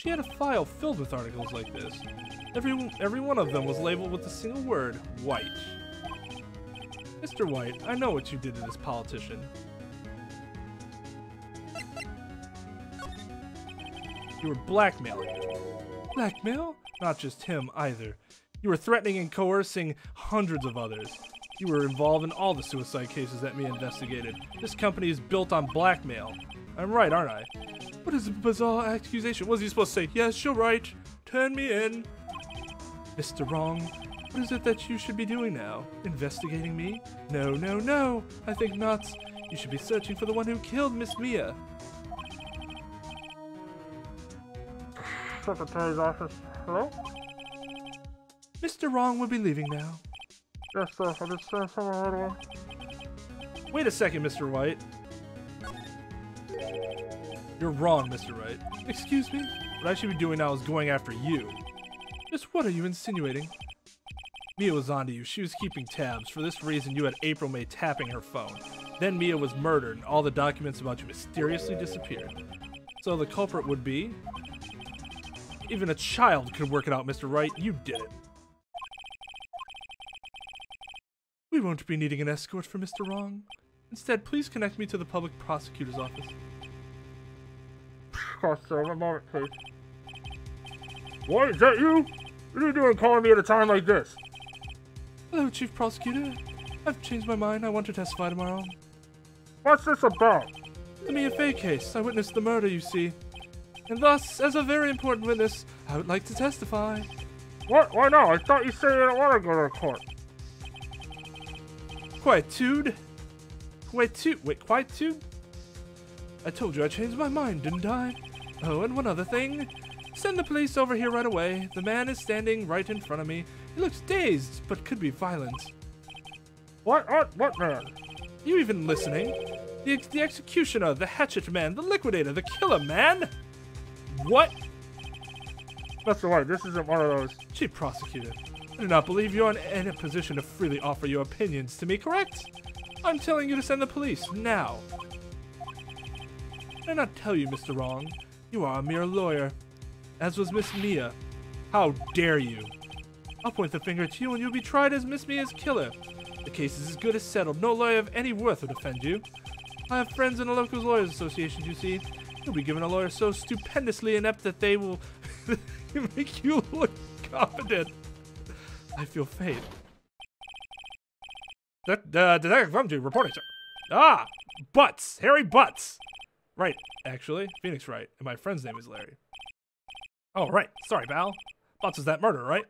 She had a file filled with articles like this. Every one of them was labeled with a single word, White. Mr. White, I know what you did to this politician. You were blackmailing. Blackmail? Not just him, either. You were threatening and coercing hundreds of others. You were involved in all the suicide cases that Mia investigated. This company is built on blackmail. I'm right, aren't I? What is a bizarre accusation? Was he supposed to say, yes, you're right, turn me in? Mr. Wrong, what is it that you should be doing now? Investigating me? No, I think not. You should be searching for the one who killed Miss Mia. Secretary's office. Hello? Mr. Wrong will be leaving now. Yes, sir. I'll just send someone right away. Wait a second, Mr. White. You're wrong, Mr. Wright. Excuse me? What I should be doing now is going after you. Just what are you insinuating? Mia was onto you. She was keeping tabs. For this reason, you had April May tapping her phone. Then Mia was murdered, and all the documents about you mysteriously disappeared. So the culprit would be... Even a child could work it out, Mr. Wright. You did it. We won't be needing an escort for Mr. Wrong. Instead, please connect me to the public prosecutor's office. Oh, sir, one moment, please. What? Is that you? What are you doing calling me at a time like this? Hello, Chief Prosecutor. I've changed my mind. I want to testify tomorrow. What's this about? The Mia Fey case. I witnessed the murder, you see. And thus, as a very important witness, I would like to testify. What? Why not? I thought you said you didn't want to go to court. Quietude? I told you I changed my mind, didn't I? Oh, and one other thing. Send the police over here right away. The man is standing right in front of me, He looks dazed, but could be violent. What man? You even listening? The executioner, the hatchet man, the liquidator, the killer man? What? Mr. White, this isn't one of those. Chief Prosecutor, I do not believe you're in a position to freely offer your opinions to me, correct? I'm telling you to send the police, now. I did not tell you, Mr. Wrong. You are a mere lawyer, as was Miss Mia. How dare you? I'll point the finger at you and you'll be tried as Miss Mia's killer. The case is as good as settled. No lawyer of any worth would defend you. I have friends in the local lawyers association, you see. You'll be given a lawyer so stupendously inept that they will make you look competent. I feel faint. Detective Gumshoe reporting, sir. Ah! Butz! Harry Butz! Right, actually. Phoenix Wright. And my friend's name is Larry. Oh, right. Sorry, pal. Butz was that murderer, right?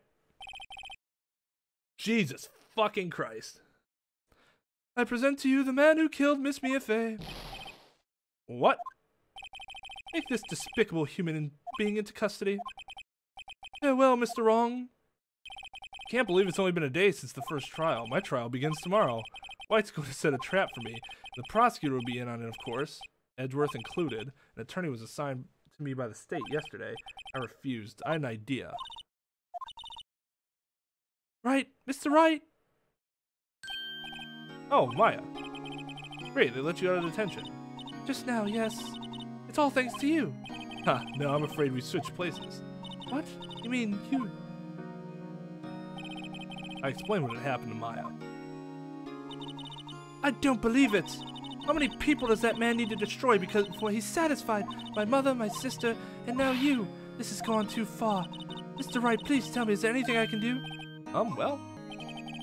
Jesus fucking Christ. I present to you the man who killed Miss Mia Fey. What? Take this despicable human being into custody. Farewell, Mr. Wrong. Can't believe it's only been a day since the first trial. My trial begins tomorrow. White's going to set a trap for me. The prosecutor will be in on it, of course. Edgeworth included. An attorney was assigned to me by the state yesterday. I refused. I had an idea. Right, Mr. Wright. Oh, Maya. Great, they let you out of detention. Just now, yes. It's all thanks to you. Ha, no, I'm afraid we switched places. What? You mean you... I explained what had happened to Maya. I don't believe it. How many people does that man need to destroy because before he's satisfied? My mother, my sister, and now you. This has gone too far. Mr. Wright, please tell me, is there anything I can do? Well.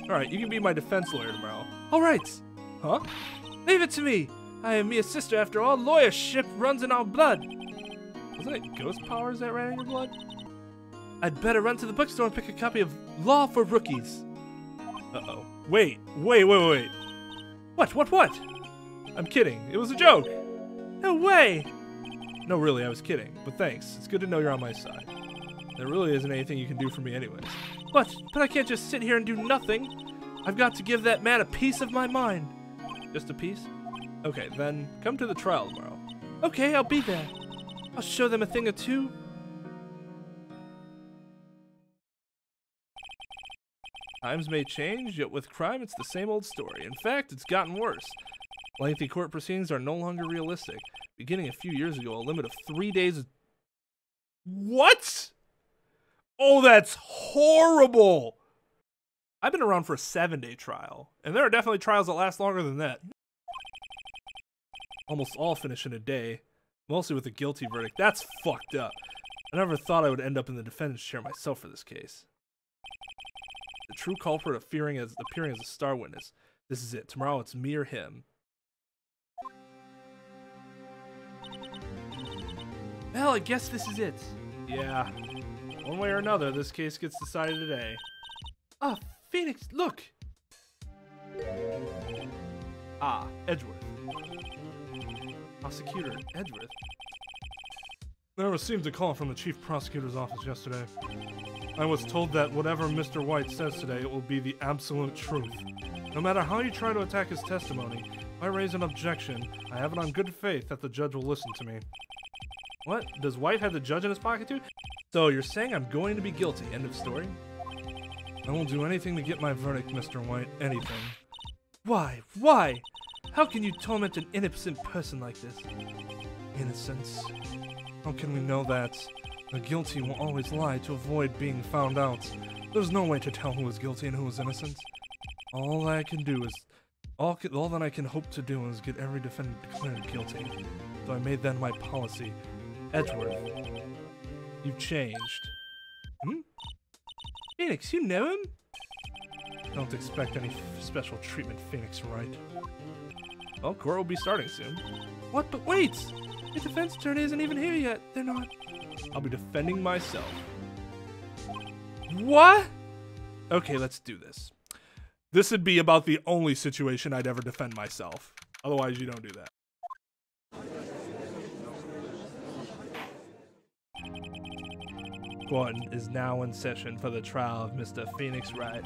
Alright, you can be my defense lawyer tomorrow. Alright! Huh? Leave it to me! I am Mia's sister after all. Lawyership runs in our blood! Wasn't it ghost powers that ran in your blood? I'd better run to the bookstore and pick a copy of Law for Rookies. Uh-oh. Wait. What? I'm kidding. It was a joke! No way! No, really, I was kidding. But thanks. It's good to know you're on my side. There really isn't anything you can do for me anyways. But I can't just sit here and do nothing. I've got to give that man a piece of my mind. Just a piece? Okay, then come to the trial tomorrow. Okay, I'll be there. I'll show them a thing or two. Times may change, yet with crime it's the same old story. In fact, it's gotten worse. Lengthy court proceedings are no longer realistic. Beginning a few years ago, a limit of 3 days of... What?! Oh, that's horrible! I've been around for a 7-day trial, and there are definitely trials that last longer than that. Almost all finish in a day, mostly with a guilty verdict. That's fucked up. I never thought I would end up in the defendant's chair myself for this case. The true culprit appearing as a star witness. This is it. Tomorrow it's me or him. Well, I guess this is it. Yeah. One way or another, this case gets decided today. Ah, Phoenix, look! Ah, Edgeworth. Prosecutor Edgeworth? There received a call from the Chief Prosecutor's office yesterday. I was told that whatever Mr. White says today, it will be the absolute truth. No matter how you try to attack his testimony, if I raise an objection, I have it on good faith that the judge will listen to me. What? Does White have the judge in his pocket too? So you're saying I'm going to be guilty, end of story? I won't do anything to get my verdict, Mr. White, anything. Why? Why? How can you torment an innocent person like this? Innocence. How can we know that? The guilty will always lie to avoid being found out. There's no way to tell who is guilty and who is innocent. All I can do is... All that I can hope to do is get every defendant declared guilty. So I made that my policy. Edgeworth. You've changed. Hmm? Phoenix, you know him? Don't expect any special treatment, Phoenix Wright. Well, court will be starting soon. What? But wait! The defense attorney isn't even here yet. They're not... I'll be defending myself. What? Okay, let's do this. This would be about the only situation I'd ever defend myself. Otherwise, you don't do that. Gordon is now in session for the trial of Mr. Phoenix Wright.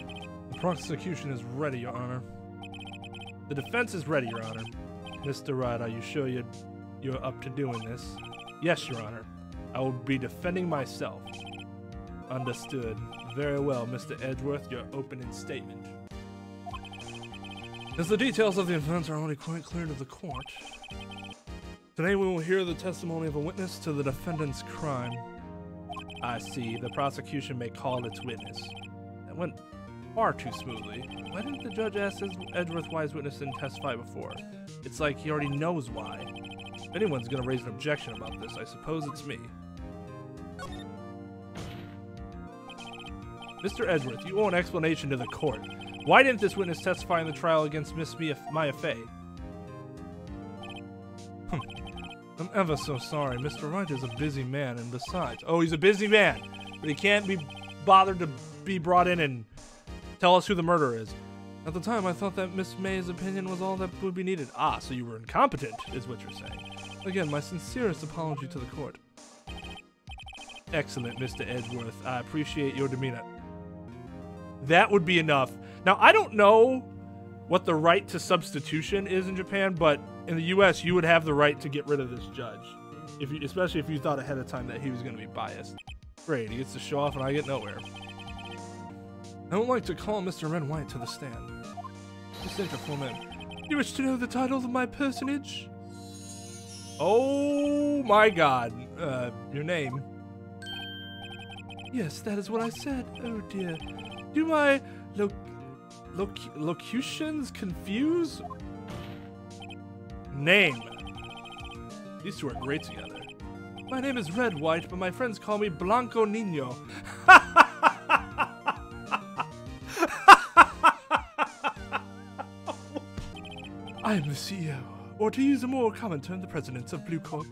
The prosecution is ready, Your Honor. The defense is ready, Your Honor. Mr. Wright, are you sure you're up to doing this? Yes, Your Honor. I will be defending myself. Understood. Very well, Mr. Edgeworth, your opening statement. As the details of the offense are already quite clear to the court, today we will hear the testimony of a witness to the defendant's crime. I see. The prosecution may call its witness. That went far too smoothly. Why didn't the judge ask Edgeworth why his witness didn't testify before? It's like he already knows why. If anyone's going to raise an objection about this, I suppose it's me. Mr. Edgeworth, you owe an explanation to the court. Why didn't this witness testify in the trial against Miss Maya Fey? I'm ever so sorry. Mr. Wright is a busy man, and besides... Oh, he's a busy man, but he can't be bothered to be brought in and tell us who the murderer is. At the time, I thought that Miss May's opinion was all that would be needed. Ah, so you were incompetent, is what you're saying. Again, my sincerest apology to the court. Excellent, Mr. Edgeworth. I appreciate your demeanor. That would be enough. Now, I don't know what the right to substitution is in Japan, but in the U.S., you would have the right to get rid of this judge, if you, especially if you thought ahead of time that he was going to be biased. Great, he gets to show off and I get nowhere. I don't like to call Mr. Redd White to the stand. Just enter 4 men. You wish to know the title of my personage? Oh my god. Your name. Yes, that is what I said. Oh dear. Do my locutions confuse? Name. These two are great together. My name is Redd White, but my friends call me Blanco Nino. I am the CEO, or to use a more common term, the president of Blue Corp.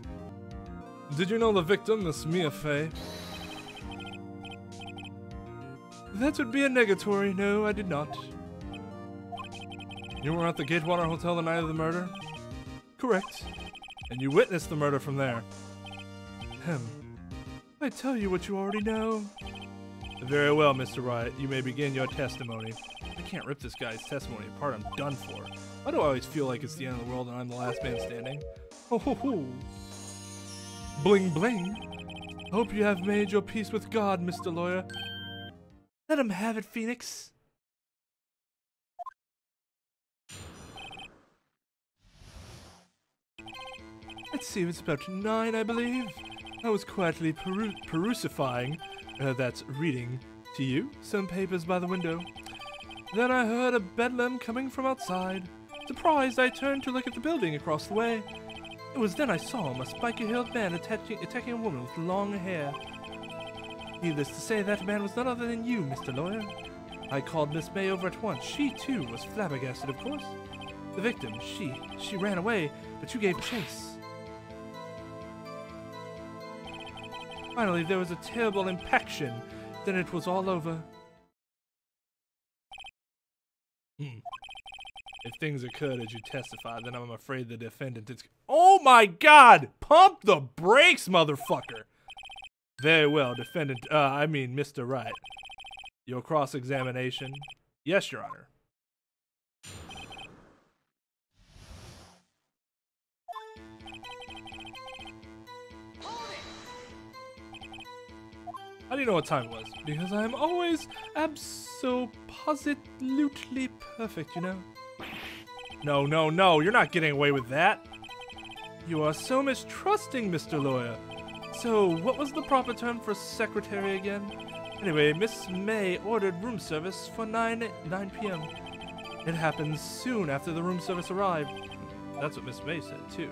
Did you know the victim, Miss Mia Fey? That would be a negatory. No, I did not. You were at the Gatewater Hotel the night of the murder? Correct. And you witnessed the murder from there. I tell you what you already know. Very well, Mr. Wright. You may begin your testimony. I can't rip this guy's testimony apart. I'm done for. Why do I always feel like it's the end of the world and I'm the last man standing? Oh ho ho. Bling bling. Hope you have made your peace with God, Mr. Lawyer. Let him have it, Phoenix. Let's see, it's about 9, I believe. I was quietly perusifying, that's reading to you, some papers by the window. Then I heard a bedlam coming from outside. Surprised, I turned to look at the building across the way. It was then I saw him, a spiky-haired man attacking a woman with long hair. Needless to say, that man was none other than you, Mr. Lawyer. I called Miss May over at once. She, too, was flabbergasted, of course. The victim, she ran away, but you gave chase. Finally, there was a terrible impaction. Then it was all over. If things occurred as you testified, then I'm afraid the defendant is... Oh my god! Pump the brakes, motherfucker! Very well, defendant, I mean, Mr. Wright. Your cross-examination? Yes, Your Honor. Hold it! How do you know what time it was? Because I am always abso-positely perfect, you know? No, no, no, you're not getting away with that. You are so mistrusting, Mr. Lawyer. So, what was the proper term for secretary again? Anyway, Miss May ordered room service for 9 p.m. It happened soon after the room service arrived. That's what Miss May said, too.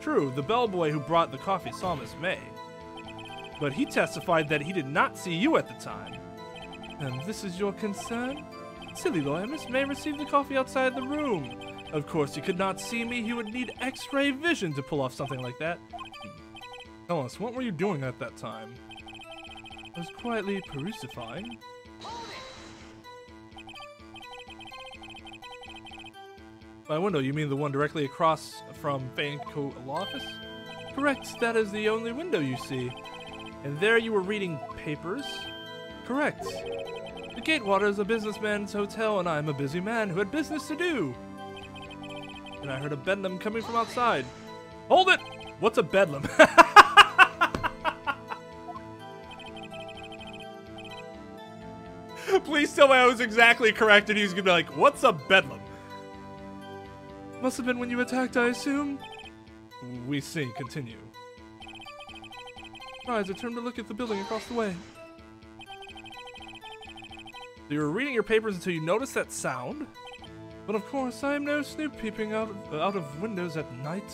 True, the bellboy who brought the coffee saw Miss May. But he testified that he did not see you at the time. And this is your concern? Silly lawyer, Miss May received the coffee outside the room. Of course, he could not see me. He would need x-ray vision to pull off something like that. Tell us, what were you doing at that time? I was quietly perusifying. By window, you mean the one directly across from Fey & Co. law office? Correct, that is the only window you see. And there you were reading papers? Correct. The Gatewater is a businessman's hotel, and I am a busy man who had business to do. And I heard a bedlam coming from outside. Hold it! What's a bedlam? Please tell me I was exactly correct and he was gonna be like, what's a bedlam? Must have been when you attacked, I assume? We see. Continue. Rise, I turned to look at the building across the way. You were reading your papers until you noticed that sound? But of course, I am no snoop peeping out of windows at night.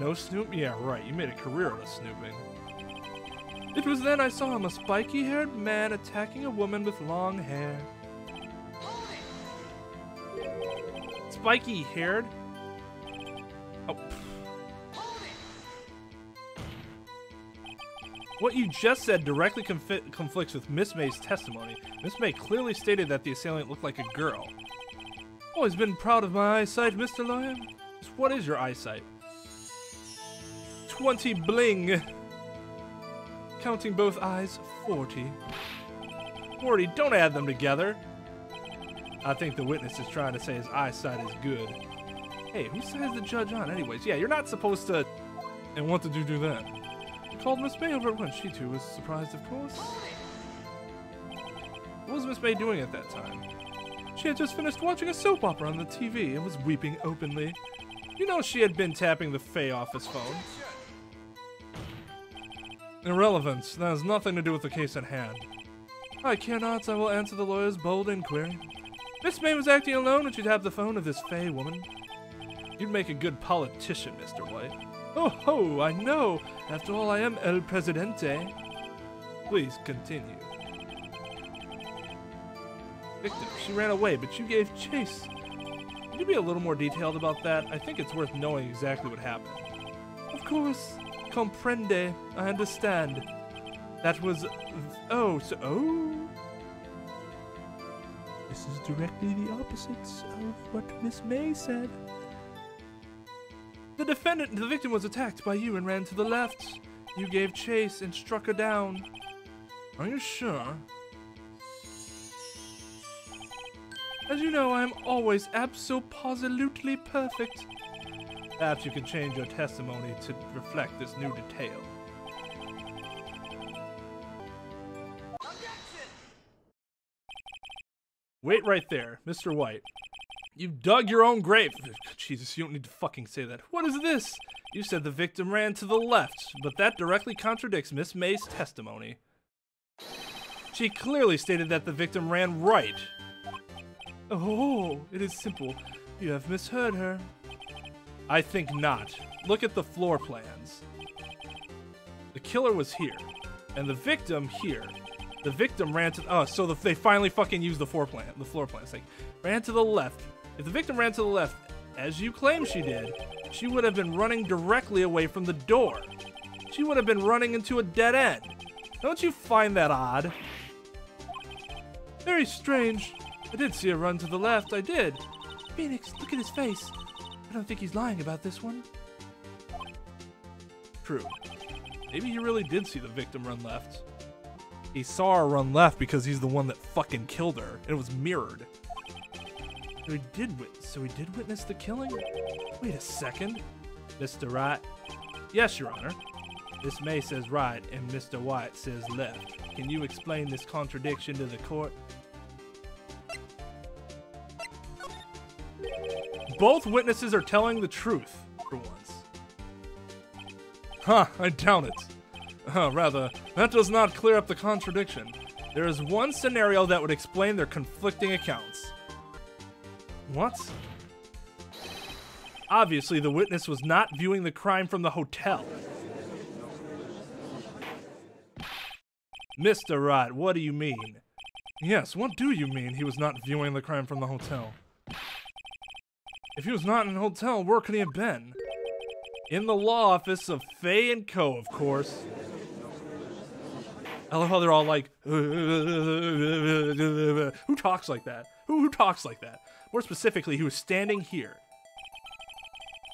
No snoop? Yeah, right. You made a career out of snooping. It was then I saw him, a spiky-haired man attacking a woman with long hair. Spiky-haired? Oh. What you just said directly conflicts with Miss May's testimony. Miss May clearly stated that the assailant looked like a girl. Always been proud of my eyesight, Mr. Lawyer. What is your eyesight? 20 bling. Counting both eyes, 40. 40, don't add them together. I think the witness is trying to say his eyesight is good. Hey, who sides the judge on anyways? Yeah, you're not supposed to... And what did you do then? I called Miss May over at once. She too was surprised, of course. What was Miss May doing at that time? She had just finished watching a soap opera on the TV and was weeping openly. You know she had been tapping the Fey office phone. Irrelevance. That has nothing to do with the case at hand. I cannot. I will answer the lawyer's bold inquiry. Miss May was acting alone and she'd have the phone of this Fey woman. You'd make a good politician, Mr. White. Oh ho, I know. After all, I am El Presidente. Please continue. Victim. She ran away, but you gave chase. Could you be a little more detailed about that? I think it's worth knowing exactly what happened. Of course. Comprende, I understand. That was... Oh, so... Oh? This is directly the opposite of what Miss May said. The victim was attacked by you and ran to the left. You gave chase and struck her down. Are you sure? As you know, I am always absolutely perfect. Perhaps you can change your testimony to reflect this new detail. Objection! Wait right there, Mr. White. You've dug your own grave. Jesus, you don't need to fucking say that. What is this? You said the victim ran to the left, but that directly contradicts Miss May's testimony. She clearly stated that the victim ran right. Oh, it is simple. You have misheard her. I think not. Look at the floor plans. The killer was here, and the victim here. The victim ran to... Oh, so they finally fucking used the floor plan. It's like, ran to the left. If the victim ran to the left, as you claim she did, she would have been running directly away from the door. She would have been running into a dead end. Don't you find that odd? Very strange. I did see her run to the left. I did. Phoenix, look at his face. I don't think he's lying about this one. True. Maybe he really did see the victim run left. He saw her run left because he's the one that fucking killed her. It was mirrored. So he did witness the killing? Wait a second. Mr. Wright? Yes, Your Honor. Miss May says right and Mr. White says left. Can you explain this contradiction to the court? Both witnesses are telling the truth, for once. Huh, I doubt it. Rather, that does not clear up the contradiction. There is one scenario that would explain their conflicting accounts. What? Obviously, the witness was not viewing the crime from the hotel. Mr. Wright, what do you mean? Yes, what do you mean he was not viewing the crime from the hotel? If he was not in a hotel, where could he have been? In the law office of Fey and Co, of course. I love how they're all like, who talks like that? Who talks like that? More specifically, he was standing here.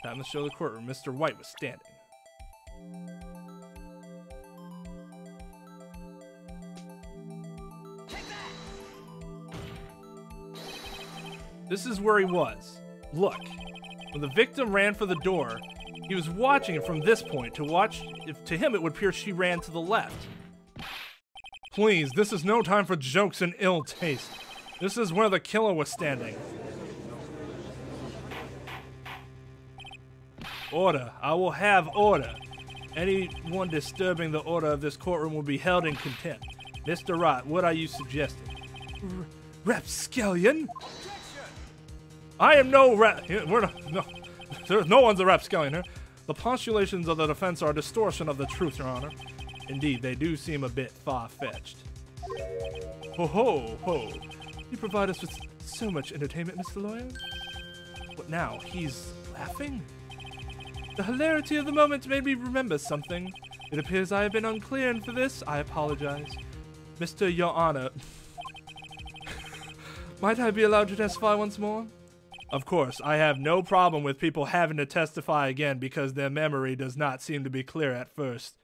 Not in the show of the courtroom, Mr. White was standing. Take that! This is where he was. Look. When the victim ran for the door, he was watching it from this point to watch if to him it would appear she ran to the left. Please, this is no time for jokes and ill taste. This is where the killer was standing. Order. I will have order. Anyone disturbing the order of this courtroom will be held in contempt. Mr. Wright, what are you suggesting? Rapscallion? I am no rap. No one's a rapscallion here. The postulations of the defense are a distortion of the truth, Your Honor. Indeed, they do seem a bit far-fetched. Ho ho ho. You provide us with so much entertainment, Mr. Lawyer. But now, he's laughing? The hilarity of the moment made me remember something. It appears I have been unclear, and for this, I apologize. Mr. Your Honor, might I be allowed to testify once more? Of course, I have no problem with people having to testify again because their memory does not seem to be clear at first.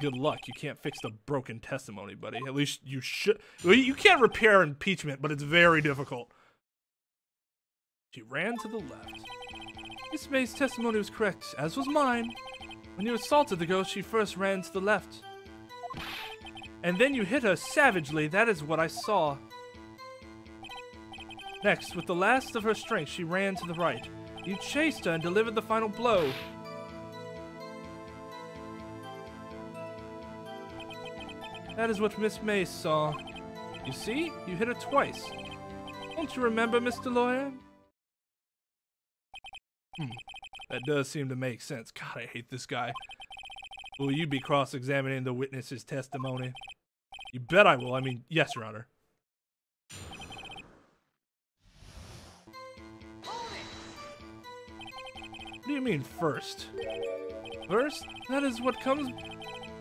Good luck, you can't fix the broken testimony, buddy. At least you should. Well, you can't repair impeachment, but it's very difficult. She ran to the left. Miss May's testimony was correct, as was mine. When you assaulted the girl, she first ran to the left. And then you hit her savagely, that is what I saw. Next, with the last of her strength, she ran to the right. You chased her and delivered the final blow. That is what Miss May saw. You see? You hit her twice. Don't you remember, Mr. Lawyer? That does seem to make sense. God, I hate this guy. Will you be cross-examining the witness's testimony? You bet I will. I mean, yes, Your Honor. What do you mean, first? First? That is what comes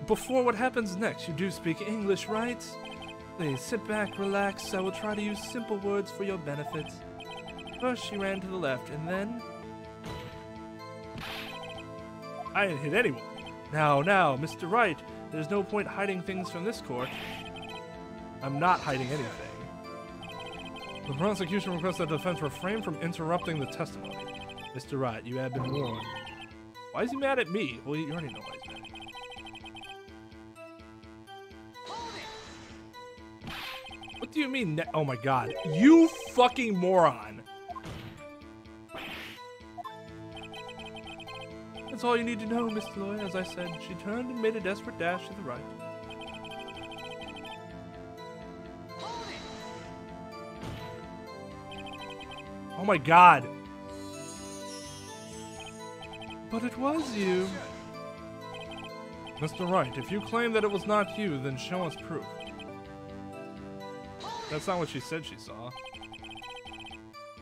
before what happens next. You do speak English, right? Please, sit back, relax. I will try to use simple words for your benefit. First, she ran to the left, and then... I didn't hit anyone. Now, now, Mr. Wright, there's no point hiding things from this court. I'm not hiding anything. The prosecution requests that the defense refrain from interrupting the testimony. Mr. Wright, you have been warned. Why is he mad at me? Well, you already know why he's mad at me. What do you mean? Oh my god. You fucking moron. That's all you need to know, Mr. Lawyer. As I said, she turned and made a desperate dash to the right. Oh my god. But it was you. Mr. Wright, if you claim that it was not you, then show us proof. That's not what she said she saw.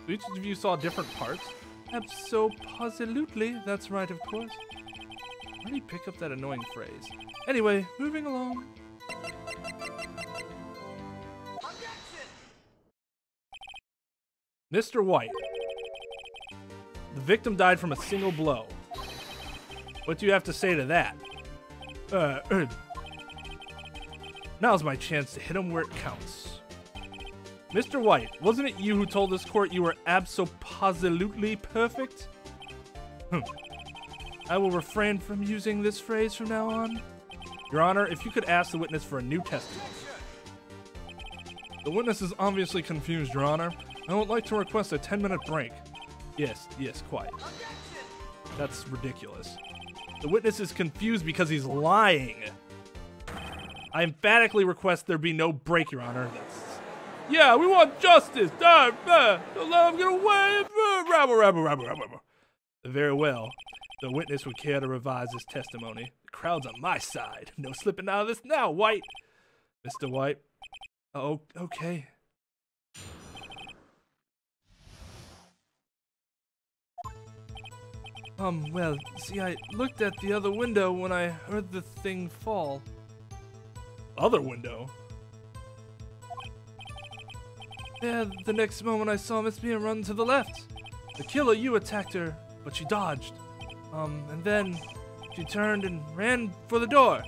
Each of you saw different parts. Absolutely, that's right, of course. Where did he pick up that annoying phrase? Anyway, moving along. Mr. White. The victim died from a single blow. What do you have to say to that? Now's my chance to hit him where it counts. Mr. White, wasn't it you who told this court you were absolutely perfect? I will refrain from using this phrase from now on. Your Honor, if you could ask the witness for a new testimony. The witness is obviously confused, Your Honor. I would like to request a 10-minute break. Yes, yes, quiet. That's ridiculous. The witness is confused because he's lying. I emphatically request there be no break, Your Honor. Yeah, we want justice. Don't let him get away. Very well. The witness would care to revise his testimony. The crowd's on my side. No slipping out of this now, White. Mr. White. Oh, okay. Well, see, I looked at the other window when I heard the thing fall. Other window? Yeah, the next moment I saw Miss Mia run to the left. The killer, you attacked her, but she dodged. And then she turned and ran for the door.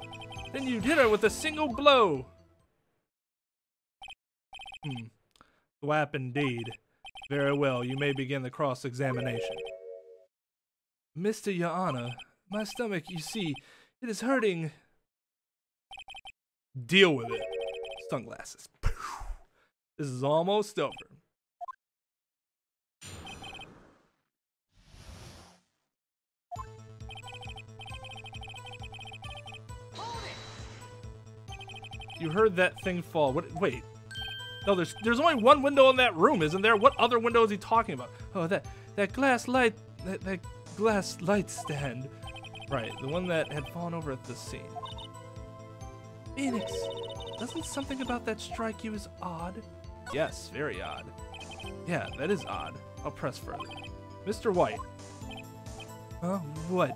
Then you hit her with a single blow. Thwap indeed. Very well, you may begin the cross-examination. Mr. Your Honor, my stomach, you see, it is hurting. Deal with it. Sunglasses. This is almost over. You heard that thing fall. What? Wait. No, there's only one window in that room, isn't there? What other window is he talking about? Oh, that glass light, that glass light stand. Right, the one that had fallen over at the scene. Phoenix, doesn't something about that strike you as odd? Yes, very odd. Yeah, that is odd. I'll press further. Mr. White. Huh? What?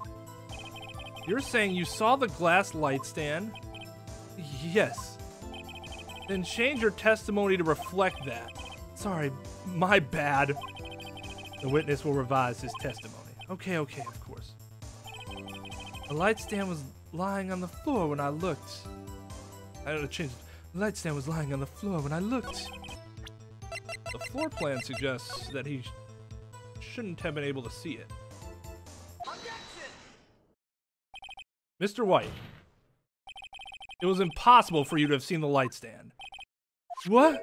You're saying you saw the glass light stand? Yes. Then change your testimony to reflect that. Sorry, my bad. The witness will revise his testimony. Okay, of course. The light stand was lying on the floor when I looked. I don't know, change it. The light stand was lying on the floor when I looked. The floor plan suggests that he shouldn't have been able to see it. Mr. White. It was impossible for you to have seen the light stand. What?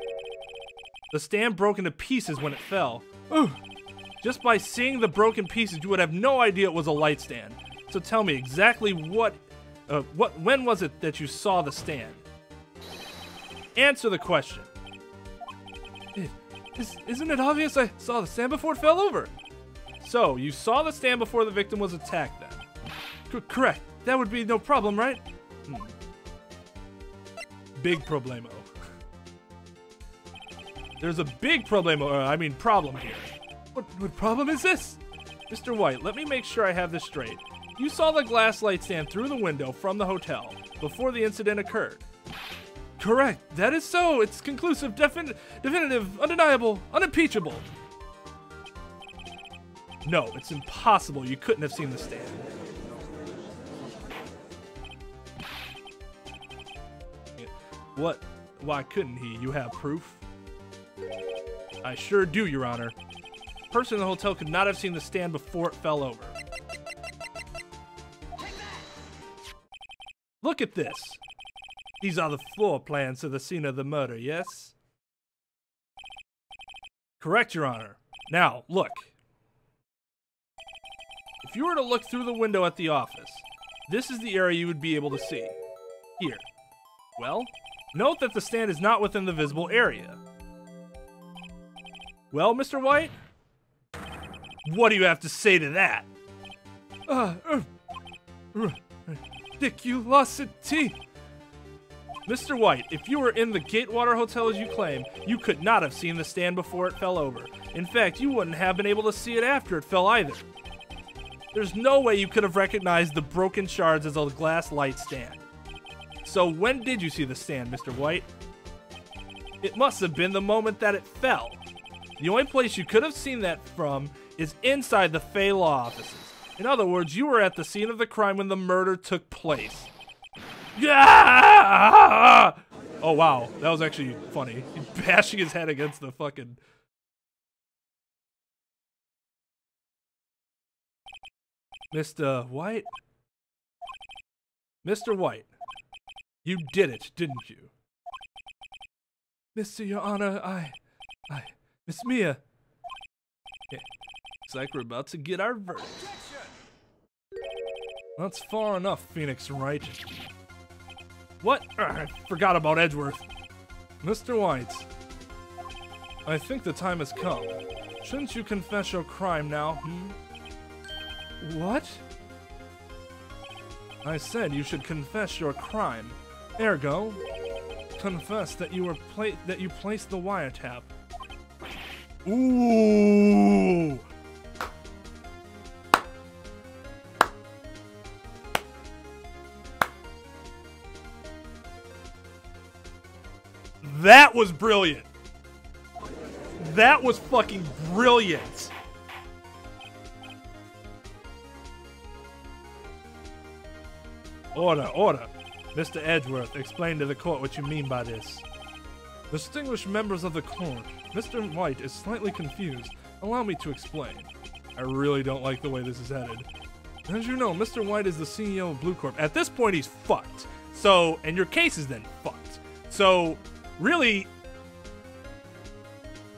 The stand broke into pieces when it fell. Ooh. Just by seeing the broken pieces, you would have no idea it was a light stand. So tell me exactly when was it that you saw the stand? Answer the question. Isn't it obvious I saw the stand before it fell over? So, you saw the stand before the victim was attacked then? Correct. That would be no problem, right? Big problemo. There's a big problem here. What problem is this? Mr. White, let me make sure I have this straight. You saw the glass light stand through the window from the hotel before the incident occurred. Correct. That is so. It's conclusive, definitive, undeniable, unimpeachable. No, it's impossible. You couldn't have seen the stand. What? Why couldn't he? You have proof? I sure do, Your Honor. The person in the hotel could not have seen the stand before it fell over. Look at this. These are the floor plans of the scene of the murder, yes? Correct, Your Honor. Now, look. If you were to look through the window at the office, this is the area you would be able to see. Here. Well? Note that the stand is not within the visible area. Well, Mr. White? What do you have to say to that? Ridiculosity! Mr. White, if you were in the Gatewater Hotel as you claim, you could not have seen the stand before it fell over. In fact, you wouldn't have been able to see it after it fell either. There's no way you could have recognized the broken shards as a glass light stand. So when did you see the stand, Mr. White? It must have been the moment that it fell. The only place you could have seen that from is inside the Fey Law offices. In other words, you were at the scene of the crime when the murder took place. Yeah! Oh, wow. That was actually funny. He's bashing his head against the fucking... Mr. White? Mr. White. You did it, didn't you? Mr. Your Honor, I... Miss Mia. Yeah. Looks like we're about to get our verdict. That's far enough, Phoenix Wright. What? I forgot about Edgeworth. Mr. White, I think the time has come. Shouldn't you confess your crime now, What? I said you should confess your crime. Ergo, confess that you placed the wiretap. Ooh! That was brilliant. That was fucking brilliant. Order, order. Mr. Edgeworth, explain to the court what you mean by this. Distinguished members of the court, Mr. White is slightly confused. Allow me to explain. I really don't like the way this is headed. As you know, Mr. White is the CEO of Blue Corp. At this point, he's fucked. So, and your case is then fucked. So, really,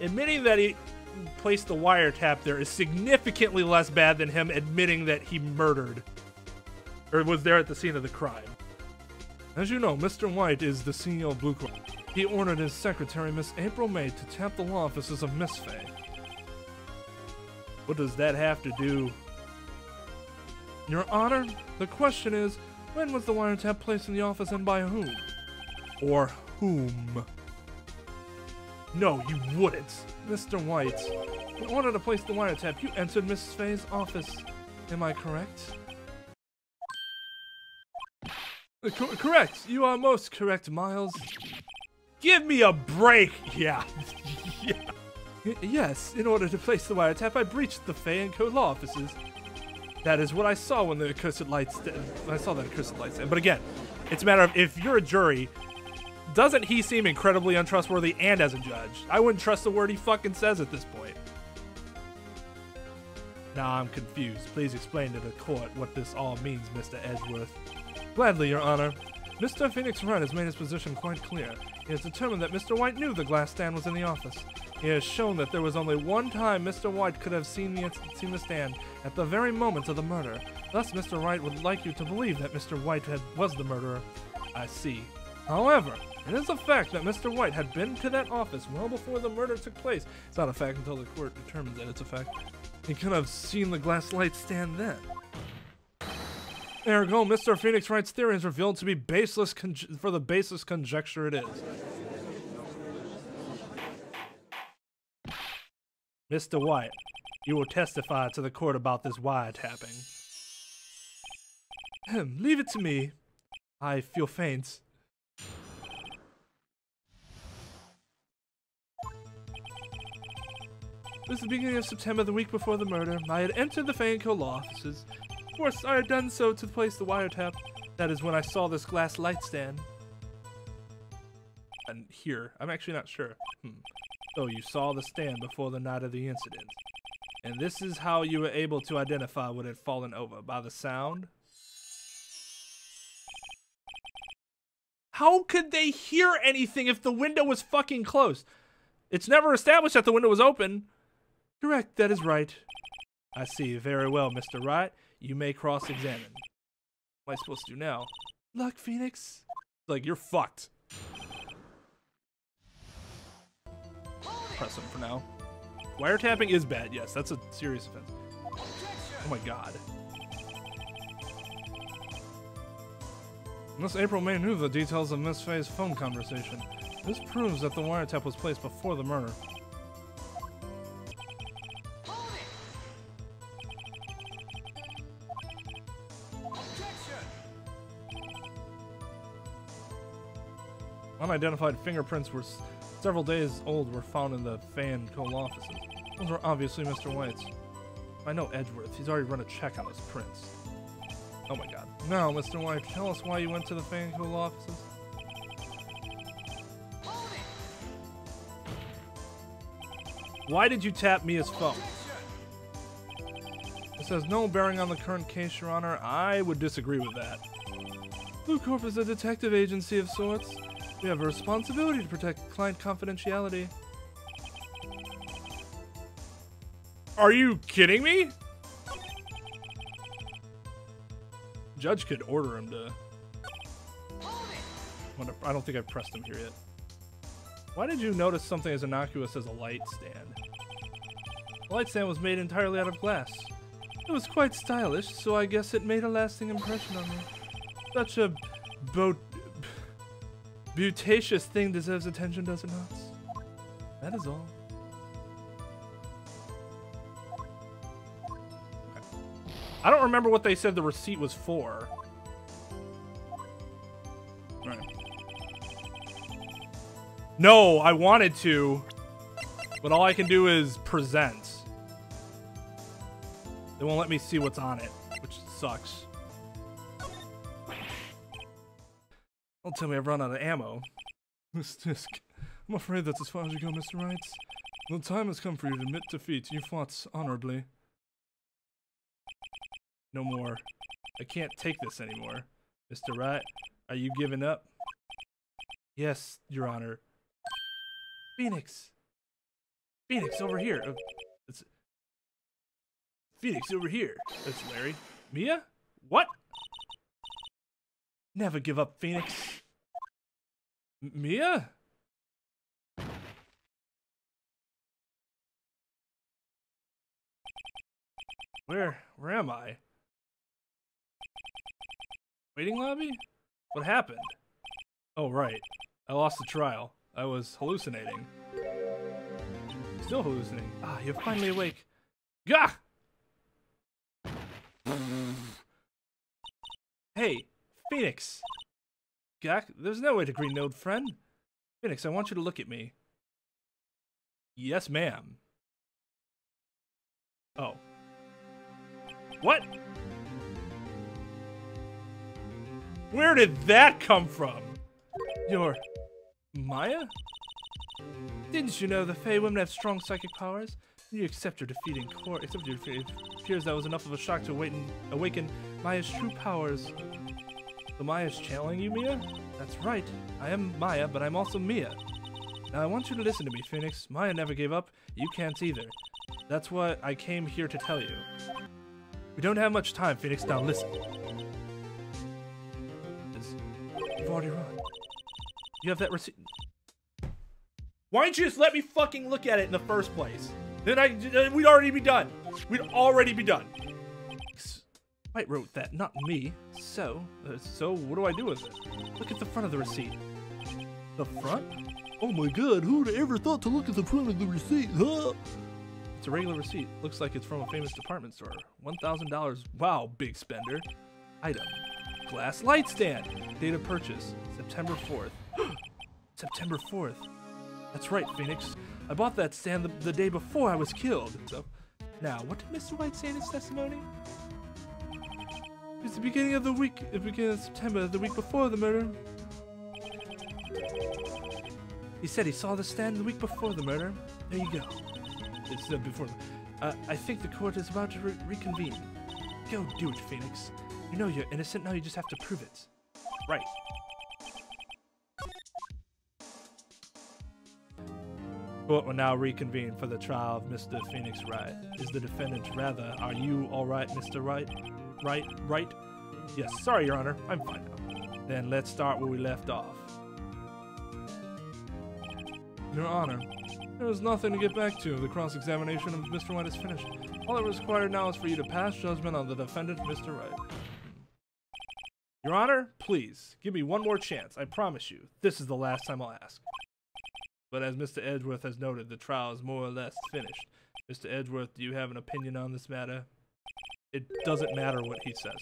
admitting that he placed the wiretap there is significantly less bad than him admitting that he murdered or was there at the scene of the crime. As you know, Mr. White is the CEO of Blue Corp. He ordered his secretary, Miss April May, to tap the law offices of Miss Fey. What does that have to do? Your Honor, the question is, when was the wiretap placed in the office and by whom? Or whom? No, you wouldn't. Mr. White, in order to place the wiretap, you entered Miss Fey's office. Am I correct? Correct. You are most correct, Miles. Give me a break. Yeah. Yeah. Yes, in order to place the wiretap, I breached the Fey & Co. law offices. That is what I saw when the accursed lights... I saw that accursed lights. But again, it's a matter of if you're a jury... Doesn't he seem incredibly untrustworthy and as a judge? I wouldn't trust the word he fucking says at this point. Nah, I'm confused. Please explain to the court what this all means, Mr. Edgeworth. Gladly, Your Honor. Mr. Phoenix Wright has made his position quite clear. He has determined that Mr. White knew the glass stand was in the office. He has shown that there was only one time Mr. White could have seen the stand at the very moment of the murder. Thus, Mr. Wright would like you to believe that Mr. White was the murderer. I see. However, it is a fact that Mr. White had been to that office well before the murder took place. It's not a fact until the court determines that it's a fact. He could have seen the glass light stand then. Ergo, Mr. Phoenix Wright's theory is revealed to be baseless for the baseless conjecture it is. Mr. White, you will testify to the court about this wiretapping. Leave it to me. I feel faint. It was the beginning of September, the week before the murder. I had entered the Fey & Co. law offices. Of course, I had done so to place the wiretap. That is when I saw this glass light stand. And here, I'm actually not sure. So you saw the stand before the night of the incident. And this is how you were able to identify what had fallen over, by the sound? How could they hear anything if the window was fucking closed? It's never established that the window was open. Correct, that is right. I see. Very well, Mr. Wright. You may cross-examine. What am I supposed to do now? Luck, Phoenix. Like, you're fucked. Press him for now. Wiretapping is bad, yes. That's a serious offense. Oh my god. Unless April May knew the details of Miss Fey's phone conversation. This proves that the wiretap was placed before the murder. Unidentified fingerprints were several days old were found in the Fey & Co. offices. Those were obviously Mr. White's. I know Edgeworth. He's already run a check on his prints. Oh my god. Now, Mr. White, tell us why you went to the Fey & Co. offices. Why did you tap Mia's phone? This has no bearing on the current case, Your Honor. I would disagree with that. Blue Corp is a detective agency of sorts. We have a responsibility to protect client confidentiality. Are you kidding me? Judge could order him to... I don't think I've pressed him here yet. Why did you notice something as innocuous as a light stand? The light stand was made entirely out of glass. It was quite stylish, so I guess it made a lasting impression on me. Such a beauteous thing deserves attention, does it not? That is all. Okay. I don't remember what they said the receipt was for. All right. No, I wanted to, but all I can do is present. They won't let me see what's on it, which sucks. Don't tell me I've run out of ammo. Miss Disc, I'm afraid that's as far as you go, Mr. Wright. The time has come for you to admit defeat. You fought honorably. No more. I can't take this anymore. Mr. Wright, are you giving up? Yes, Your Honor. Phoenix! Phoenix, over here! It's Phoenix, over here! That's Larry. Mia? What? Never give up, Phoenix. Mia? Where am I? Waiting lobby? What happened? Oh, right. I lost the trial. I was hallucinating. Still hallucinating. Ah, you're finally awake. Gah! Hey, Phoenix! Gah, there's no way to green node, friend. Phoenix, I want you to look at me. Yes, ma'am. Oh. What? Where did that come from? You're... Maya? Didn't you know the Fey women have strong psychic powers? You accept your defeat in court. Except your defeat. It appears that was enough of a shock to awaken Maya's true powers. So Maya's channeling you, Mia? That's right. I am Maya, but I'm also Mia. Now I want you to listen to me, Phoenix. Maya never gave up. You can't either. That's what I came here to tell you. We don't have much time, Phoenix. Now listen. You've already run. You have that receipt. Why didn't you just let me fucking look at it in the first place? Then we'd already be done. We'd already be done. White wrote that, not me. So what do I do with it? Look at the front of the receipt. The front? Oh my god, who would have ever thought to look at the front of the receipt, huh? It's a regular receipt. Looks like it's from a famous department store. $1,000. Wow, big spender. Item. Glass light stand. Date of purchase. September 4th. September 4th. That's right, Phoenix. I bought that stand the day before I was killed. So, now, what did Mr. White say in his testimony? It's the beginning of the week. It began in September, the week before the murder. He said he saw the stand the week before the murder. There you go. It's before. I think the court is about to reconvene. Go do it, Phoenix. You know you're innocent, now you just have to prove it. Right. Court will now reconvene for the trial of Mr. Phoenix Wright. Is the defendant rather, are you alright, Mr. Wright? Right? Yes, sorry, Your Honor. I'm fine now. Then let's start where we left off. Your Honor. There is nothing to get back to. The cross-examination of Mr. White is finished. All that is required now is for you to pass judgment on the defendant, Mr. Wright. Your Honor, please, give me one more chance. I promise you, this is the last time I'll ask. But as Mr. Edgeworth has noted, the trial is more or less finished. Mr. Edgeworth, do you have an opinion on this matter? It doesn't matter what he says.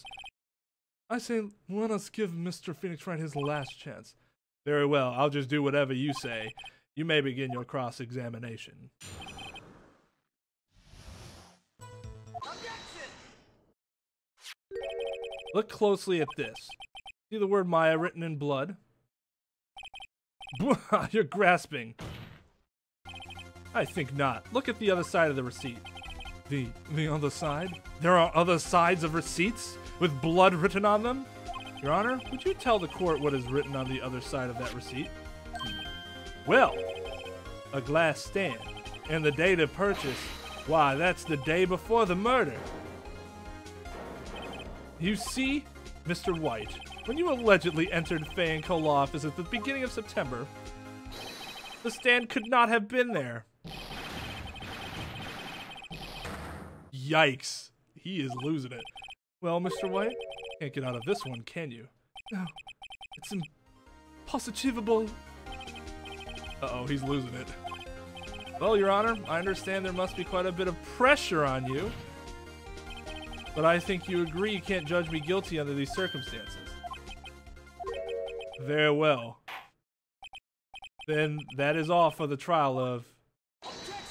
I say, let us give Mr. Phoenix Wright his last chance. Very well, I'll just do whatever you say. You may begin your cross-examination. Objection! Look closely at this. See the word Maya written in blood? You're grasping. I think not. Look at the other side of the receipt. The other side? There are other sides of receipts with blood written on them? Your Honor, would you tell the court what is written on the other side of that receipt? Well, a glass stand, and the date of purchase, why, that's the day before the murder. You see, Mr. White, when you allegedly entered Fey & Co. law office at the beginning of September, the stand could not have been there. Yikes, he is losing it. Well, Mr. White, can't get out of this one, can you? No, it's impossible. Uh-oh, he's losing it. Well, Your Honor, I understand there must be quite a bit of pressure on you. But I think you agree you can't judge me guilty under these circumstances. Very well. Then that is all for the trial of... Objection!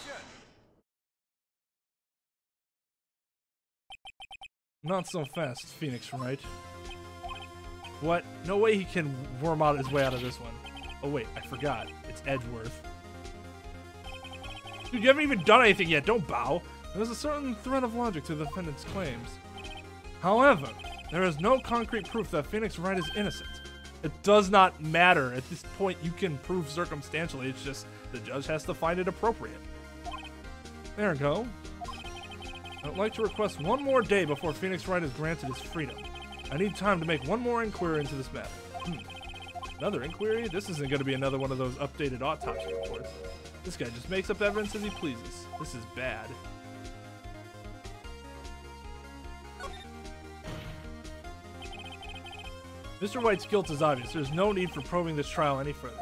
Not so fast, Phoenix Wright. What? No way he can worm out his way out of this one. Oh wait, I forgot. It's Edgeworth. Dude, you haven't even done anything yet. Don't bow. There's a certain thread of logic to the defendant's claims. However, there is no concrete proof that Phoenix Wright is innocent. It does not matter. At this point, you can prove circumstantially. It's just the judge has to find it appropriate. There we go. I would like to request one more day before Phoenix Wright is granted his freedom. I need time to make one more inquiry into this matter. Another inquiry? This isn't going to be another one of those updated autopsy reports. This guy just makes up evidence as he pleases. This is bad. Mr. White's guilt is obvious. There's no need for probing this trial any further.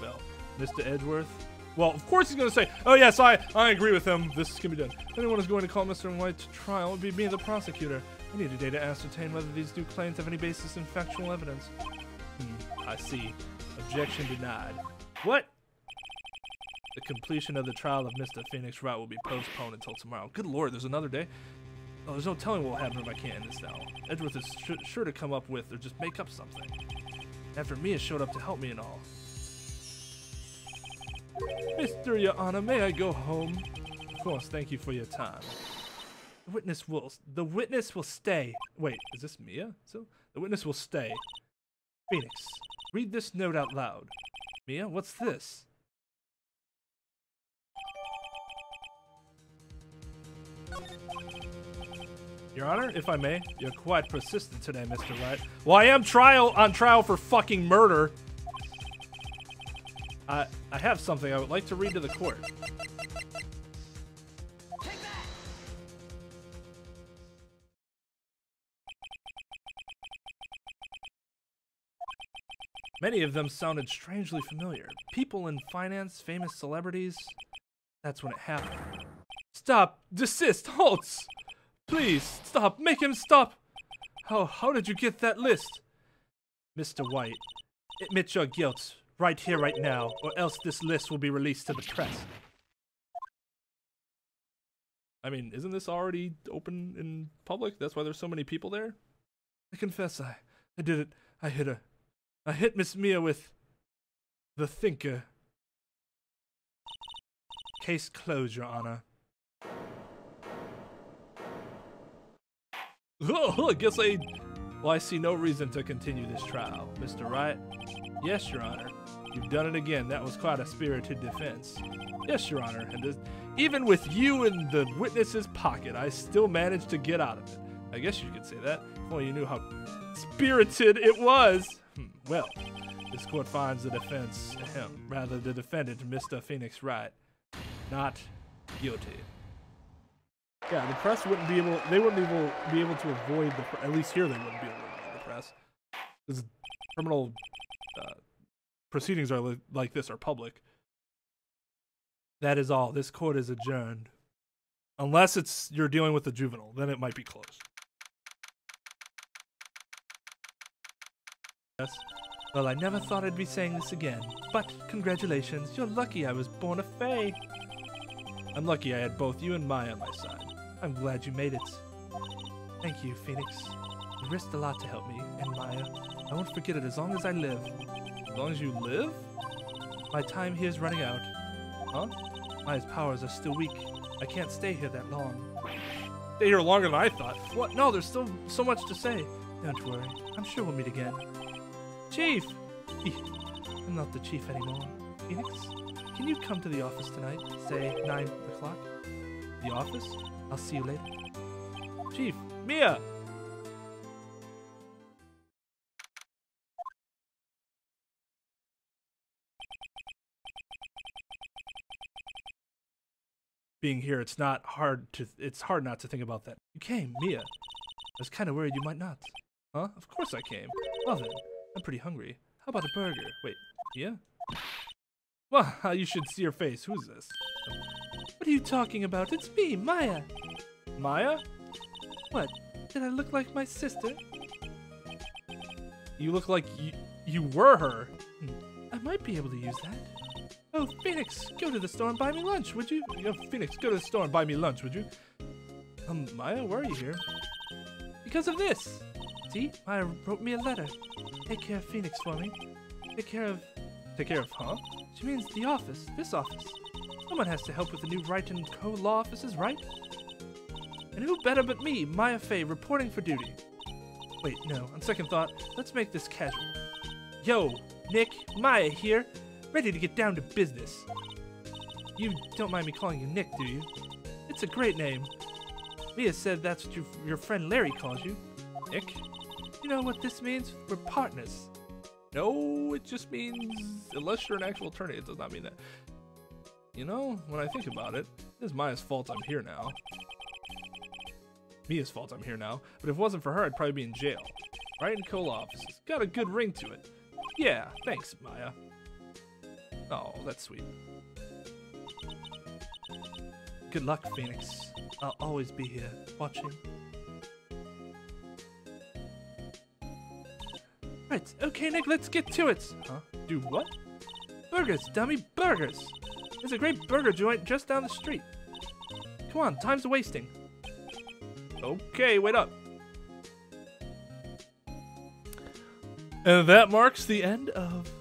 Well, Mr. Edgeworth? Well, of course he's going to say, oh yes, I agree with him. This can be done. If anyone is going to call Mr. White to trial, it would be me, the prosecutor. I need a day to ascertain whether these new claims have any basis in factual evidence. I see. Objection denied. What? The completion of the trial of Mr. Phoenix Wright will be postponed until tomorrow. Good lord, there's another day? Oh, there's no telling what will happen if I can't end this now. Edgeworth is sure to come up with or just make up something. After Mia showed up to help me and all. Mr. Your Honor, may I go home? Of course, thank you for your time. The witness will stay. Wait, is this Mia? So the witness will stay. Phoenix, read this note out loud. Mia, what's this? Your Honor, if I may, you're quite persistent today, Mr. Wright. Well, I am on trial for fucking murder. I have something I would like to read to the court. Take that! Many of them sounded strangely familiar. People in finance, famous celebrities. That's when it happened. Stop! Desist! Halts! Please, stop! Make him stop! How did you get that list? Mr. White, admit your guilt right here, right now, or else this list will be released to the press. I mean, isn't this already open in public? That's why there's so many people there? I confess I did it. I hit her. I hit Miss Mia with the thinker. Case closed, Your Honor. Oh, I guess I see no reason to continue this trial, Mr. Wright. Yes, Your Honor. You've done it again. That was quite a spirited defense. Yes, Your Honor. And even with you in the witness's pocket, I still managed to get out of it. I guess you could say that. If only you knew how spirited it was. Well, this court finds the defense rather the defendant, Mr. Phoenix Wright, not guilty. Yeah, the press wouldn't be able, they wouldn't be able to avoid the, at least here they wouldn't be able to avoid the press. Because criminal proceedings are like this are public. That is all. This court is adjourned. Unless it's, you're dealing with a juvenile, then it might be closed. Yes. Well, I never thought I'd be saying this again, but congratulations, you're lucky I was born a Fey. I'm lucky I had both you and Maya on my side. I'm glad you made it. Thank you, Phoenix. You risked a lot to help me, and Maya. I won't forget it as long as I live. As long as you live? My time here is running out. Huh? Maya's powers are still weak. I can't stay here that long. Stay here longer than I thought. What? No, there's still so much to say. Don't worry. I'm sure we'll meet again. Chief! I'm not the chief anymore. Phoenix? Can you come to the office tonight? Say, 9 o'clock? The office? I'll see you later. Chief, Mia! Being here, it's hard not to think about that. You came, Mia. I was kind of worried you might not. Huh? Of course I came. Well then, I'm pretty hungry. How about a burger? Wait, Mia? Well, you should see her face. Who's this? What are you talking about? It's me, Maya. Maya? What? Did I look like my sister? You look like you were her. I might be able to use that. Oh, Phoenix, go to the store and buy me lunch, would you? Oh, Phoenix, go to the store and buy me lunch, would you? Maya, why are you here? Because of this. Misty, Maya wrote me a letter. Take care of Phoenix for me. Take care of, huh? She means the office, this office. Someone has to help with the new Wright and Co law offices, right? And who better but me, Maya Fey, reporting for duty. Wait, no, on second thought, let's make this casual. Yo, Nick, Maya here, ready to get down to business. You don't mind me calling you Nick, do you? It's a great name. Mia said that's what your friend Larry calls you. Nick? You know what this means? We're partners. No, it just means, unless you're an actual attorney, it does not mean that. You know, when I think about it, it's Maya's fault I'm here now. Mia's fault I'm here now, but if it wasn't for her, I'd probably be in jail. Wright and Co law offices. Got a good ring to it. Yeah, thanks, Maya. Oh, that's sweet. Good luck, Phoenix. I'll always be here, watching. Right, okay, Nick, let's get to it. Huh? Do what? Burgers, dummy, burgers. There's a great burger joint just down the street. Come on, time's a wasting. Okay, wait up. And that marks the end of